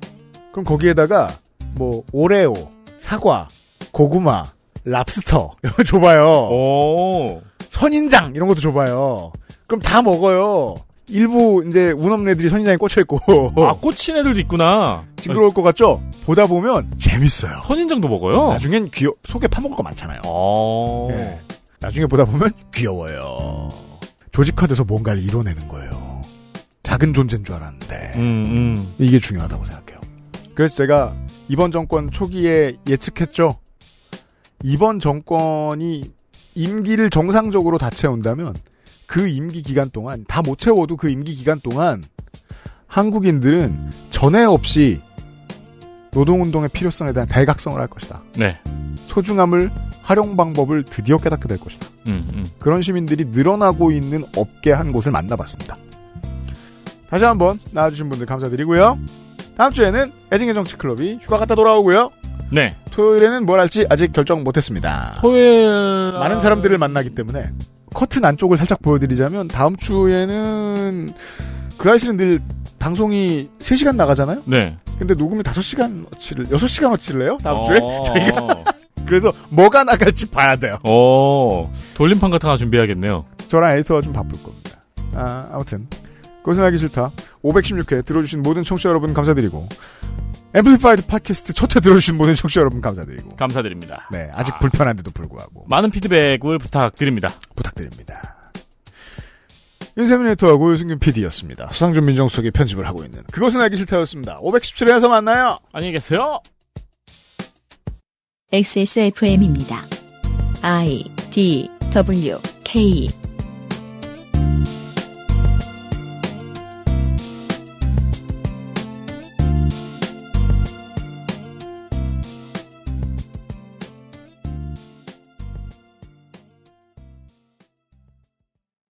그럼 거기에다가 뭐 오레오, 사과, 고구마, 랍스터 이런 거 줘봐요. 오. 선인장 이런 것도 줘봐요. 그럼 다 먹어요. 일부 이제 운 없는 애들이 선인장에 꽂혀있고. 아, 꽂힌 애들도 있구나. 징그러울 것 같죠? 보다 보면 재밌어요. 선인장도 먹어요? 나중엔 속에 파먹을 거 많잖아요. 네. 나중에 보다 보면 귀여워요. 조직화돼서 뭔가를 이뤄내는 거예요. 작은 존재인 줄 알았는데 이게 중요하다고 생각해요. 그래서 제가 이번 정권 초기에 예측했죠. 이번 정권이 임기를 정상적으로 다 채운다면 그 임기 기간 동안 다 못 채워도 그 임기 기간 동안 한국인들은 전에 없이 노동운동의 필요성에 대한 대각성을 할 것이다. 네. 소중함을 활용 방법을 드디어 깨닫게 될 것이다. 그런 시민들이 늘어나고 있는 업계 한 곳을 만나봤습니다. 다시 한번 나와주신 분들 감사드리고요. 다음 주에는 애증의 정치클럽이 휴가 갔다 돌아오고요. 네. 토요일에는 뭘 할지 아직 결정 못했습니다. 토요일 많은 사람들을 만나기 때문에. 커튼 안쪽을 살짝 보여드리자면 다음 주에는 그 아이씨는 늘 방송이 3시간 나가잖아요. 네. 근데 녹음이 6시간어치를 해요 다음 주에 저희가. 그래서 뭐가 나갈지 봐야 돼요. 돌림판 같은 하나 준비해야겠네요. 저랑 에디터가 좀 바쁠 겁니다. 아무튼 그것은 알기 싫다 516회 들어주신 모든 청취자 여러분 감사드리고, 앰플리파이드 팟캐스트 첫 회 들어주신 모든 청취자 여러분 감사드리고. 감사드립니다. 네, 아직 불편한데도 불구하고 많은 피드백을 부탁드립니다. 윤세민 에디터하고 유승균 PD였습니다. 수상준 민정수석이 편집을 하고 있는 그것은 알기 싫다였습니다. 517회에서 만나요. 안녕히 계세요. XSFM입니다. I, D, W, K